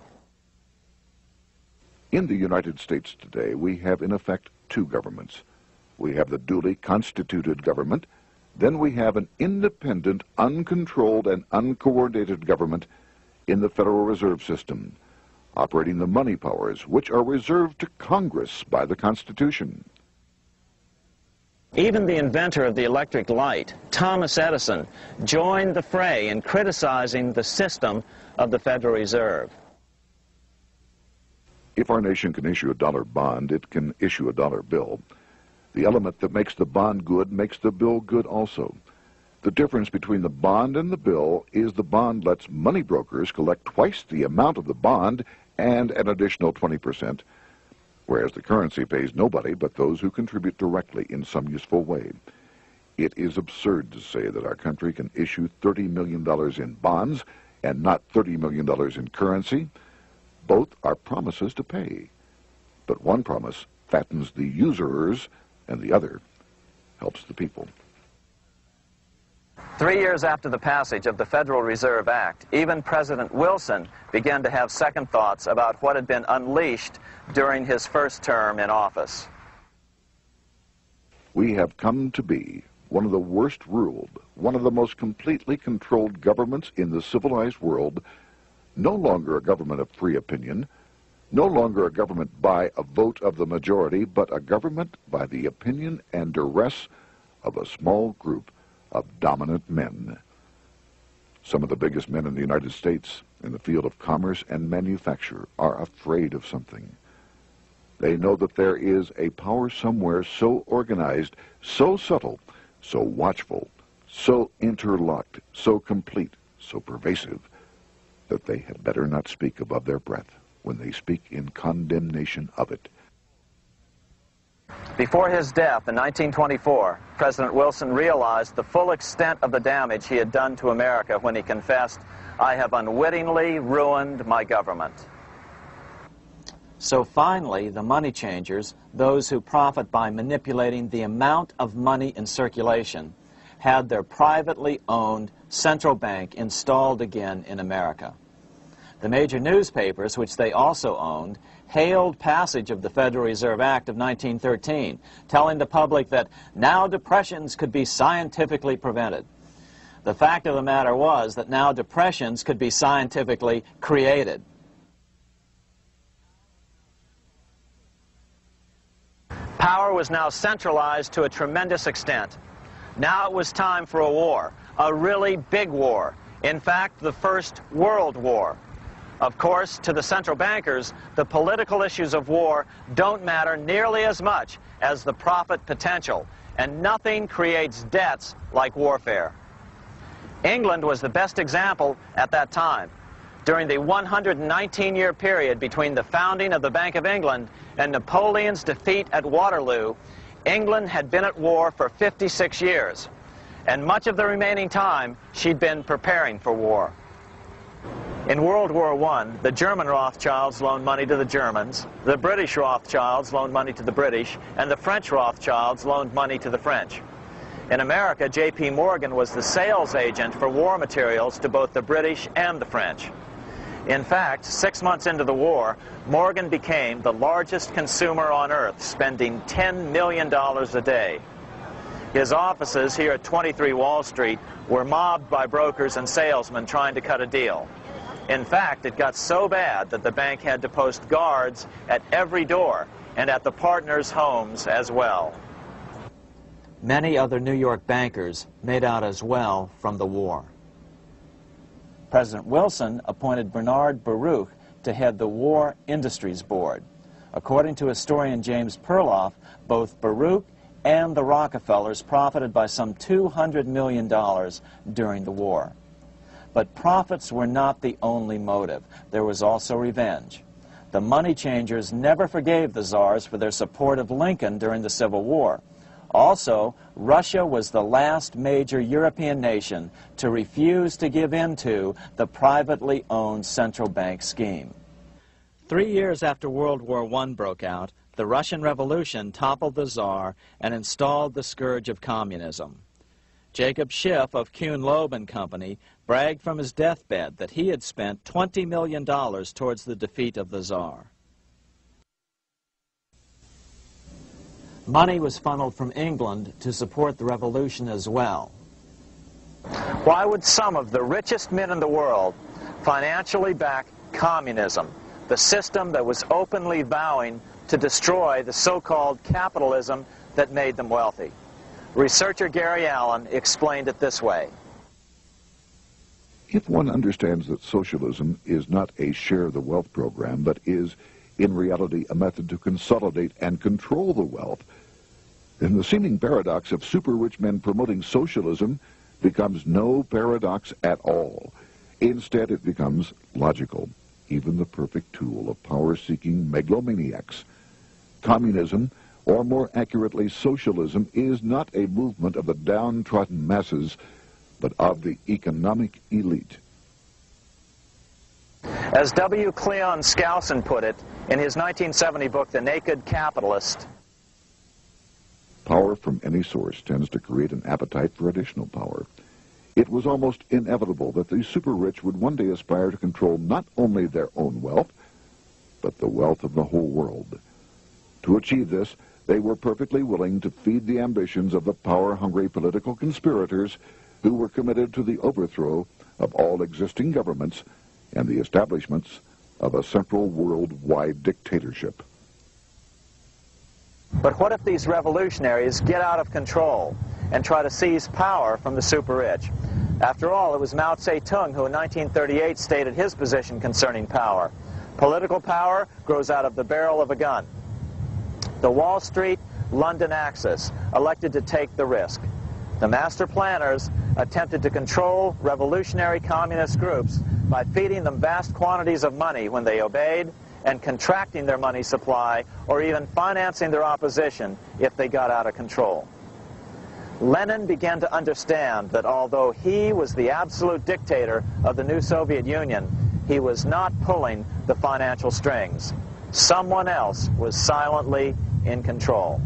In the United States today, we have in effect two governments. We have the duly constituted government, then we have an independent, uncontrolled, and uncoordinated government in the Federal Reserve System, operating the money powers which are reserved to Congress by the Constitution. Even the inventor of the electric light, Thomas Edison, joined the fray in criticizing the system of the Federal Reserve. If our nation can issue a dollar bond, it can issue a dollar bill. The element that makes the bond good makes the bill good also. The difference between the bond and the bill is the bond lets money brokers collect twice the amount of the bond and an additional twenty percent, whereas the currency pays nobody but those who contribute directly in some useful way. It is absurd to say that our country can issue thirty million dollars in bonds and not thirty million dollars in currency. Both are promises to pay, but one promise fattens the usurers, and the other helps the people. Three years after the passage of the Federal Reserve Act, even President Wilson began to have second thoughts about what had been unleashed during his first term in office. We have come to be one of the worst ruled, one of the most completely controlled governments in the civilized world, no longer a government of free opinion, no longer a government by a vote of the majority, but a government by the opinion and duress of a small group of dominant men. Some of the biggest men in the United States in the field of commerce and manufacture are afraid of something. They know that there is a power somewhere so organized, so subtle, so watchful, so interlocked, so complete, so pervasive, that they had better not speak above their breath when they speak in condemnation of it. Before his death in nineteen twenty-four, President Wilson realized the full extent of the damage he had done to America when he confessed, "I have unwittingly ruined my government." So finally, the money changers, those who profit by manipulating the amount of money in circulation, had their privately owned central bank installed again in America. The major newspapers, which they also owned, hailed passage of the Federal Reserve Act of nineteen thirteen, telling the public that now depressions could be scientifically prevented. The fact of the matter was that now depressions could be scientifically created. Power was now centralized to a tremendous extent. Now it was time for a war, a really big war, in fact, the First World War. Of course, to the central bankers, the political issues of war don't matter nearly as much as the profit potential, and nothing creates debts like warfare. England was the best example at that time. During the one hundred nineteen year period between the founding of the Bank of England and Napoleon's defeat at Waterloo, England had been at war for fifty-six years, and much of the remaining time she'd been preparing for war. In World War One, the German Rothschilds loaned money to the Germans, the British Rothschilds loaned money to the British, and the French Rothschilds loaned money to the French. In America, J P Morgan was the sales agent for war materials to both the British and the French. In fact, six months into the war, Morgan became the largest consumer on earth, spending ten million dollars a day. His offices here at twenty-three Wall Street were mobbed by brokers and salesmen trying to cut a deal. In fact, it got so bad that the bank had to post guards at every door and at the partners' homes as well. Many other New York bankers made out as well from the war. President Wilson appointed Bernard Baruch to head the War Industries Board. According to historian James Perloff, both Baruch and the Rockefellers profited by some two hundred million dollars during the war. But profits were not the only motive. There was also revenge. The money changers never forgave the czars for their support of Lincoln during the Civil War. Also, Russia was the last major European nation to refuse to give in to the privately owned central bank scheme. Three years after World War One broke out, the Russian Revolution toppled the czar and installed the scourge of communism. Jacob Schiff of Kuhn-Loeb and Company bragged from his deathbed that he had spent twenty million dollars towards the defeat of the czar. Money was funneled from England to support the revolution as well. Why would some of the richest men in the world financially back communism, the system that was openly vowing to destroy the so-called capitalism that made them wealthy? Researcher Gary Allen explained it this way. If one understands that socialism is not a share the wealth program, but is in reality a method to consolidate and control the wealth, then the seeming paradox of super-rich men promoting socialism becomes no paradox at all. Instead, it becomes logical, even the perfect tool of power-seeking megalomaniacs. Communism, or more accurately, socialism, is not a movement of the downtrodden masses, but of the economic elite. As W Cleon Skousen put it, in his nineteen seventy book, The Naked Capitalist. Power from any source tends to create an appetite for additional power. It was almost inevitable that these super-rich would one day aspire to control not only their own wealth, but the wealth of the whole world. To achieve this, they were perfectly willing to feed the ambitions of the power-hungry political conspirators who were committed to the overthrow of all existing governments and the establishments of a central worldwide dictatorship. But what if these revolutionaries get out of control and try to seize power from the super-rich? After all, it was Mao Zedong who in nineteen thirty-eight stated his position concerning power. Political power grows out of the barrel of a gun. The Wall Street, London Axis elected to take the risk. The master planners attempted to control revolutionary communist groups by feeding them vast quantities of money when they obeyed, and contracting their money supply, or even financing their opposition if they got out of control. Lenin began to understand that although he was the absolute dictator of the new Soviet Union, he was not pulling the financial strings. Someone else was silently in control.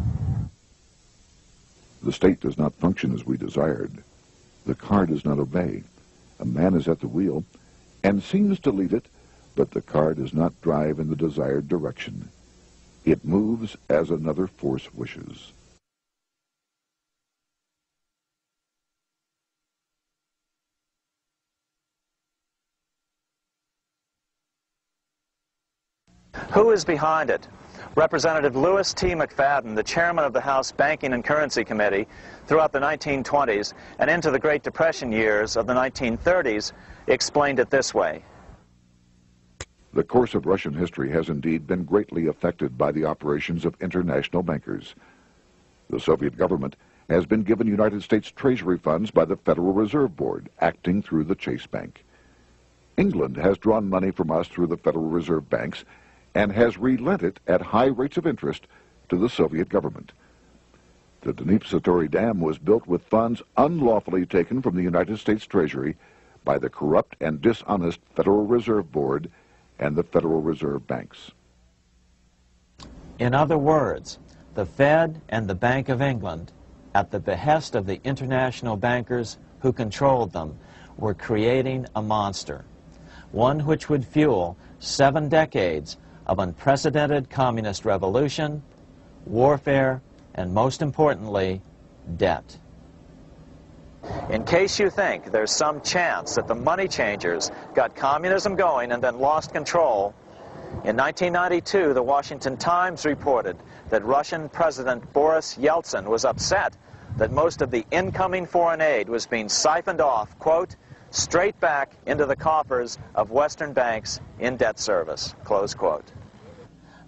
The state does not function as we desired. The car does not obey. A man is at the wheel and seems to lead it, but the car does not drive in the desired direction. It moves as another force wishes. Who is behind it? Representative Lewis T. McFadden, the chairman of the House Banking and Currency Committee, throughout the nineteen twenties and into the Great Depression years of the nineteen thirties, explained it this way. The course of Russian history has indeed been greatly affected by the operations of international bankers. The Soviet government has been given United States Treasury funds by the Federal Reserve Board, acting through the Chase Bank. England has drawn money from us through the Federal Reserve banks and has relent it at high rates of interest to the Soviet government. The Dnipro Dam was built with funds unlawfully taken from the United States Treasury by the corrupt and dishonest Federal Reserve Board and the Federal Reserve banks. In other words, the Fed and the Bank of England, at the behest of the international bankers who controlled them, were creating a monster, one which would fuel seven decades of unprecedented communist revolution, warfare, and most importantly, debt. In case you think there's some chance that the money changers got communism going and then lost control, in nineteen ninety-two, the Washington Times reported that Russian President Boris Yeltsin was upset that most of the incoming foreign aid was being siphoned off, quote, straight back into the coffers of Western banks in debt service, close quote.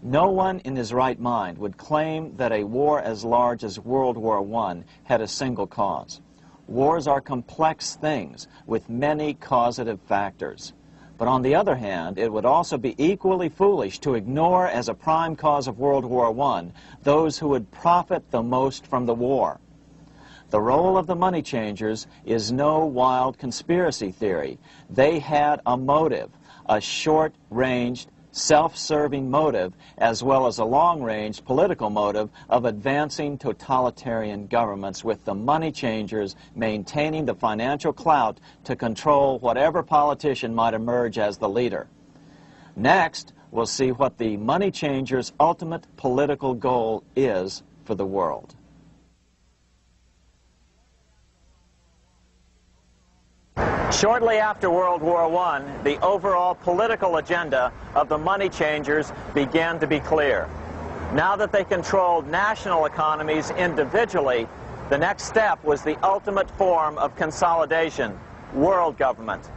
No one in his right mind would claim that a war as large as World War One had a single cause. Wars are complex things with many causative factors. But on the other hand, it would also be equally foolish to ignore as a prime cause of World War One those who would profit the most from the war. The role of the money changers is no wild conspiracy theory. They had a motive, a short-range, self-serving motive, as well as a long-range political motive of advancing totalitarian governments, with the money changers maintaining the financial clout to control whatever politician might emerge as the leader. Next, we'll see what the money changers' ultimate political goal is for the world. Shortly after World War One, the overall political agenda of the money changers began to be clear. Now that they controlled national economies individually, the next step was the ultimate form of consolidation, world government.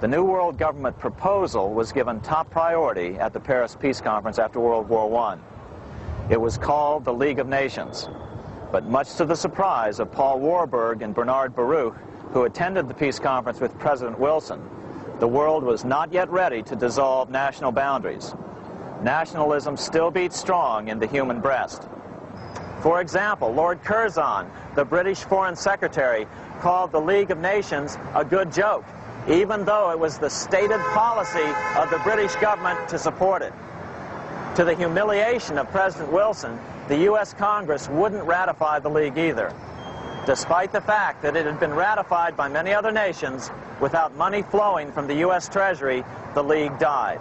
The new world government proposal was given top priority at the Paris Peace Conference after World War One. It was called the League of Nations. But much to the surprise of Paul Warburg and Bernard Baruch, who attended the peace conference with President Wilson, the world was not yet ready to dissolve national boundaries. Nationalism still beat strong in the human breast. For example, Lord Curzon, the British Foreign Secretary, called the League of Nations a good joke, even though it was the stated policy of the British government to support it. To the humiliation of President Wilson, the U S Congress wouldn't ratify the League either, despite the fact that it had been ratified by many other nations. Without money flowing from the U S Treasury, the League died.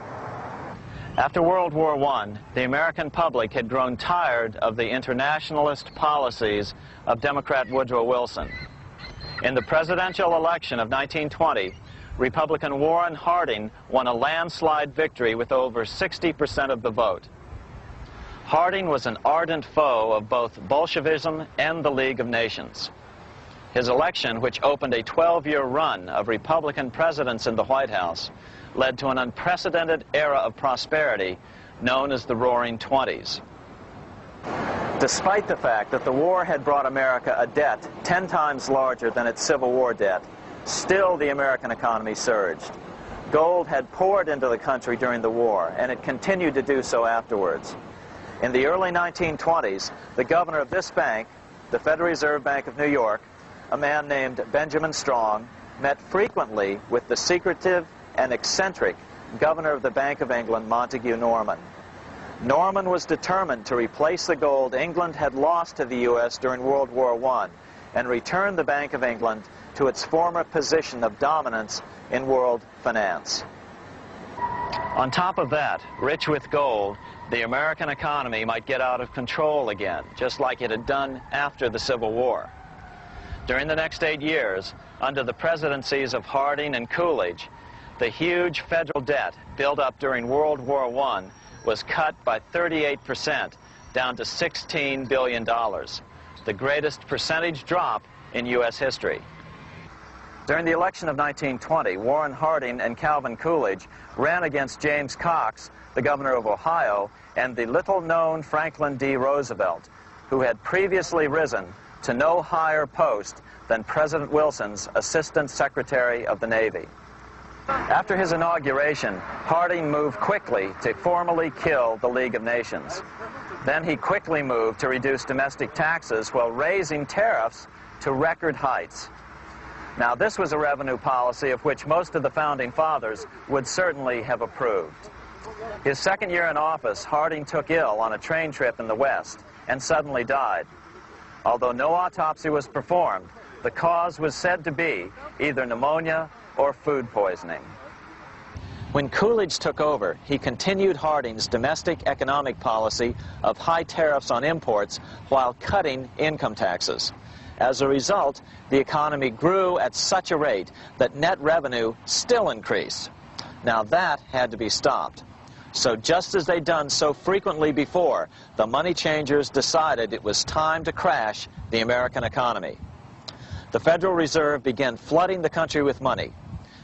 After World War One, the American public had grown tired of the internationalist policies of Democrat Woodrow Wilson. In the presidential election of nineteen twenty, Republican Warren Harding won a landslide victory with over sixty percent of the vote. Harding was an ardent foe of both Bolshevism and the League of Nations. His election, which opened a twelve-year run of Republican presidents in the White House, led to an unprecedented era of prosperity known as the Roaring Twenties. Despite the fact that the war had brought America a debt ten times larger than its Civil War debt, still the American economy surged. Gold had poured into the country during the war, and it continued to do so afterwards. In the early nineteen twenties, the governor of this bank, the Federal Reserve Bank of New York, a man named Benjamin Strong, met frequently with the secretive and eccentric governor of the Bank of England, Montague Norman. Norman was determined to replace the gold England had lost to the U S during World War One and return the Bank of England to its former position of dominance in world finance. On top of that, rich with gold, the American economy might get out of control again, just like it had done after the Civil War. During the next eight years, under the presidencies of Harding and Coolidge, the huge federal debt built up during World War One was cut by thirty-eight percent, down to sixteen billion dollars, the greatest percentage drop in U S history. During the election of nineteen twenty, Warren Harding and Calvin Coolidge ran against James Cox, the governor of Ohio, and the little-known Franklin D. Roosevelt, who had previously risen to no higher post than President Wilson's Assistant Secretary of the Navy. After his inauguration, Harding moved quickly to formally kill the League of Nations. Then he quickly moved to reduce domestic taxes while raising tariffs to record heights. Now, this was a revenue policy of which most of the Founding Fathers would certainly have approved. His second year in office, Harding took ill on a train trip in the West and suddenly died. Although no autopsy was performed, the cause was said to be either pneumonia or food poisoning. When Coolidge took over, he continued Harding's domestic economic policy of high tariffs on imports while cutting income taxes. As a result, the economy grew at such a rate that net revenue still increased. Now that had to be stopped. So just as they'd done so frequently before, the money changers decided it was time to crash the American economy. The Federal Reserve began flooding the country with money.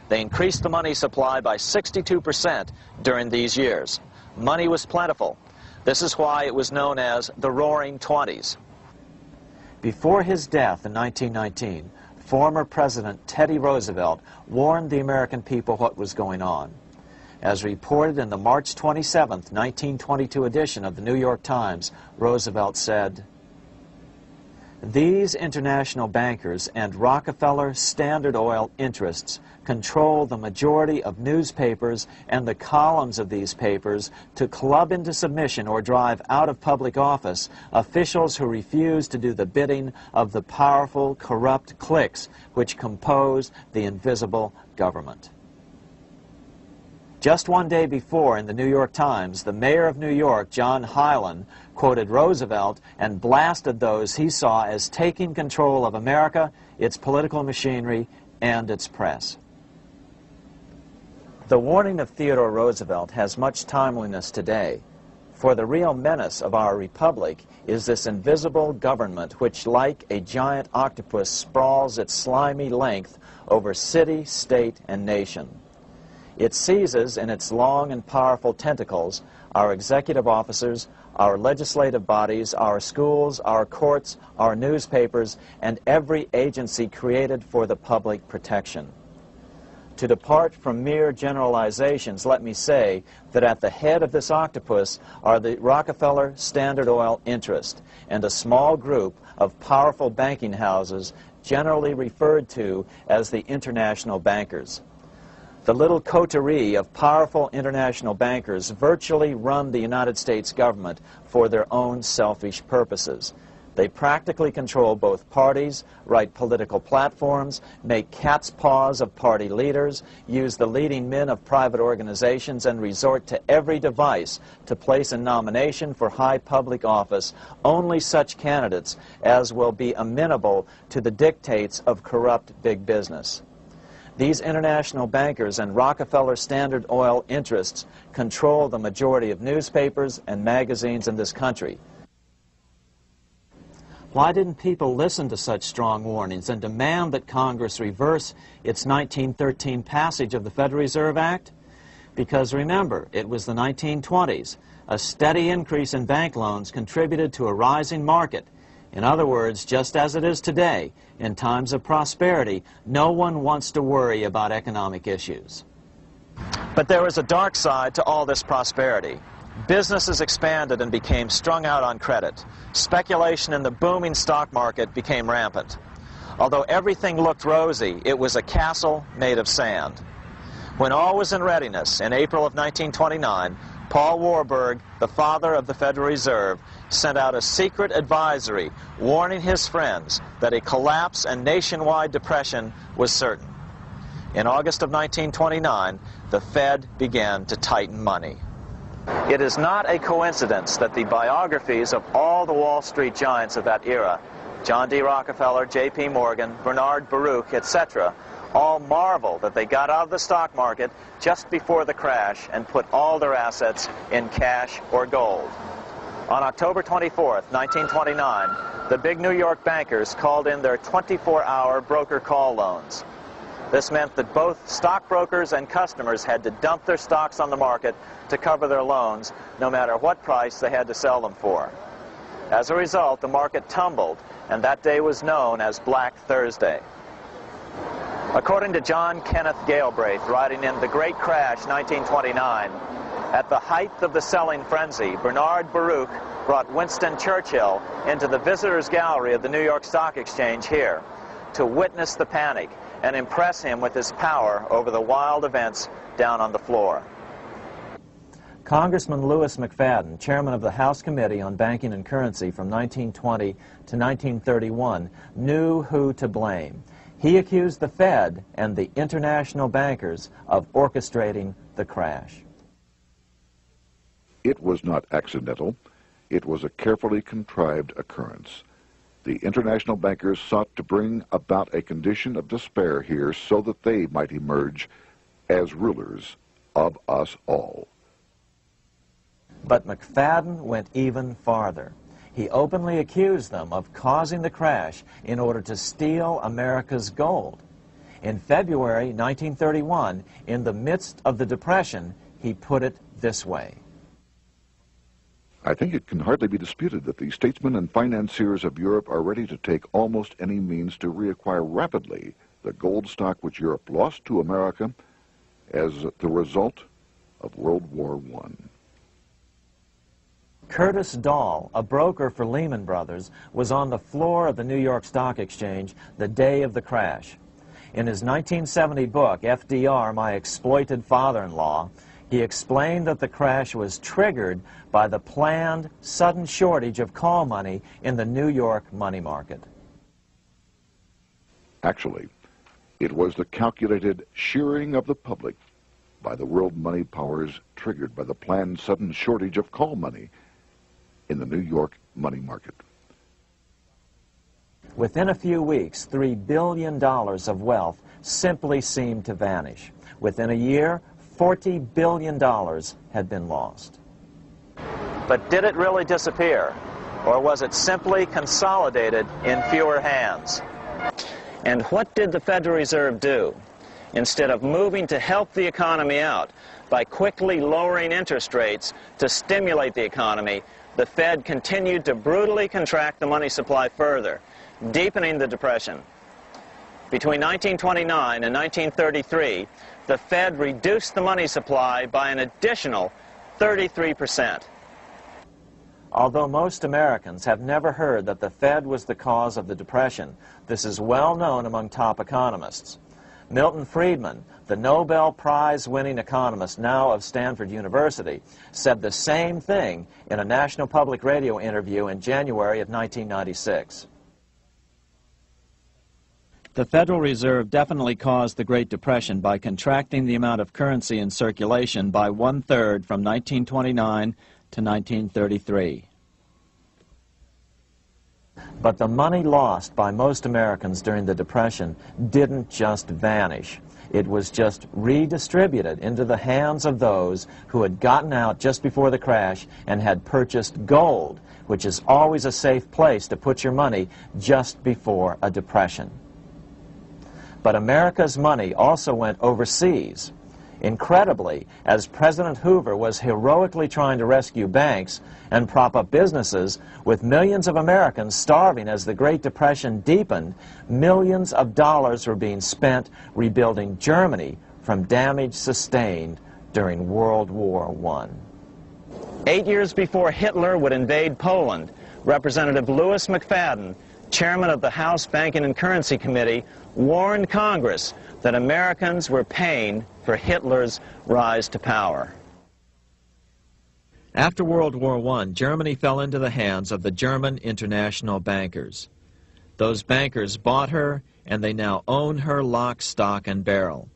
They increased the money supply by sixty-two percent during these years. Money was plentiful. This is why it was known as the Roaring Twenties. Before his death in nineteen nineteen, former President Teddy Roosevelt warned the American people what was going on. As reported in the March twenty-seventh, nineteen twenty-two edition of the New York Times, Roosevelt said, "These international bankers and Rockefeller Standard Oil interests control the majority of newspapers and the columns of these papers to club into submission or drive out of public office officials who refuse to do the bidding of the powerful, corrupt cliques which compose the invisible government." Just one day before, in the New York Times, the mayor of New York, John Hyland, quoted Roosevelt and blasted those he saw as taking control of America, its political machinery, and its press. The warning of Theodore Roosevelt has much timeliness today, for the real menace of our republic is this invisible government which, like a giant octopus, sprawls its slimy length over city, state, and nation. It seizes in its long and powerful tentacles our executive officers, our legislative bodies, our schools, our courts, our newspapers, and every agency created for the public protection. To depart from mere generalizations, let me say that at the head of this octopus are the Rockefeller Standard Oil interest and a small group of powerful banking houses generally referred to as the international bankers. The little coterie of powerful international bankers virtually run the United States government for their own selfish purposes. They practically control both parties, write political platforms, make cat's paws of party leaders, use the leading men of private organizations, and resort to every device to place a nomination for high public office only such candidates as will be amenable to the dictates of corrupt big business. These international bankers and Rockefeller Standard Oil interests control the majority of newspapers and magazines in this country. Why didn't people listen to such strong warnings and demand that Congress reverse its nineteen thirteen passage of the Federal Reserve Act? Because remember, it was the nineteen twenties. A steady increase in bank loans contributed to a rising market. In other words, just as it is today, in times of prosperity, no one wants to worry about economic issues. But there was a dark side to all this prosperity. Businesses expanded and became strung out on credit. Speculation in the booming stock market became rampant. Although everything looked rosy, it was a castle made of sand. When all was in readiness, in April of nineteen twenty-nine, Paul Warburg, the father of the Federal Reserve, sent out a secret advisory warning his friends that a collapse and nationwide depression was certain. In August of nineteen twenty-nine, the Fed began to tighten money. It is not a coincidence that the biographies of all the Wall Street giants of that era, John D. Rockefeller, J P. Morgan, Bernard Baruch, et cetera, all marvel that they got out of the stock market just before the crash and put all their assets in cash or gold. On October twenty-fourth, nineteen twenty-nine, the big New York bankers called in their twenty-four hour broker call loans. This meant that both stockbrokers and customers had to dump their stocks on the market to cover their loans, no matter what price they had to sell them for. As a result, the market tumbled, and that day was known as Black Thursday. According to John Kenneth Galbraith, writing in The Great Crash, nineteen twenty-nine, at the height of the selling frenzy, Bernard Baruch brought Winston Churchill into the visitors' gallery of the New York Stock Exchange here to witness the panic and impress him with his power over the wild events down on the floor. Congressman Lewis McFadden, chairman of the House Committee on Banking and Currency from nineteen twenty to nineteen thirty-one, knew who to blame. He accused the Fed and the international bankers of orchestrating the crash. It was not accidental. It was a carefully contrived occurrence. The international bankers sought to bring about a condition of despair here so that they might emerge as rulers of us all. But McFadden went even farther. He openly accused them of causing the crash in order to steal America's gold. In February nineteen thirty-one, in the midst of the Depression, he put it this way. I think it can hardly be disputed that the statesmen and financiers of Europe are ready to take almost any means to reacquire rapidly the gold stock which Europe lost to America as the result of World War One. Curtis Dahl, a broker for Lehman Brothers, was on the floor of the New York Stock Exchange the day of the crash. In his nineteen seventy book, F D R, My Exploited Father-in-Law, he explained that the crash was triggered by the planned sudden shortage of call money in the New York money market. Actually, it was the calculated shearing of the public by the world money powers triggered by the planned sudden shortage of call money in the New York money market. Within a few weeks, three billion dollars of wealth simply seemed to vanish. Within a year, forty billion dollars had been lost. But did it really disappear, or was it simply consolidated in fewer hands? And what did the Federal Reserve do? Instead of moving to help the economy out by quickly lowering interest rates to stimulate the economy, the Fed continued to brutally contract the money supply further, deepening the Depression. Between nineteen twenty-nine and nineteen thirty-three, the Fed reduced the money supply by an additional thirty-three percent. Although most Americans have never heard that the Fed was the cause of the Depression, this is well known among top economists. Milton Friedman, the Nobel Prize-winning economist now of Stanford University, said the same thing in a National Public Radio interview in January of nineteen ninety-six. The Federal Reserve definitely caused the Great Depression by contracting the amount of currency in circulation by one-third from nineteen twenty-nine to nineteen thirty-three. But the money lost by most Americans during the Depression didn't just vanish. It was just redistributed into the hands of those who had gotten out just before the crash and had purchased gold, which is always a safe place to put your money just before a depression. But America's money also went overseas. Incredibly, as President Hoover was heroically trying to rescue banks and prop up businesses, with millions of Americans starving as the Great Depression deepened, millions of dollars were being spent rebuilding Germany from damage sustained during World War One. Eight years before Hitler would invade Poland, Representative Lewis McFadden, chairman of the House Banking and Currency Committee, warned Congress that Americans were paying for Hitler's rise to power. After World War One, Germany fell into the hands of the German international bankers. Those bankers bought her, and they now own her lock, stock, and barrel.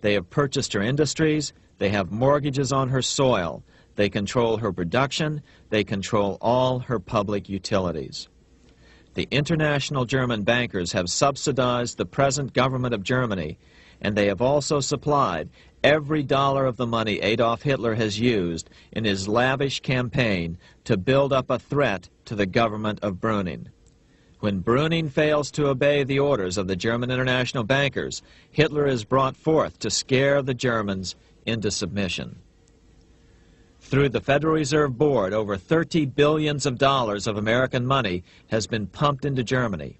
They have purchased her industries, they have mortgages on her soil, they control her production, they control all her public utilities. The international German bankers have subsidized the present government of Germany, and they have also supplied every dollar of the money Adolf Hitler has used in his lavish campaign to build up a threat to the government of Brüning. When Brüning fails to obey the orders of the German international bankers, Hitler is brought forth to scare the Germans into submission. Through the Federal Reserve Board, over thirty billions of dollars of American money has been pumped into Germany.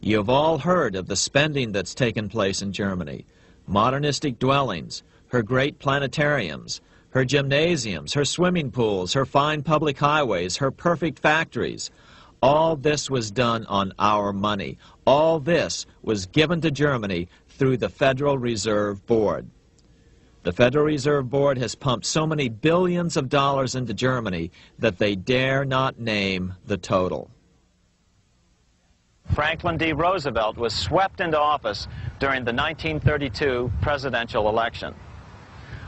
You have all heard of the spending that's taken place in Germany. Modernistic dwellings, her great planetariums, her gymnasiums, her swimming pools, her fine public highways, her perfect factories. All this was done on our money. All this was given to Germany through the Federal Reserve Board. The Federal Reserve Board has pumped so many billions of dollars into Germany that they dare not name the total. Franklin D. Roosevelt was swept into office during the nineteen thirty-two presidential election.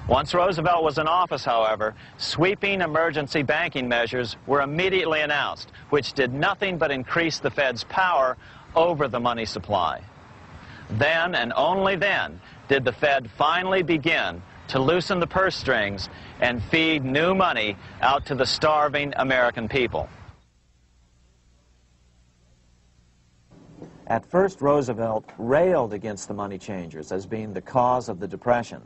Once Roosevelt was in office, however, sweeping emergency banking measures were immediately announced, which did nothing but increase the Fed's power over the money supply. Then, and only then, did the Fed finally begin to loosen the purse strings and feed new money out to the starving American people. At first, Roosevelt railed against the money changers as being the cause of the Depression.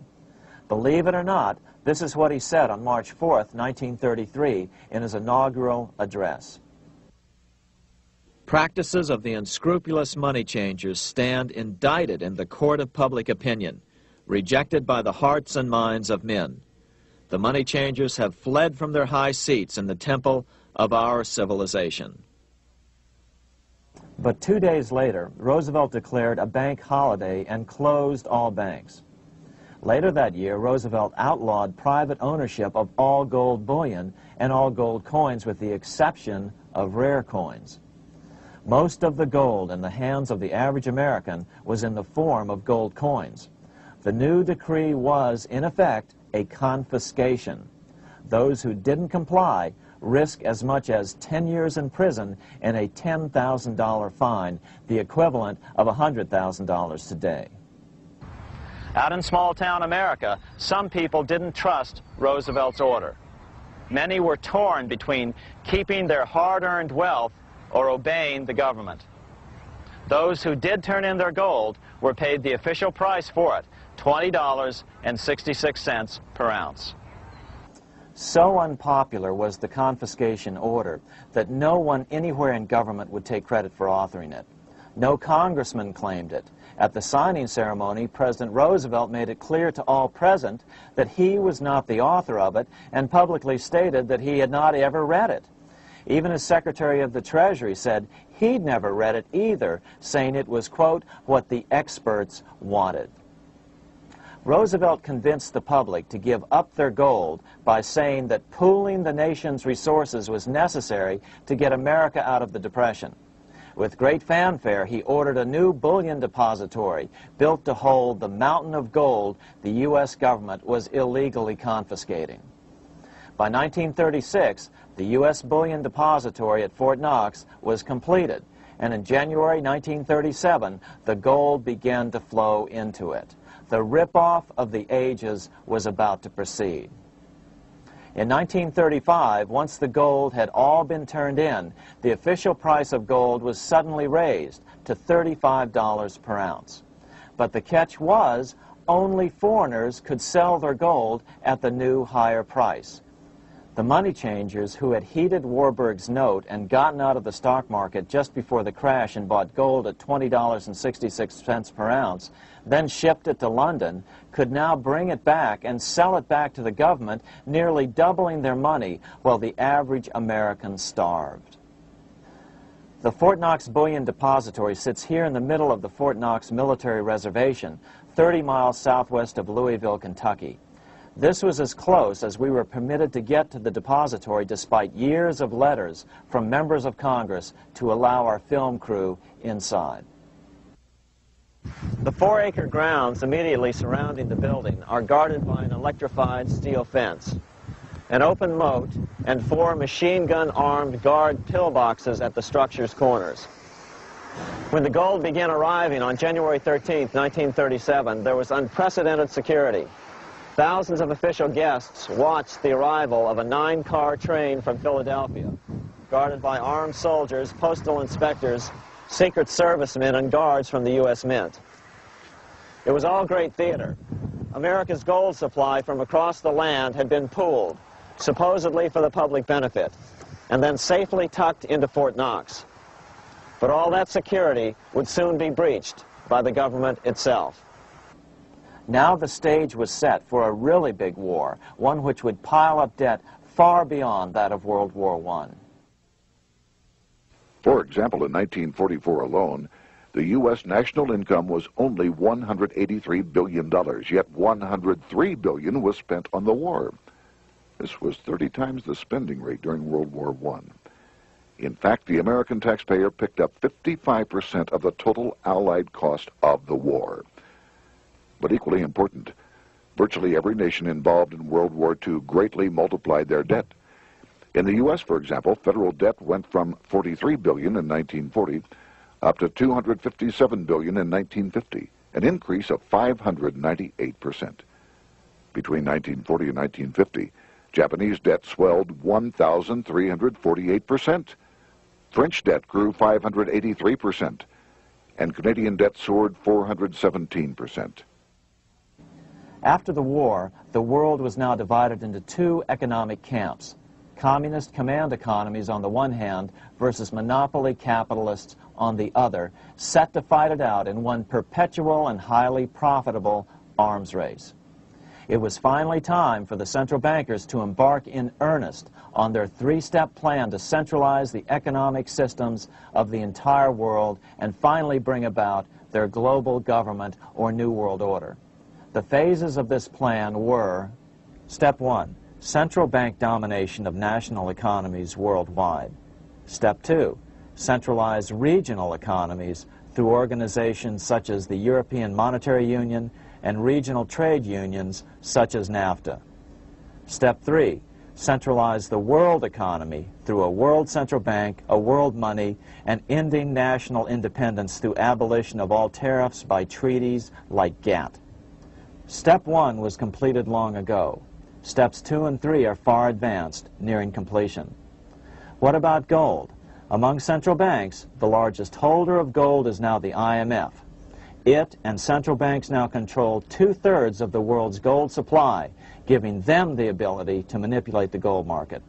Believe it or not, this is what he said on March fourth, nineteen thirty-three, in his inaugural address. Practices of the unscrupulous money changers stand indicted in the court of public opinion, rejected by the hearts and minds of men. The money changers have fled from their high seats in the temple of our civilization. But two days later, Roosevelt declared a bank holiday and closed all banks. Later that year, Roosevelt outlawed private ownership of all gold bullion and all gold coins, with the exception of rare coins. Most of the gold in the hands of the average American was in the form of gold coins. The new decree was, in effect, a confiscation. Those who didn't comply risked as much as ten years in prison and a ten thousand dollar fine, the equivalent of one hundred thousand dollars today. Out in small-town America, some people didn't trust Roosevelt's order. Many were torn between keeping their hard-earned wealth or obeying the government. Those who did turn in their gold were paid the official price for it, twenty dollars and sixty-six cents per ounce. So unpopular was the confiscation order that no one anywhere in government would take credit for authoring it. No congressman claimed it. At the signing ceremony, President Roosevelt made it clear to all present that he was not the author of it, and publicly stated that he had not ever read it. Even his Secretary of the Treasury said He'd never read it either, saying it was, quote, what the experts wanted. Roosevelt convinced the public to give up their gold by saying that pooling the nation's resources was necessary to get America out of the Depression. With great fanfare, he ordered a new bullion depository built to hold the mountain of gold the U S government was illegally confiscating. By nineteen thirty-six, the U S bullion depository at Fort Knox was completed, and in January nineteen thirty-seven, the gold began to flow into it. The ripoff of the ages was about to proceed. In nineteen thirty-five, once the gold had all been turned in, the official price of gold was suddenly raised to thirty-five dollars per ounce. But the catch was, only foreigners could sell their gold at the new higher price. The money changers who had heeded Warburg's note and gotten out of the stock market just before the crash and bought gold at twenty dollars and sixty-six cents per ounce, then shipped it to London, could now bring it back and sell it back to the government, nearly doubling their money while the average American starved. The Fort Knox Bullion Depository sits here in the middle of the Fort Knox Military Reservation, thirty miles southwest of Louisville, Kentucky. This was as close as we were permitted to get to the depository despite years of letters from members of Congress to allow our film crew inside. The four-acre grounds immediately surrounding the building are guarded by an electrified steel fence, an open moat, and four machine gun-armed guard pillboxes at the structure's corners. When the gold began arriving on January thirteenth, nineteen thirty-seven, there was unprecedented security. Thousands of official guests watched the arrival of a nine-car train from Philadelphia, guarded by armed soldiers, postal inspectors, Secret Service men, and guards from the U S Mint. It was all great theater. America's gold supply from across the land had been pooled, supposedly for the public benefit, and then safely tucked into Fort Knox. But all that security would soon be breached by the government itself. Now the stage was set for a really big war, one which would pile up debt far beyond that of World War One. For example, in nineteen forty-four alone, the U S national income was only one hundred eighty-three billion dollars, yet one hundred three billion dollars was spent on the war. This was thirty times the spending rate during World War One. In fact, the American taxpayer picked up fifty-five percent of the total Allied cost of the war. But equally important, virtually every nation involved in World War Two greatly multiplied their debt. In the U S, for example, federal debt went from forty-three billion dollars in nineteen forty up to two hundred fifty-seven billion dollars in nineteen fifty, an increase of five hundred ninety-eight percent. Between nineteen forty and nineteen fifty, Japanese debt swelled one thousand three hundred forty-eight percent, French debt grew five hundred eighty-three percent, and Canadian debt soared four hundred seventeen percent. After the war, the world was now divided into two economic camps, communist command economies on the one hand versus monopoly capitalists on the other, set to fight it out in one perpetual and highly profitable arms race. It was finally time for the central bankers to embark in earnest on their three-step plan to centralize the economic systems of the entire world and finally bring about their global government or New World Order. The phases of this plan were: Step one, central bank domination of national economies worldwide. Step two, centralize regional economies through organizations such as the European Monetary Union and regional trade unions such as NAFTA. Step three, centralize the world economy through a world central bank, a world money, and ending national independence through abolition of all tariffs by treaties like GATT. Step one was completed long ago. Steps two and three are far advanced, nearing completion. What about gold? Among central banks, the largest holder of gold is now the I M F. It and central banks now control two-thirds of the world's gold supply, giving them the ability to manipulate the gold market.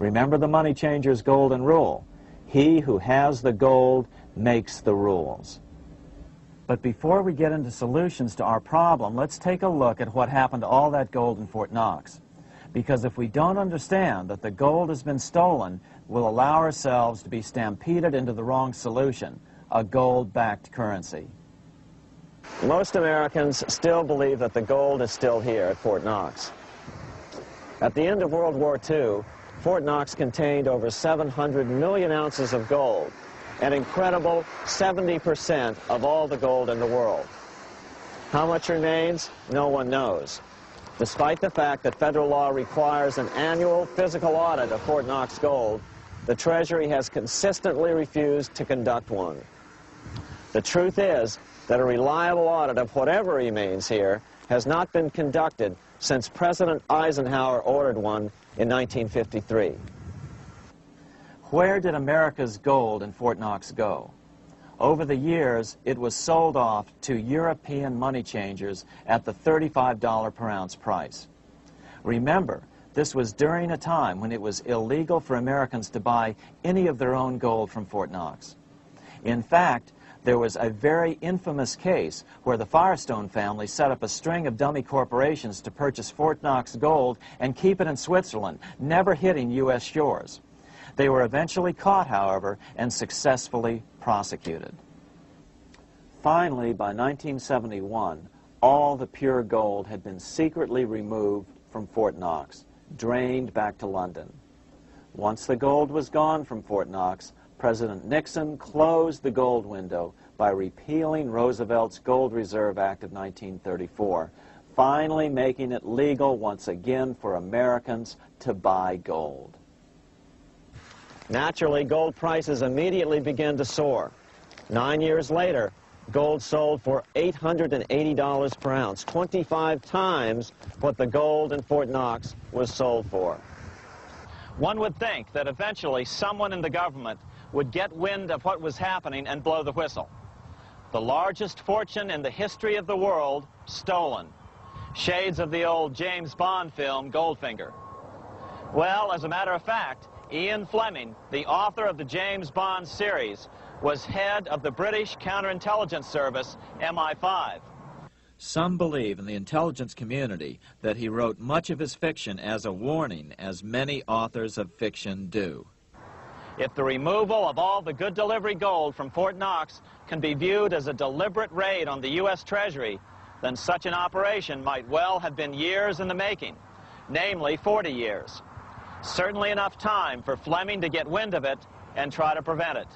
Remember the money changer's golden rule. He who has the gold makes the rules. But before we get into solutions to our problem, let's take a look at what happened to all that gold in Fort Knox. because if we don't understand that the gold has been stolen, we'll allow ourselves to be stampeded into the wrong solution, a gold-backed currency. Most Americans still believe that the gold is still here at Fort Knox. At the end of World War Two, Fort Knox contained over seven hundred million ounces of gold, an incredible seventy percent of all the gold in the world. How much remains? No one knows, despite the fact that federal law requires an annual physical audit of Fort Knox gold. The Treasury has consistently refused to conduct one. The truth is that a reliable audit of whatever remains here has not been conducted since President Eisenhower ordered one in nineteen fifty-three. Where did America's gold in Fort Knox go? Over the years, it was sold off to European money changers at the thirty-five dollars per ounce price. Remember, this was during a time when it was illegal for Americans to buy any of their own gold from Fort Knox. In fact, there was a very infamous case where the Firestone family set up a string of dummy corporations to purchase Fort Knox gold and keep it in Switzerland, never hitting U S shores. They were eventually caught, however, and successfully prosecuted. Finally, by nineteen seventy-one, all the pure gold had been secretly removed from Fort Knox, drained back to London. Once the gold was gone from Fort Knox, President Nixon closed the gold window by repealing Roosevelt's Gold Reserve Act of nineteen thirty-four, finally making it legal once again for Americans to buy gold. Naturally, gold prices immediately began to soar. Nine years later, gold sold for eight hundred eighty dollars per ounce, twenty-five times what the gold in Fort Knox was sold for. One would think that eventually someone in the government would get wind of what was happening and blow the whistle. The largest fortune in the history of the world stolen. Shades of the old James Bond film, Goldfinger. Well, as a matter of fact, Ian Fleming, the author of the James Bond series, was head of the British counterintelligence service, M I five. Some believe in the intelligence community that he wrote much of his fiction as a warning, as many authors of fiction do. If the removal of all the good delivery gold from Fort Knox can be viewed as a deliberate raid on the U S Treasury, then such an operation might well have been years in the making, namely forty years. Certainly enough time for Fleming to get wind of it and try to prevent it.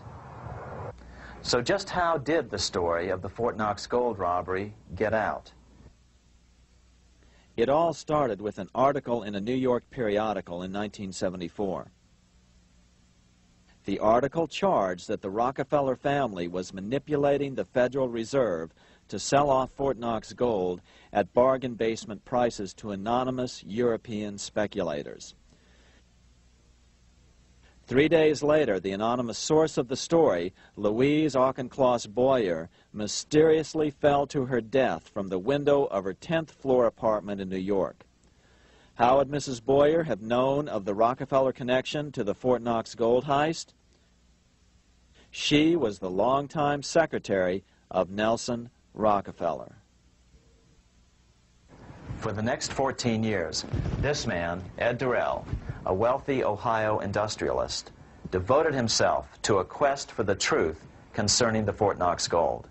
So just how did the story of the Fort Knox gold robbery get out? It all started with an article in a New York periodical in nineteen seventy-four. The article charged that the Rockefeller family was manipulating the Federal Reserve to sell off Fort Knox gold at bargain basement prices to anonymous European speculators. Three days later, the anonymous source of the story, Louise Auchincloss Boyer, mysteriously fell to her death from the window of her tenth floor apartment in New York. How would Missus Boyer have known of the Rockefeller connection to the Fort Knox gold heist? She was the longtime secretary of Nelson Rockefeller. For the next fourteen years, this man, Ed Durrell, a wealthy Ohio industrialist, devoted himself to a quest for the truth concerning the Fort Knox gold.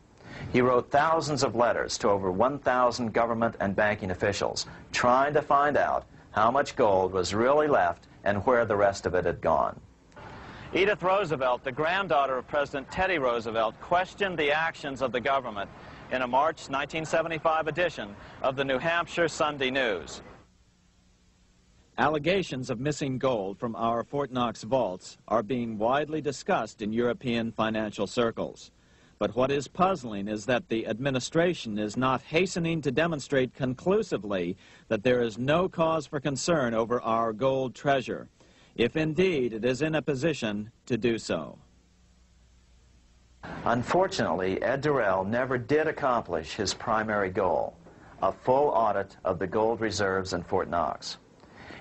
He wrote thousands of letters to over one thousand government and banking officials, trying to find out how much gold was really left and where the rest of it had gone. Edith Roosevelt, the granddaughter of President Teddy Roosevelt, questioned the actions of the government in a March nineteen seventy-five edition of the New Hampshire Sunday News. Allegations of missing gold from our Fort Knox vaults are being widely discussed in European financial circles. But what is puzzling is that the administration is not hastening to demonstrate conclusively that there is no cause for concern over our gold treasure, if indeed it is in a position to do so. Unfortunately, Ed Durrell never did accomplish his primary goal, a full audit of the gold reserves in Fort Knox.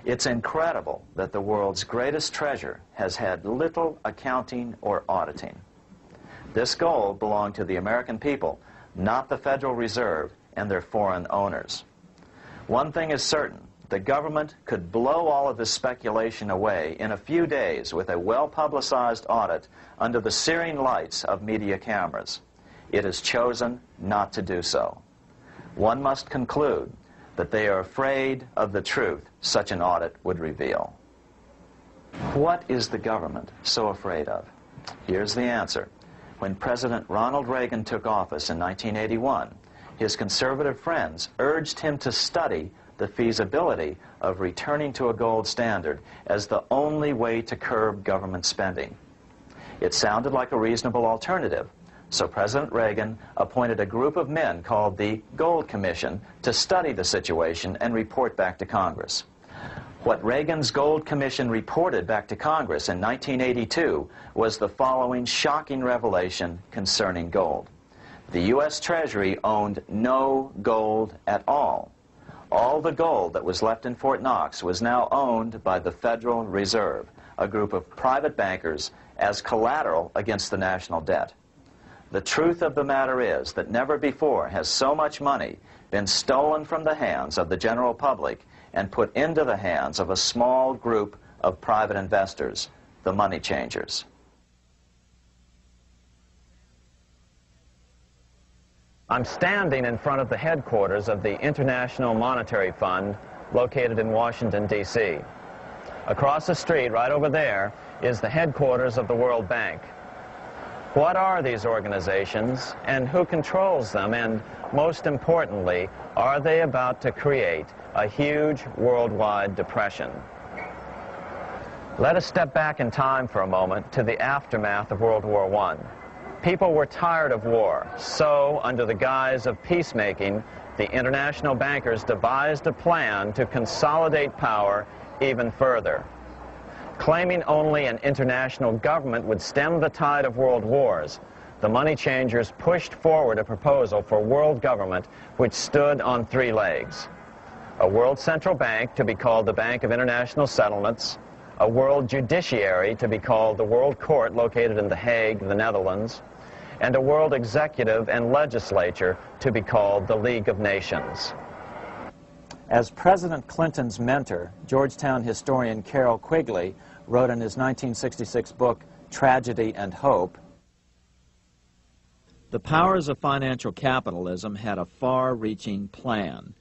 It's incredible that the world's greatest treasure has had little accounting or auditing. This gold belonged to the American people, not the Federal Reserve and their foreign owners. One thing is certain, the government could blow all of this speculation away in a few days with a well-publicized audit under the searing lights of media cameras. It has chosen not to do so. One must conclude that they are afraid of the truth such an audit would reveal. What is the government so afraid of? Here's the answer. When President Ronald Reagan took office in nineteen eighty-one, his conservative friends urged him to study the feasibility of returning to a gold standard as the only way to curb government spending. It sounded like a reasonable alternative, so President Reagan appointed a group of men called the Gold Commission to study the situation and report back to Congress. What Reagan's Gold Commission reported back to Congress in nineteen eighty-two was the following shocking revelation concerning gold. The U S Treasury owned no gold at all. All the gold that was left in Fort Knox was now owned by the Federal Reserve, a group of private bankers, as collateral against the national debt. The truth of the matter is that never before has so much money been stolen from the hands of the general public and put into the hands of a small group of private investors, the money changers. I'm standing in front of the headquarters of the International Monetary Fund, located in Washington, D C Across the street, right over there, is the headquarters of the World Bank. What are these organizations, and who controls them, and most importantly, are they about to create a huge worldwide depression? Let us step back in time for a moment to the aftermath of World War One. People were tired of war, so under the guise of peacemaking, the international bankers devised a plan to consolidate power even further. Claiming only an international government would stem the tide of world wars, the money changers pushed forward a proposal for world government which stood on three legs. A world central bank to be called the Bank of International Settlements, a world judiciary to be called the World Court, located in The Hague, the Netherlands, and a world executive and legislature to be called the League of Nations. As President Clinton's mentor, Georgetown historian Carol Quigley wrote in his nineteen sixty-six book, Tragedy and Hope, the powers of financial capitalism had a far-reaching plan,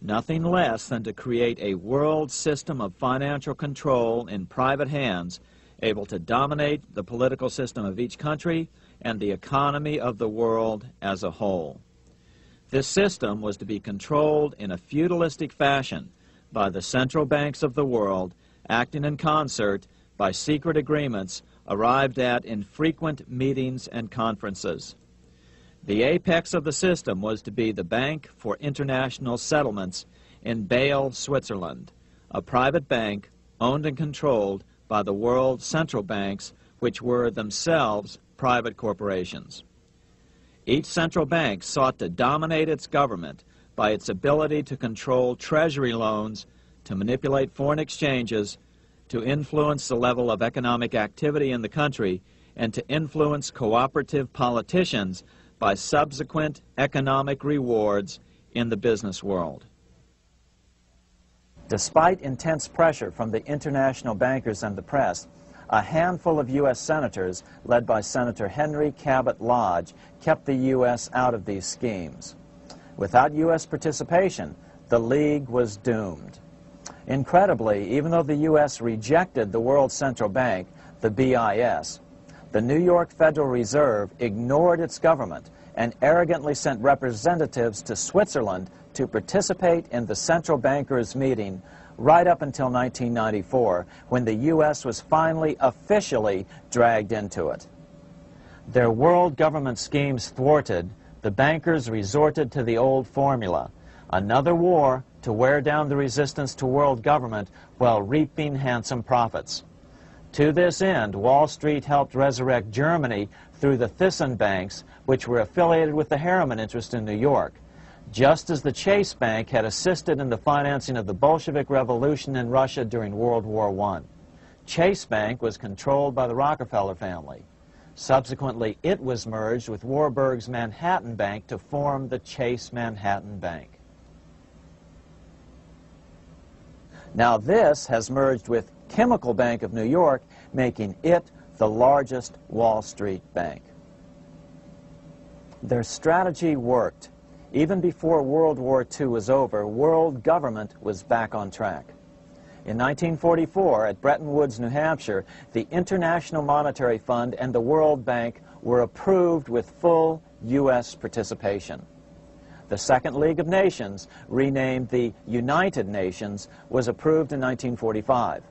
nothing less than to create a world system of financial control in private hands, able to dominate the political system of each country and the economy of the world as a whole. This system was to be controlled in a feudalistic fashion by the central banks of the world, acting in concert by secret agreements arrived at in frequent meetings and conferences. The apex of the system was to be the Bank for International Settlements in Basel, Switzerland, a private bank owned and controlled by the world's central banks, which were themselves private corporations. Each central bank sought to dominate its government by its ability to control treasury loans, to manipulate foreign exchanges, to influence the level of economic activity in the country, and to influence cooperative politicians by subsequent economic rewards in the business world. Despite intense pressure from the international bankers and the press, a handful of U S senators, led by Senator Henry Cabot Lodge, kept the U S out of these schemes. Without U S participation, the League was doomed. Incredibly, even though the U S rejected the World Central Bank, the B I S, the New York Federal Reserve ignored its government and arrogantly sent representatives to Switzerland to participate in the central bankers' meeting right up until nineteen ninety-four, when the U S was finally officially dragged into it. Their world government schemes thwarted, the bankers resorted to the old formula, another war to wear down the resistance to world government while reaping handsome profits. To this end, Wall Street helped resurrect Germany through the Thyssen banks, which were affiliated with the Harriman interest in New York. Just as the Chase Bank had assisted in the financing of the Bolshevik Revolution in Russia during World War One, Chase Bank was controlled by the Rockefeller family. Subsequently, it was merged with Warburg's Manhattan Bank to form the Chase Manhattan Bank. Now this has merged with Chemical Bank of New York, making it the largest Wall Street bank. Their strategy worked. Even before World War Two was over, world government was back on track. In nineteen forty-four, at Bretton Woods, New Hampshire, the International Monetary Fund and the World Bank were approved with full U S participation. The Second League of Nations, renamed the United Nations, was approved in nineteen forty-five.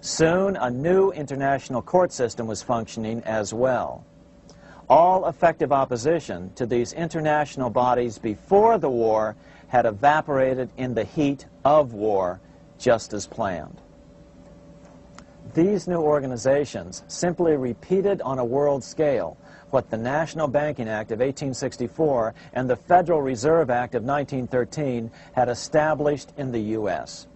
Soon, a new international court system was functioning as well. All effective opposition to these international bodies before the war had evaporated in the heat of war, just as planned. These new organizations simply repeated on a world scale what the National Banking Act of eighteen sixty-four and the Federal Reserve Act of nineteen thirteen had established in the U S.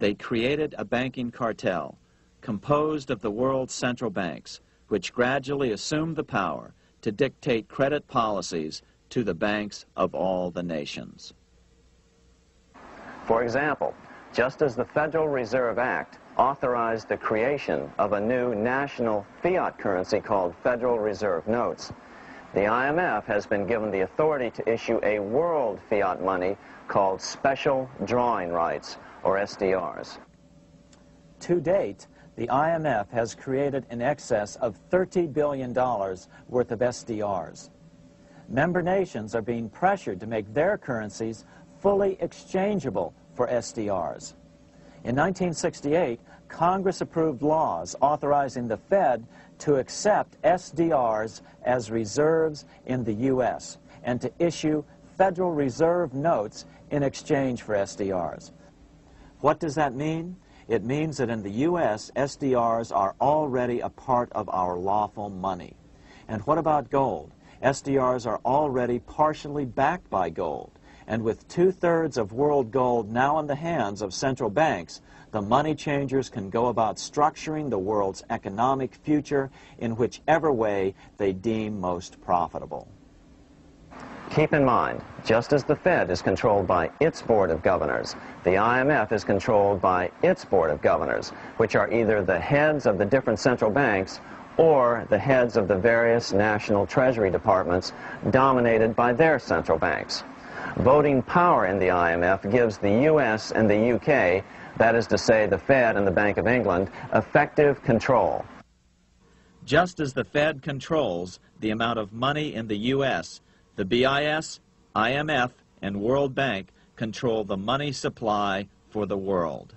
They created a banking cartel composed of the world's central banks, which gradually assumed the power to dictate credit policies to the banks of all the nations. For example, just as the Federal Reserve Act authorized the creation of a new national fiat currency called Federal Reserve Notes, the I M F has been given the authority to issue a world fiat money called Special Drawing Rights, or S D Rs. To date, the I M F has created in excess of thirty billion dollars worth of S D Rs. Member nations are being pressured to make their currencies fully exchangeable for S D Rs. In nineteen sixty-eight, Congress approved laws authorizing the Fed to accept S D Rs as reserves in the U S and to issue Federal Reserve notes in exchange for S D Rs. What does that mean? It means that in the U S, S D Rs are already a part of our lawful money. And what about gold? S D Rs are already partially backed by gold. And with two-thirds of world gold now in the hands of central banks, the money changers can go about structuring the world's economic future in whichever way they deem most profitable. Keep in mind, just as the Fed is controlled by its Board of Governors, the I M F is controlled by its Board of Governors, which are either the heads of the different central banks or the heads of the various national treasury departments dominated by their central banks. Voting power in the I M F gives the U S and the U K, that is to say the Fed and the Bank of England, effective control. Just as the Fed controls the amount of money in the U S, the B I S, I M F, and World Bank control the money supply for the world.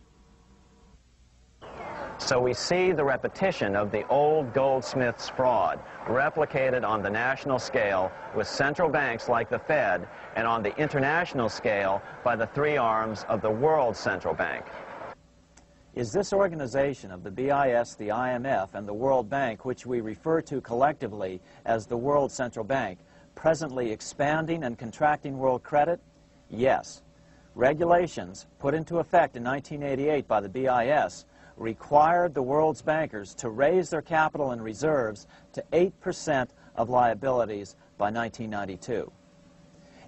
So we see the repetition of the old Goldsmith's fraud, replicated on the national scale with central banks like the Fed, and on the international scale by the three arms of the World Central Bank. Is this organization of the B I S, the I M F, and the World Bank, which we refer to collectively as the World Central Bank, presently expanding and contracting world credit? Yes. Regulations put into effect in nineteen eighty-eight by the B I S required the world's bankers to raise their capital and reserves to eight percent of liabilities by nineteen ninety-two.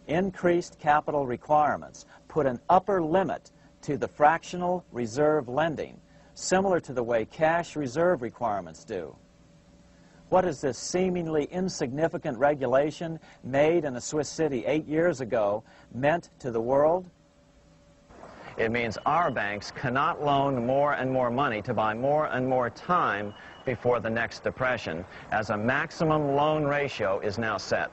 Increased capital requirements put an upper limit to the fractional reserve lending, similar to the way cash reserve requirements do. What is this seemingly insignificant regulation made in a Swiss city eight years ago meant to the world? It means our banks cannot loan more and more money to buy more and more time before the next depression, as a maximum loan ratio is now set.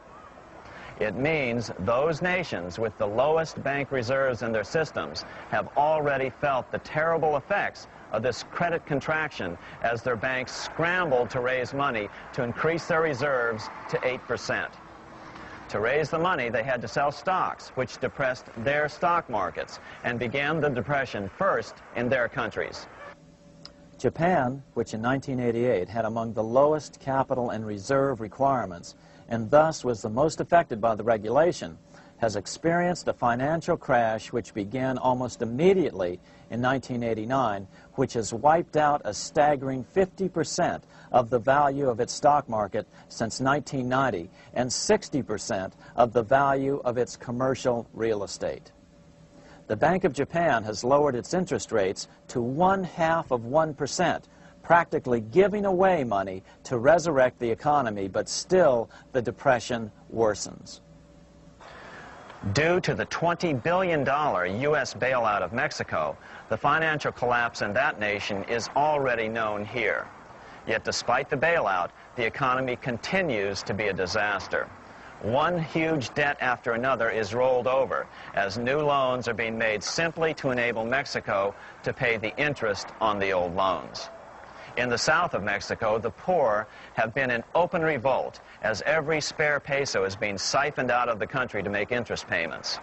It means those nations with the lowest bank reserves in their systems have already felt the terrible effects of this credit contraction as their banks scrambled to raise money to increase their reserves to eight percent. To raise the money, they had to sell stocks, which depressed their stock markets and began the depression first in their countries. Japan, which in nineteen eighty-eight had among the lowest capital and reserve requirements and thus was the most affected by the regulation, has experienced a financial crash which began almost immediately in nineteen eighty-nine, which has wiped out a staggering fifty percent of the value of its stock market since nineteen ninety and sixty percent of the value of its commercial real estate. the Bank of Japan has lowered its interest rates to one half of one percent, practically giving away money to resurrect the economy, but still the depression worsens. Due to the twenty billion dollar U S bailout of Mexico, the financial collapse in that nation is already known here. Yet despite the bailout, the economy continues to be a disaster. One huge debt after another is rolled over as new loans are being made simply to enable Mexico to pay the interest on the old loans. In the south of Mexico, the poor have been in open revolt as every spare peso is being siphoned out of the country to make interest payments.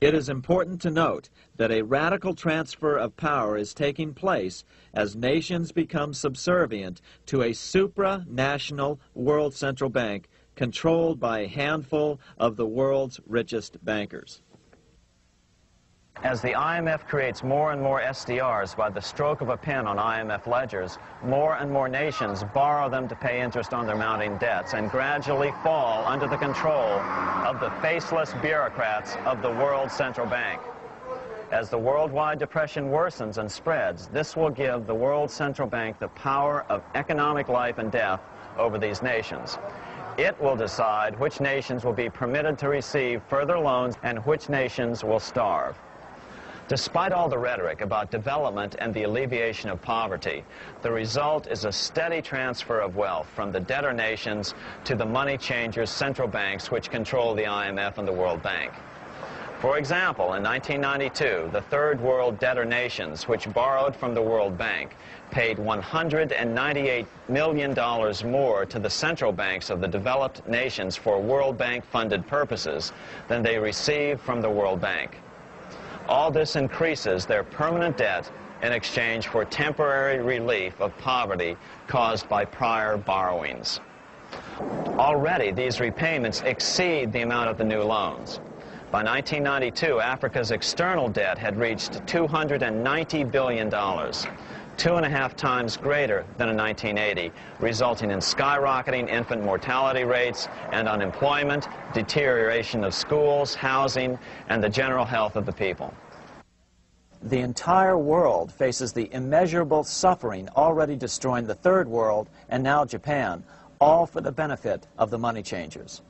It is important to note that a radical transfer of power is taking place as nations become subservient to a supranational world central bank controlled by a handful of the world's richest bankers. As the I M F creates more and more S D Rs by the stroke of a pen on I M F ledgers, more and more nations borrow them to pay interest on their mounting debts and gradually fall under the control of the faceless bureaucrats of the world central bank. As the worldwide depression worsens and spreads, this will give the world central bank the power of economic life and death over these nations. It will decide which nations will be permitted to receive further loans and which nations will starve. Despite all the rhetoric about development and the alleviation of poverty, the result is a steady transfer of wealth from the debtor nations to the money changers' central banks, which control the I M F and the World Bank. For example, in nineteen ninety-two, the third world debtor nations, which borrowed from the World Bank, paid one hundred ninety-eight million dollars more to the central banks of the developed nations for World Bank-funded purposes than they received from the World Bank. All this increases their permanent debt in exchange for temporary relief of poverty caused by prior borrowings. Already, these repayments exceed the amount of the new loans. By nineteen ninety-two, Africa's external debt had reached two hundred ninety billion dollars, two and a half times greater than in nineteen eighty, resulting in skyrocketing infant mortality rates and unemployment, deterioration of schools, housing, and the general health of the people. The entire world faces the immeasurable suffering already destroying the third world and now Japan, all for the benefit of the money changers.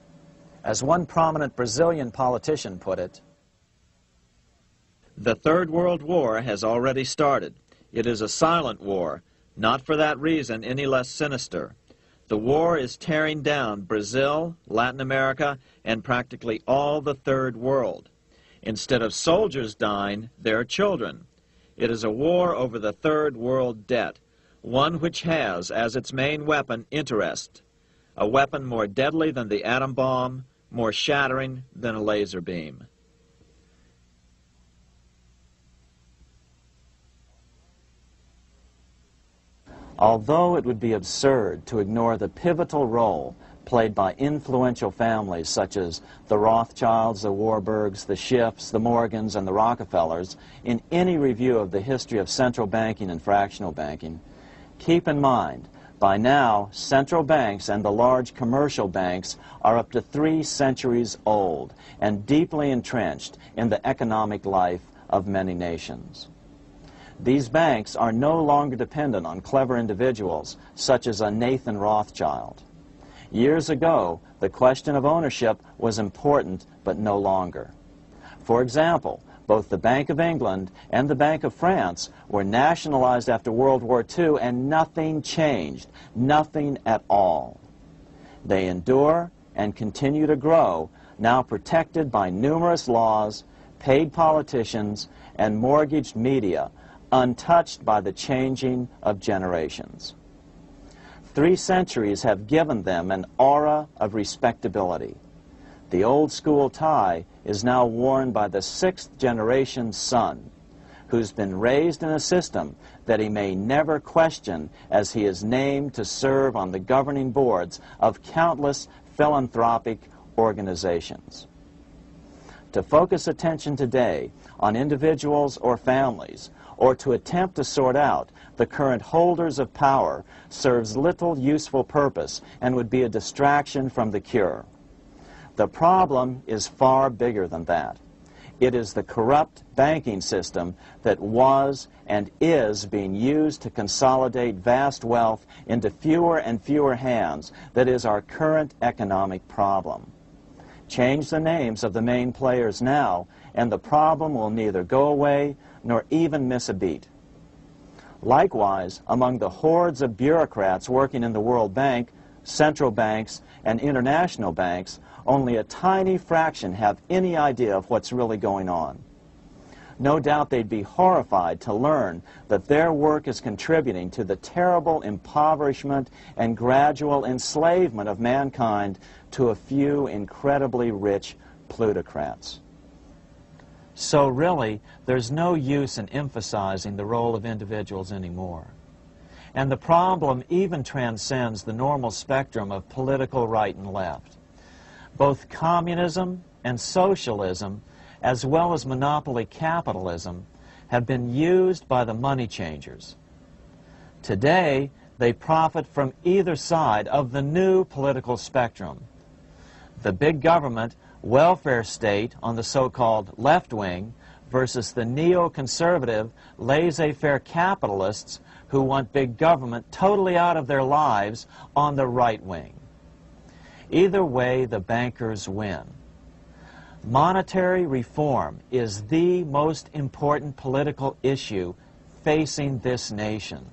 As one prominent Brazilian politician put it, "The Third World War has already started. It is a silent war, not for that reason any less sinister. The war is tearing down Brazil, Latin America, and practically all the Third World. Instead of soldiers dying, there are children. It is a war over the Third World debt, one which has as its main weapon interest, a weapon more deadly than the atom bomb, more shattering than a laser beam." Although it would be absurd to ignore the pivotal role played by influential families such as the Rothschilds, the Warburgs, the Schiffs, the Morgans, and the Rockefellers in any review of the history of central banking and fractional banking, keep in mind, by now, central banks and the large commercial banks are up to three centuries old and deeply entrenched in the economic life of many nations. These banks are no longer dependent on clever individuals such as a Nathan Rothschild. Years ago, the question of ownership was important, but no longer. For example, both the Bank of England and the Bank of France were nationalized after World War Two, and nothing changed, nothing at all. They endure and continue to grow, now protected by numerous laws, paid politicians, and mortgaged media, untouched by the changing of generations. Three centuries have given them an aura of respectability. The old school tie is now worn by the sixth generation son, who's been raised in a system that he may never question as he is named to serve on the governing boards of countless philanthropic organizations. To focus attention today on individuals or families, or to attempt to sort out the current holders of power, serves little useful purpose and would be a distraction from the cure. The problem is far bigger than that. It is the corrupt banking system that was and is being used to consolidate vast wealth into fewer and fewer hands that is our current economic problem. Change the names of the main players now, and the problem will neither go away nor even miss a beat. Likewise, among the hordes of bureaucrats working in the World Bank, central banks, and international banks, only a tiny fraction have any idea of what's really going on. No doubt they'd be horrified to learn that their work is contributing to the terrible impoverishment and gradual enslavement of mankind to a few incredibly rich plutocrats. So really, there's no use in emphasizing the role of individuals anymore. And the problem even transcends the normal spectrum of political right and left. Both communism and socialism, as well as monopoly capitalism, have been used by the money changers. Today, they profit from either side of the new political spectrum. The big government welfare state on the so-called left wing versus the neoconservative, laissez-faire capitalists who want big government totally out of their lives on the right wing. Either way, the bankers win. Monetary reform is the most important political issue facing this nation.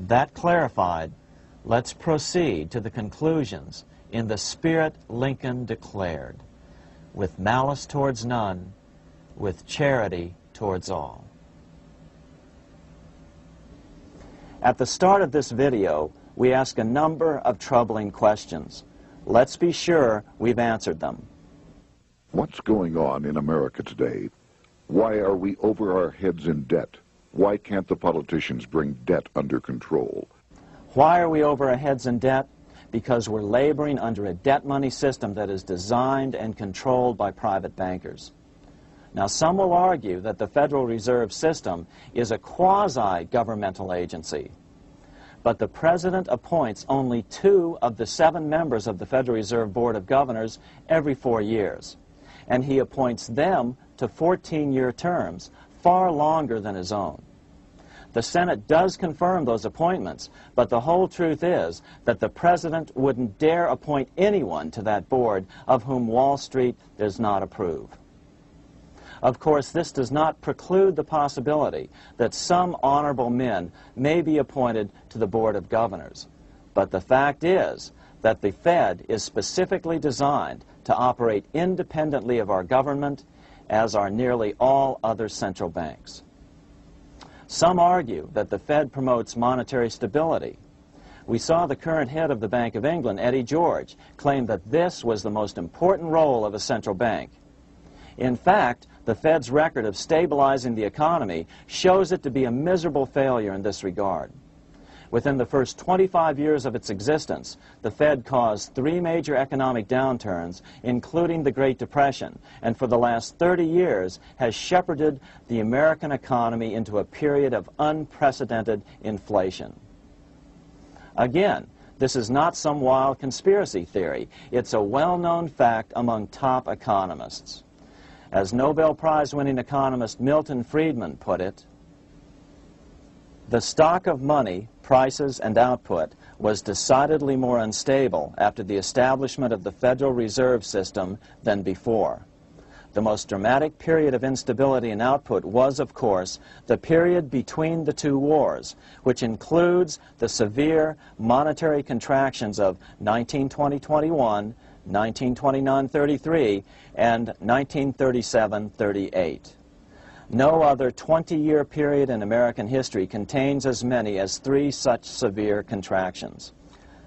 That clarified, let's proceed to the conclusions in the spirit Lincoln declared, with malice towards none, with charity towards all. At the start of this video, we ask a number of troubling questions. Let's be sure we've answered them. What's going on in America today? Why are we over our heads in debt? Why can't the politicians bring debt under control? Why are we over our heads in debt? Because we're laboring under a debt money system that is designed and controlled by private bankers. Now, some will argue that the Federal Reserve System is a quasi-governmental agency. But the President appoints only two of the seven members of the Federal Reserve Board of Governors every four years. And he appoints them to fourteen-year terms, far longer than his own. The Senate does confirm those appointments, but the whole truth is that the President wouldn't dare appoint anyone to that board of whom Wall Street does not approve. Of course, this does not preclude the possibility that some honorable men may be appointed to the Board of Governors. But the fact is that the Fed is specifically designed to operate independently of our government, as are nearly all other central banks. Some argue that the Fed promotes monetary stability. We saw the current head of the Bank of England, Eddie George, claim that this was the most important role of a central bank. In fact, the Fed's record of stabilizing the economy shows it to be a miserable failure in this regard. Within the first twenty-five years of its existence, the Fed caused three major economic downturns, including the Great Depression, and for the last thirty years has shepherded the American economy into a period of unprecedented inflation. Again, this is not some wild conspiracy theory. It's a well-known fact among top economists. As Nobel Prize-winning economist Milton Friedman put it, "The stock of money, prices, and output was decidedly more unstable after the establishment of the Federal Reserve System than before. The most dramatic period of instability in output was, of course, the period between the two wars, which includes the severe monetary contractions of nineteen twenty to twenty-one, nineteen twenty-nine to thirty-three, and nineteen thirty-seven to thirty-eight. No other twenty-year period in American history contains as many as three such severe contractions.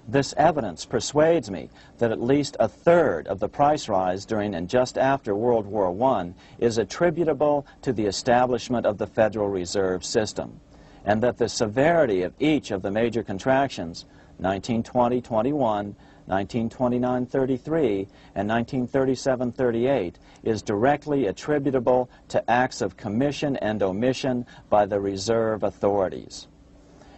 This evidence persuades me that at least a third of the price rise during and just after World War One is attributable to the establishment of the Federal Reserve System, and that the severity of each of the major contractions, nineteen twenty to twenty-one, nineteen twenty-nine to thirty-three, and nineteen thirty-seven to thirty-eight, is directly attributable to acts of commission and omission by the reserve authorities.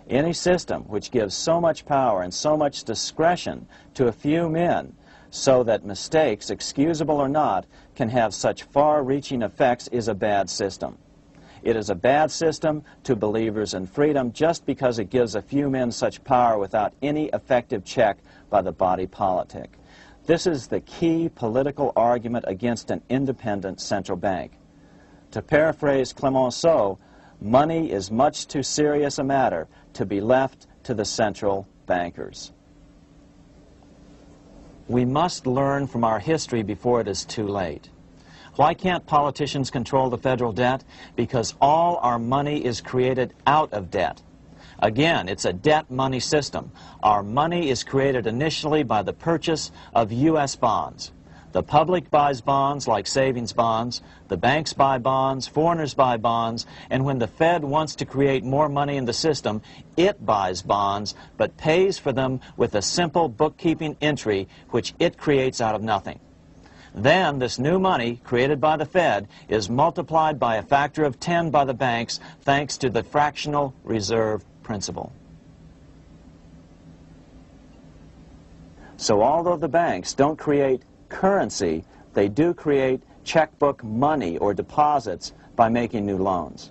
Any system which gives so much power and so much discretion to a few men so that mistakes, excusable or not, can have such far-reaching effects is a bad system. It is a bad system to believers in freedom just because it gives a few men such power without any effective check by the body politic. This is the key political argument against an independent central bank. To paraphrase Clemenceau, money is much too serious a matter to be left to the central bankers. We must learn from our history before it is too late. Why can't politicians control the federal debt? Because all our money is created out of debt. Again, it's a debt-money system. Our money is created initially by the purchase of U S bonds. The public buys bonds like savings bonds, the banks buy bonds, foreigners buy bonds, and when the Fed wants to create more money in the system, it buys bonds but pays for them with a simple bookkeeping entry which it creates out of nothing. Then this new money created by the Fed is multiplied by a factor of ten by the banks thanks to the fractional reserve principle. So although the banks don't create currency, they do create checkbook money or deposits by making new loans.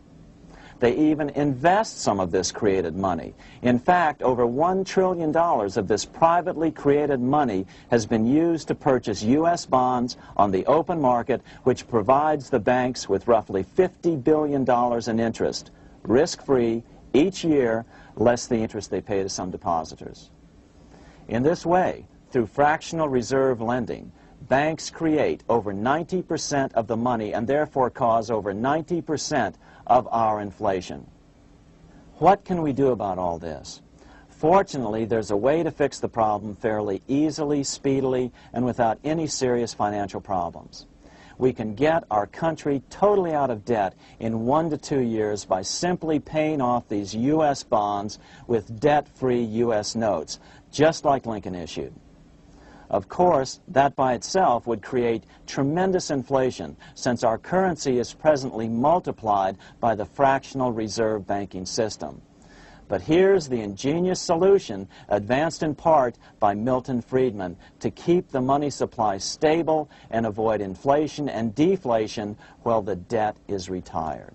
They even invest some of this created money. In fact, over one trillion dollars of this privately created money has been used to purchase U S bonds on the open market, which provides the banks with roughly fifty billion dollars in interest, risk-free, each year, less the interest they pay to some depositors. In this way, through fractional reserve lending, banks create over ninety percent of the money and therefore cause over ninety percent of our inflation. What can we do about all this? Fortunately, there's a way to fix the problem fairly easily, speedily, and without any serious financial problems. We can get our country totally out of debt in one to two years by simply paying off these U S bonds with debt-free U S notes, just like Lincoln issued. Of course, that by itself would create tremendous inflation, since our currency is presently multiplied by the fractional reserve banking system. But here's the ingenious solution, advanced in part by Milton Friedman, to keep the money supply stable and avoid inflation and deflation while the debt is retired.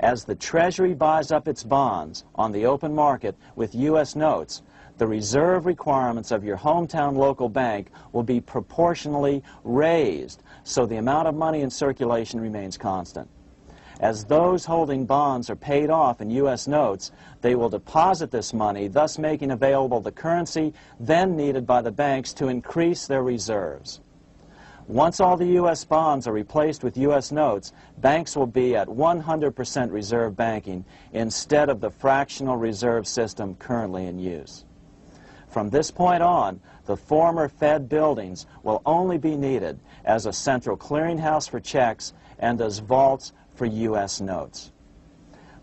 As the Treasury buys up its bonds on the open market with U S notes, the reserve requirements of your hometown local bank will be proportionally raised, so the amount of money in circulation remains constant. As those holding bonds are paid off in U S notes, they will deposit this money, thus making available the currency then needed by the banks to increase their reserves. Once all the U S bonds are replaced with U S notes, banks will be at one hundred percent reserve banking instead of the fractional reserve system currently in use. From this point on, the former Fed buildings will only be needed as a central clearinghouse for checks and as vaults for U S notes.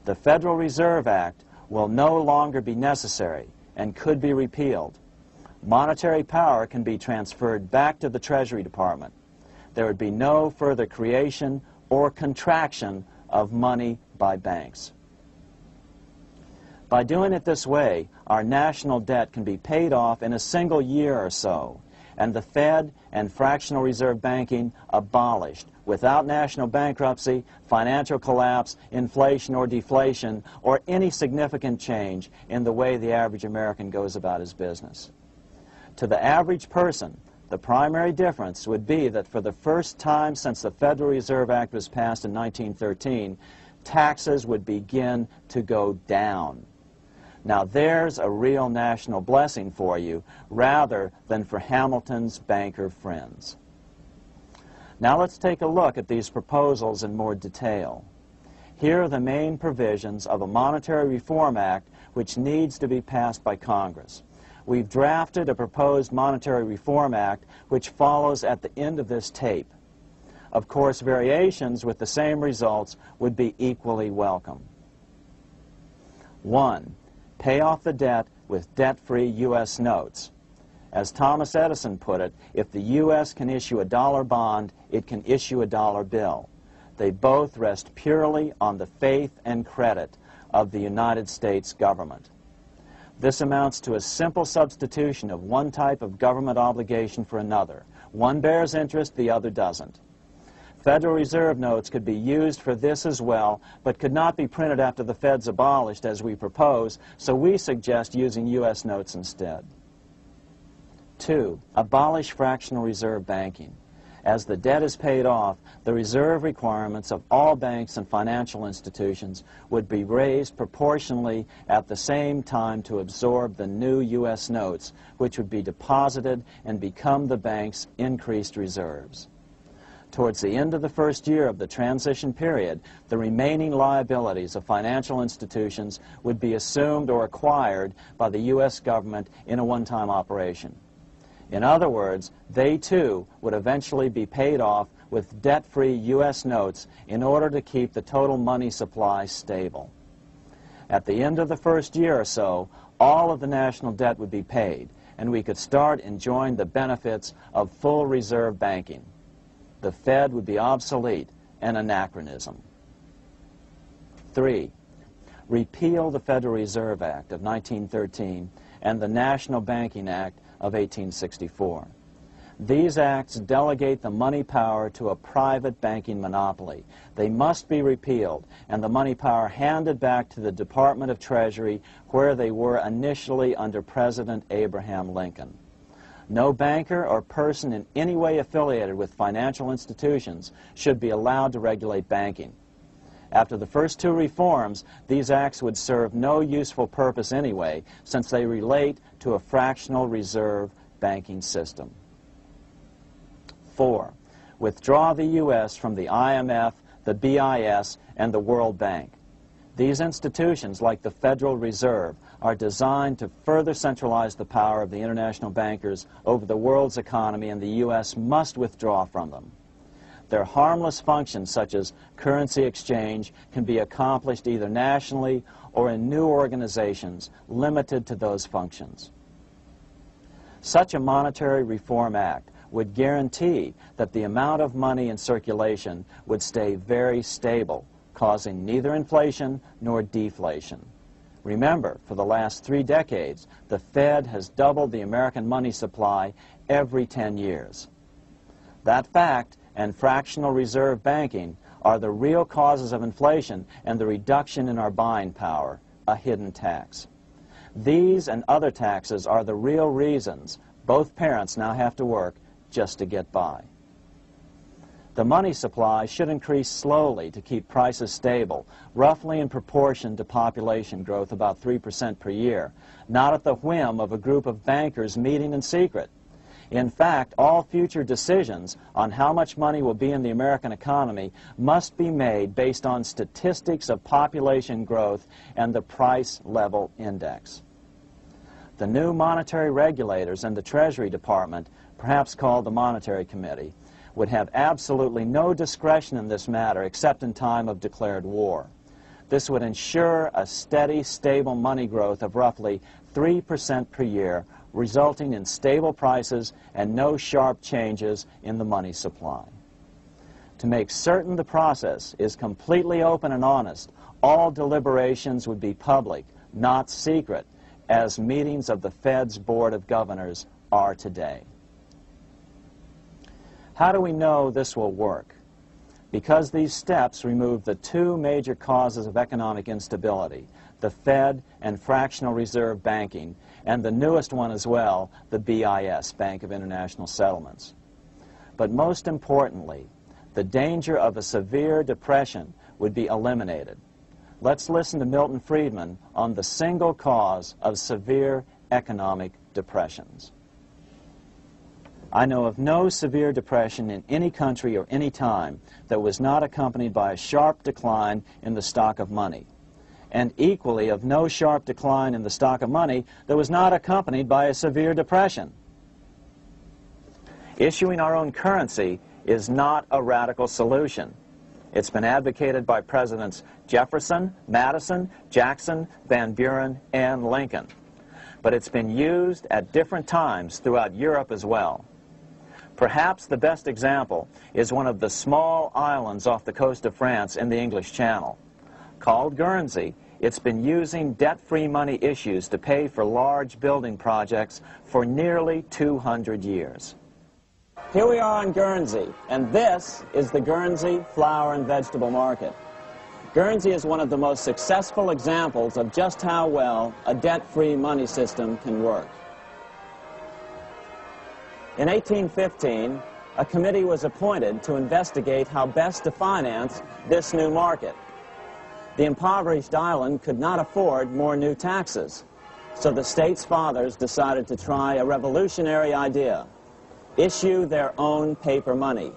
The Federal Reserve Act will no longer be necessary and could be repealed. Monetary power can be transferred back to the Treasury Department. There would be no further creation or contraction of money by banks. By doing it this way, our national debt can be paid off in a single year or so, and the Fed and fractional reserve banking abolished without national bankruptcy, financial collapse, inflation or deflation, or any significant change in the way the average American goes about his business. To the average person, the primary difference would be that for the first time since the Federal Reserve Act was passed in nineteen thirteen, taxes would begin to go down. Now there's a real national blessing for you, rather than for Hamilton's banker friends. Now let's take a look at these proposals in more detail. Here are the main provisions of a Monetary Reform Act which needs to be passed by Congress. We've drafted a proposed Monetary Reform Act which follows at the end of this tape. Of course, variations with the same results would be equally welcome. One. Pay off the debt with debt-free U S notes. As Thomas Edison put it, if the U S can issue a dollar bond, it can issue a dollar bill. They both rest purely on the faith and credit of the United States government. This amounts to a simple substitution of one type of government obligation for another. One bears interest, the other doesn't. Federal Reserve notes could be used for this as well, but could not be printed after the Fed's abolished, as we propose, so we suggest using U S notes instead. Two, abolish fractional reserve banking. As the debt is paid off, the reserve requirements of all banks and financial institutions would be raised proportionally at the same time to absorb the new U S notes, which would be deposited and become the bank's increased reserves. Towards the end of the first year of the transition period, the remaining liabilities of financial institutions would be assumed or acquired by the U S government in a one-time operation. In other words, they too would eventually be paid off with debt-free U S notes in order to keep the total money supply stable. At the end of the first year or so, all of the national debt would be paid, and we could start enjoying the benefits of full reserve banking. The Fed would be obsolete, an anachronism. Three, repeal the Federal Reserve Act of nineteen thirteen and the National Banking Act of eighteen sixty-four. These acts delegate the money power to a private banking monopoly. They must be repealed and the money power handed back to the Department of Treasury, where they were initially under President Abraham Lincoln. No banker or person in any way affiliated with financial institutions should be allowed to regulate banking. After the first two reforms, these acts would serve no useful purpose anyway, since they relate to a fractional reserve banking system. Four, withdraw the U S from the I M F, the B I S, and the World Bank. These institutions, like the Federal Reserve, are designed to further centralize the power of the international bankers over the world's economy, and the U S must withdraw from them. Their harmless functions, such as currency exchange, can be accomplished either nationally or in new organizations limited to those functions. Such a monetary reform act would guarantee that the amount of money in circulation would stay very stable, causing neither inflation nor deflation. Remember, for the last three decades, the Fed has doubled the American money supply every ten years. That fact and fractional reserve banking are the real causes of inflation and the reduction in our buying power, a hidden tax. These and other taxes are the real reasons both parents now have to work just to get by. The money supply should increase slowly to keep prices stable, roughly in proportion to population growth, about three percent per year, not at the whim of a group of bankers meeting in secret. In fact, all future decisions on how much money will be in the American economy must be made based on statistics of population growth and the price level index. The new monetary regulators and the Treasury Department, perhaps called the Monetary Committee, would have absolutely no discretion in this matter except in time of declared war. This would ensure a steady, stable money growth of roughly three percent per year, resulting in stable prices and no sharp changes in the money supply. To make certain the process is completely open and honest, all deliberations would be public, not secret, as meetings of the Fed's Board of Governors are today. How do we know this will work? Because these steps remove the two major causes of economic instability, the Fed and fractional reserve banking, and the newest one as well, the B I S, Bank of International Settlements. But most importantly, the danger of a severe depression would be eliminated. Let's listen to Milton Friedman on the single cause of severe economic depressions. I know of no severe depression in any country or any time that was not accompanied by a sharp decline in the stock of money, and equally of no sharp decline in the stock of money that was not accompanied by a severe depression. Issuing our own currency is not a radical solution. It's been advocated by Presidents Jefferson, Madison, Jackson, Van Buren, and Lincoln. But it's been used at different times throughout Europe as well. Perhaps the best example is one of the small islands off the coast of France in the English Channel. Called Guernsey, It's been using debt-free money issues to pay for large building projects for nearly two hundred years. Here we are on Guernsey, and this is the Guernsey flower and vegetable market. Guernsey is one of the most successful examples of just how well a debt-free money system can work. In eighteen fifteen, a committee was appointed to investigate how best to finance this new market. The impoverished island could not afford more new taxes, so the state's fathers decided to try a revolutionary idea: issue their own paper money.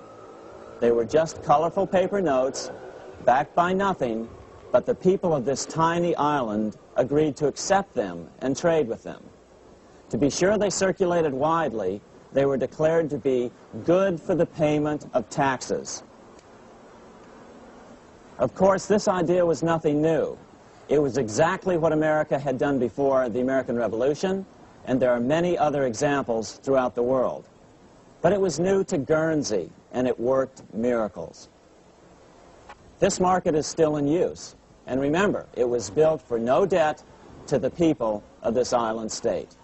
They were just colorful paper notes, backed by nothing, but the people of this tiny island agreed to accept them and trade with them. To be sure they circulated widely, they were declared to be good for the payment of taxes. Of course, this idea was nothing new. It was exactly what America had done before the American Revolution, and there are many other examples throughout the world. But it was new to Guernsey, and it worked miracles. This market is still in use, and remember, it was built for no debt to the people of this island state.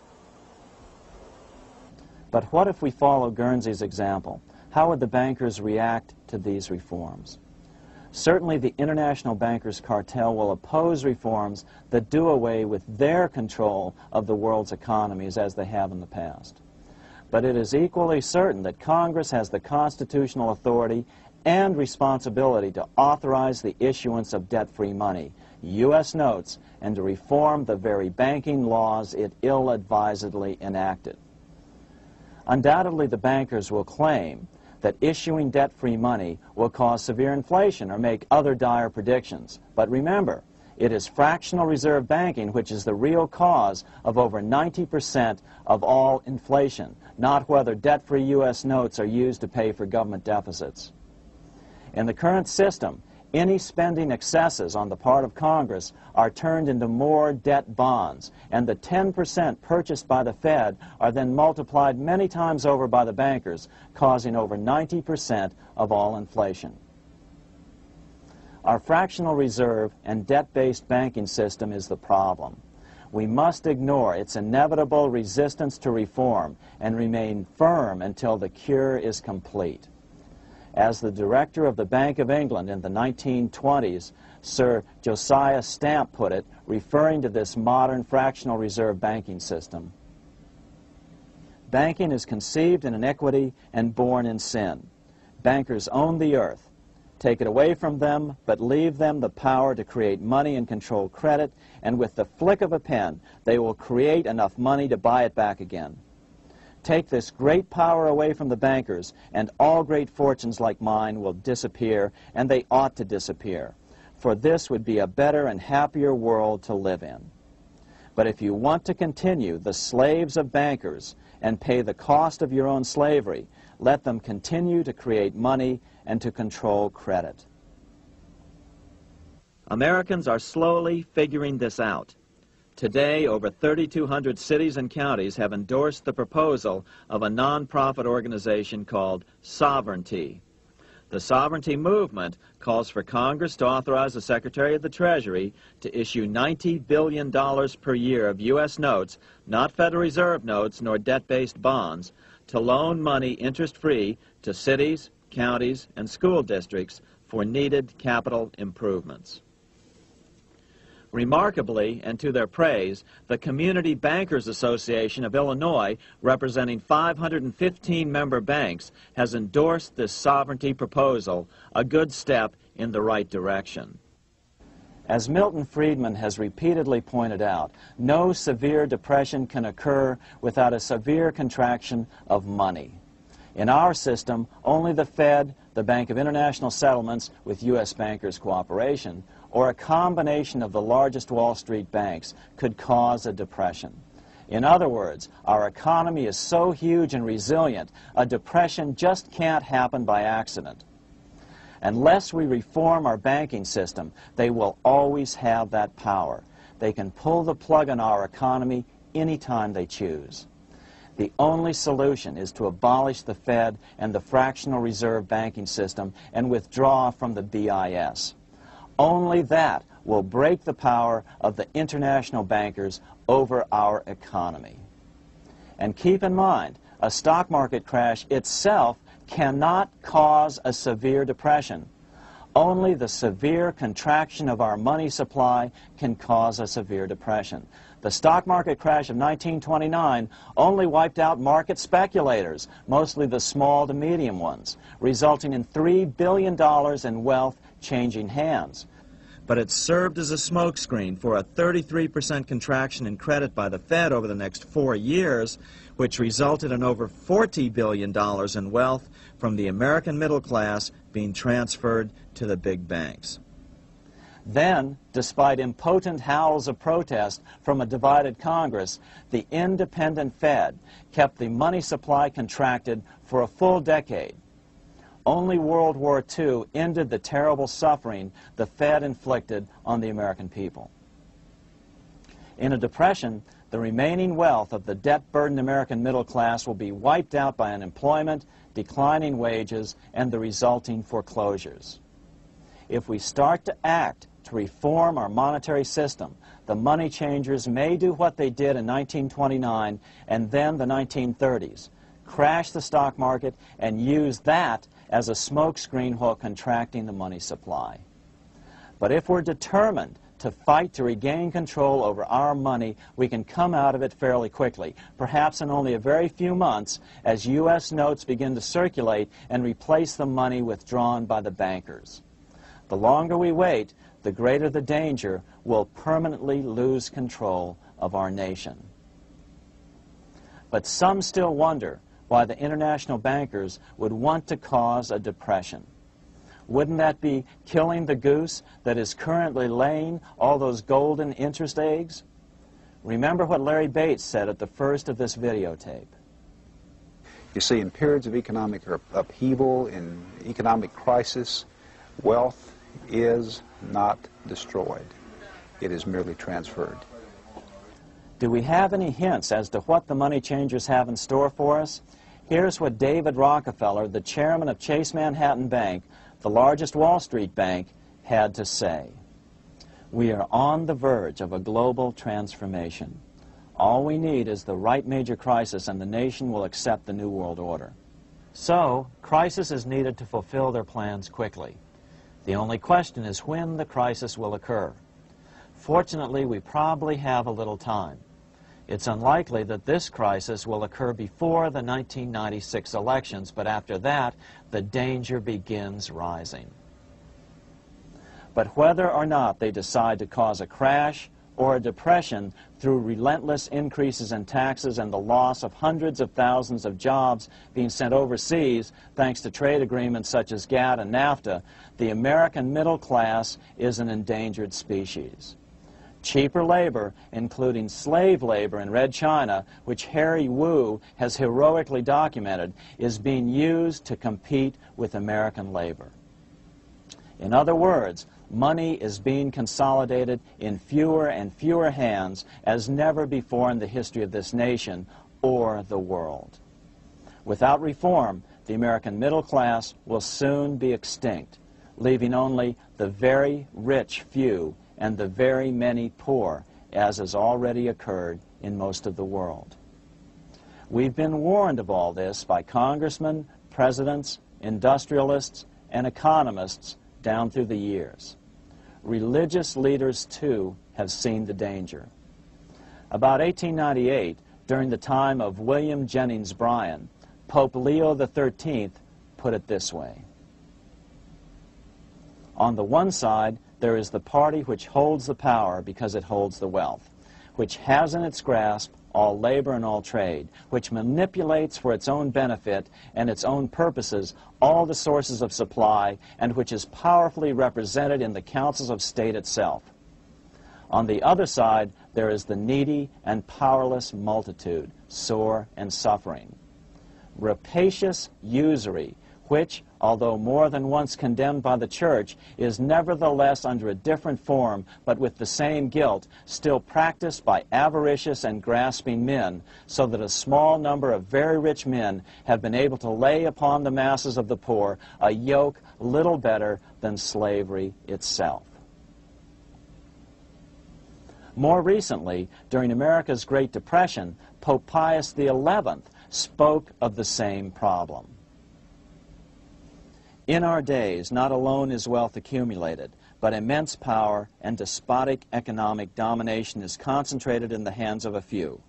But what if we follow Guernsey's example? How would the bankers react to these reforms? Certainly the international bankers' cartel will oppose reforms that do away with their control of the world's economies as they have in the past. But it is equally certain that Congress has the constitutional authority and responsibility to authorize the issuance of debt-free money, U S notes, and to reform the very banking laws it ill-advisedly enacted. Undoubtedly, the bankers will claim that issuing debt-free money will cause severe inflation or make other dire predictions. But remember, it is fractional reserve banking which is the real cause of over ninety percent of all inflation, not whether debt-free U S notes are used to pay for government deficits. In the current system, any spending excesses on the part of Congress are turned into more debt bonds, and the ten percent purchased by the Fed are then multiplied many times over by the bankers, causing over ninety percent of all inflation. Our fractional reserve and debt-based banking system is the problem. We must ignore its inevitable resistance to reform and remain firm until the cure is complete. As the director of the Bank of England in the nineteen twenties, Sir Josiah Stamp put it, referring to this modern fractional reserve banking system, "Banking is conceived in iniquity and born in sin. Bankers own the earth. Take it away from them, but leave them the power to create money and control credit, and with the flick of a pen, they will create enough money to buy it back again. Take this great power away from the bankers, and all great fortunes like mine will disappear, and they ought to disappear, for this would be a better and happier world to live in. But if you want to continue the slaves of bankers and pay the cost of your own slavery, let them continue to create money and to control credit." Americans are slowly figuring this out. Today, over thirty-two hundred cities and counties have endorsed the proposal of a nonprofit organization called Sovereignty. The Sovereignty movement calls for Congress to authorize the Secretary of the Treasury to issue ninety billion dollars per year of U S notes, not Federal Reserve notes nor debt-based bonds, to loan money interest-free to cities, counties, and school districts for needed capital improvements. Remarkably, and to their praise, the Community Bankers Association of Illinois, representing five hundred fifteen member banks, has endorsed this Sovereignty proposal, a good step in the right direction. As Milton Friedman has repeatedly pointed out, no severe depression can occur without a severe contraction of money. In our system, only the Fed, the Bank of International Settlements, with U S bankers' cooperation, or a combination of the largest Wall Street banks could cause a depression. In other words, our economy is so huge and resilient, a depression just can't happen by accident. Unless we reform our banking system, they will always have that power. They can pull the plug on our economy anytime they choose. The only solution is to abolish the Fed and the fractional reserve banking system and withdraw from the B I S. Only that will break the power of the international bankers over our economy. And keep in mind, a stock market crash itself cannot cause a severe depression. Only the severe contraction of our money supply can cause a severe depression. The stock market crash of nineteen twenty-nine only wiped out market speculators, mostly the small to medium ones, resulting in three billion dollars in wealth changing hands. But it served as a smokescreen for a thirty-three percent contraction in credit by the Fed over the next four years, which resulted in over forty billion dollars in wealth from the American middle class being transferred to the big banks. Then, despite impotent howls of protest from a divided Congress, the independent Fed kept the money supply contracted for a full decade. Only World War Two ended the terrible suffering the Fed inflicted on the American people. In a depression, the remaining wealth of the debt-burdened American middle class will be wiped out by unemployment, declining wages, and the resulting foreclosures. If we start to act to reform our monetary system, the money changers may do what they did in nineteen twenty-nine and then the nineteen thirties, crash the stock market and use that as a smokescreen while contracting the money supply. But if we're determined to fight to regain control over our money, we can come out of it fairly quickly, perhaps in only a very few months, as U S notes begin to circulate and replace the money withdrawn by the bankers. The longer we wait, the greater the danger we'll permanently lose control of our nation. But some still wonder why the international bankers would want to cause a depression. Wouldn't that be killing the goose that is currently laying all those golden interest eggs? Remember what Larry Bates said at the first of this videotape. You see, in periods of economic upheaval, in economic crisis, wealth is not destroyed. It is merely transferred. Do we have any hints as to what the money changers have in store for us? Here's what David Rockefeller, the chairman of Chase Manhattan Bank, the largest Wall Street bank, had to say. We are on the verge of a global transformation. All we need is the right major crisis and the nation will accept the New World Order. So, crisis is needed to fulfill their plans quickly. The only question is when the crisis will occur. Fortunately, we probably have a little time. It's unlikely that this crisis will occur before the nineteen ninety-six elections, but after that, the danger begins rising. But whether or not they decide to cause a crash or a depression through relentless increases in taxes and the loss of hundreds of thousands of jobs being sent overseas thanks to trade agreements such as GATT and NAFTA, the American middle class is an endangered species. Cheaper labor, including slave labor in Red China, which Harry Wu has heroically documented, is being used to compete with American labor. In other words, money is being consolidated in fewer and fewer hands as never before in the history of this nation or the world. Without reform, the American middle class will soon be extinct, leaving only the very rich few and the very many poor, as has already occurred in most of the world. We've been warned of all this by congressmen, presidents, industrialists, and economists down through the years. Religious leaders, too, have seen the danger. About eighteen ninety-eight, during the time of William Jennings Bryan, Pope Leo the thirteenth put it this way. On the one side, there is the party which holds the power because it holds the wealth, which has in its grasp all labor and all trade, which manipulates for its own benefit and its own purposes all the sources of supply, and which is powerfully represented in the councils of state itself. On the other side, there is the needy and powerless multitude, sore and suffering. Rapacious usury, which, although more than once condemned by the Church, is nevertheless under a different form, but with the same guilt, still practiced by avaricious and grasping men, so that a small number of very rich men have been able to lay upon the masses of the poor a yoke little better than slavery itself. More recently, during America's Great Depression, Pope Pius the eleventh spoke of the same problem. In our days, not alone is wealth accumulated, but immense power and despotic economic domination is concentrated in the hands of a few.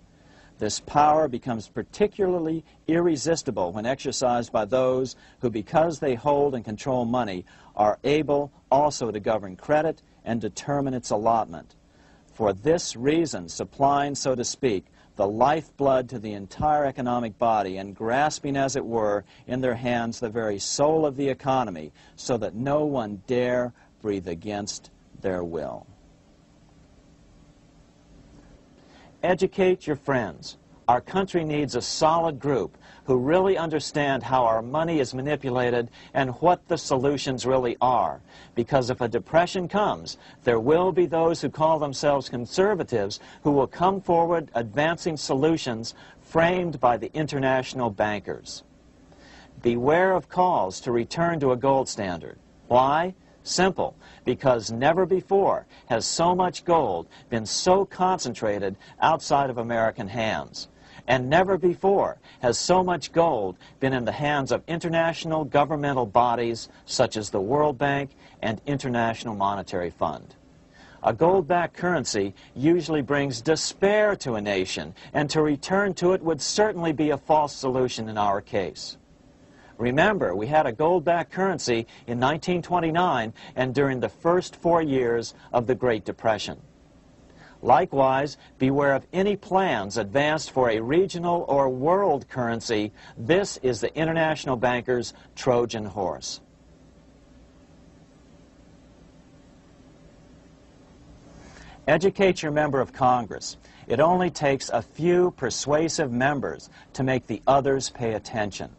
This power becomes particularly irresistible when exercised by those who, because they hold and control money, are able also to govern credit and determine its allotment. For this reason, supplying, so to speak, the lifeblood to the entire economic body and grasping, as it were, in their hands the very soul of the economy, so that no one dare breathe against their will. Educate your friends. Our country needs a solid group who really understand how our money is manipulated and what the solutions really are. Because if a depression comes, there will be those who call themselves conservatives who will come forward advancing solutions framed by the international bankers. Beware of calls to return to a gold standard. Why? Simple, because never before has so much gold been so concentrated outside of American hands. And never before has so much gold been in the hands of international governmental bodies such as the World Bank and International Monetary Fund. A gold-backed currency usually brings despair to a nation, and to return to it would certainly be a false solution in our case. Remember, we had a gold-backed currency in nineteen twenty-nine and during the first four years of the Great Depression. Likewise, beware of any plans advanced for a regional or world currency. This is the international bankers' Trojan horse. Educate your member of Congress. It only takes a few persuasive members to make the others pay attention.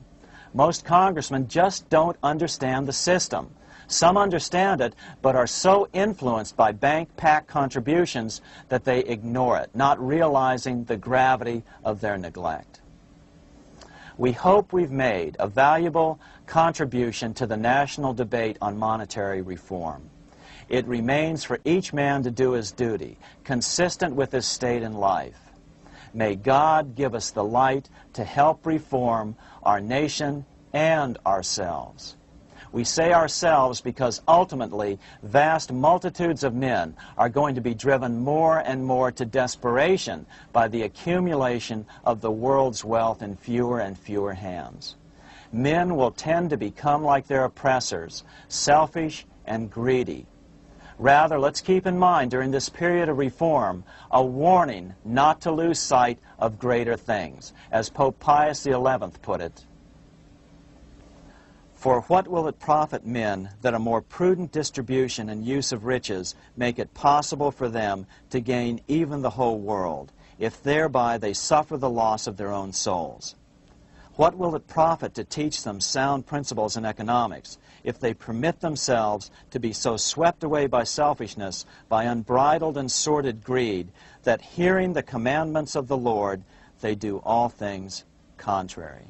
Most congressmen just don't understand the system. Some understand it, but are so influenced by bank PAC contributions that they ignore it, not realizing the gravity of their neglect. We hope we've made a valuable contribution to the national debate on monetary reform. It remains for each man to do his duty, consistent with his state in life. May God give us the light to help reform our nation and ourselves. We say ourselves because ultimately vast multitudes of men are going to be driven more and more to desperation by the accumulation of the world's wealth in fewer and fewer hands. Men will tend to become like their oppressors, selfish and greedy. Rather, let's keep in mind during this period of reform a warning not to lose sight of greater things. As Pope Pius the eleventh put it, "For what will it profit men that a more prudent distribution and use of riches make it possible for them to gain even the whole world, if thereby they suffer the loss of their own souls? What will it profit to teach them sound principles in economics, if they permit themselves to be so swept away by selfishness, by unbridled and sordid greed, that hearing the commandments of the Lord, they do all things contrary?"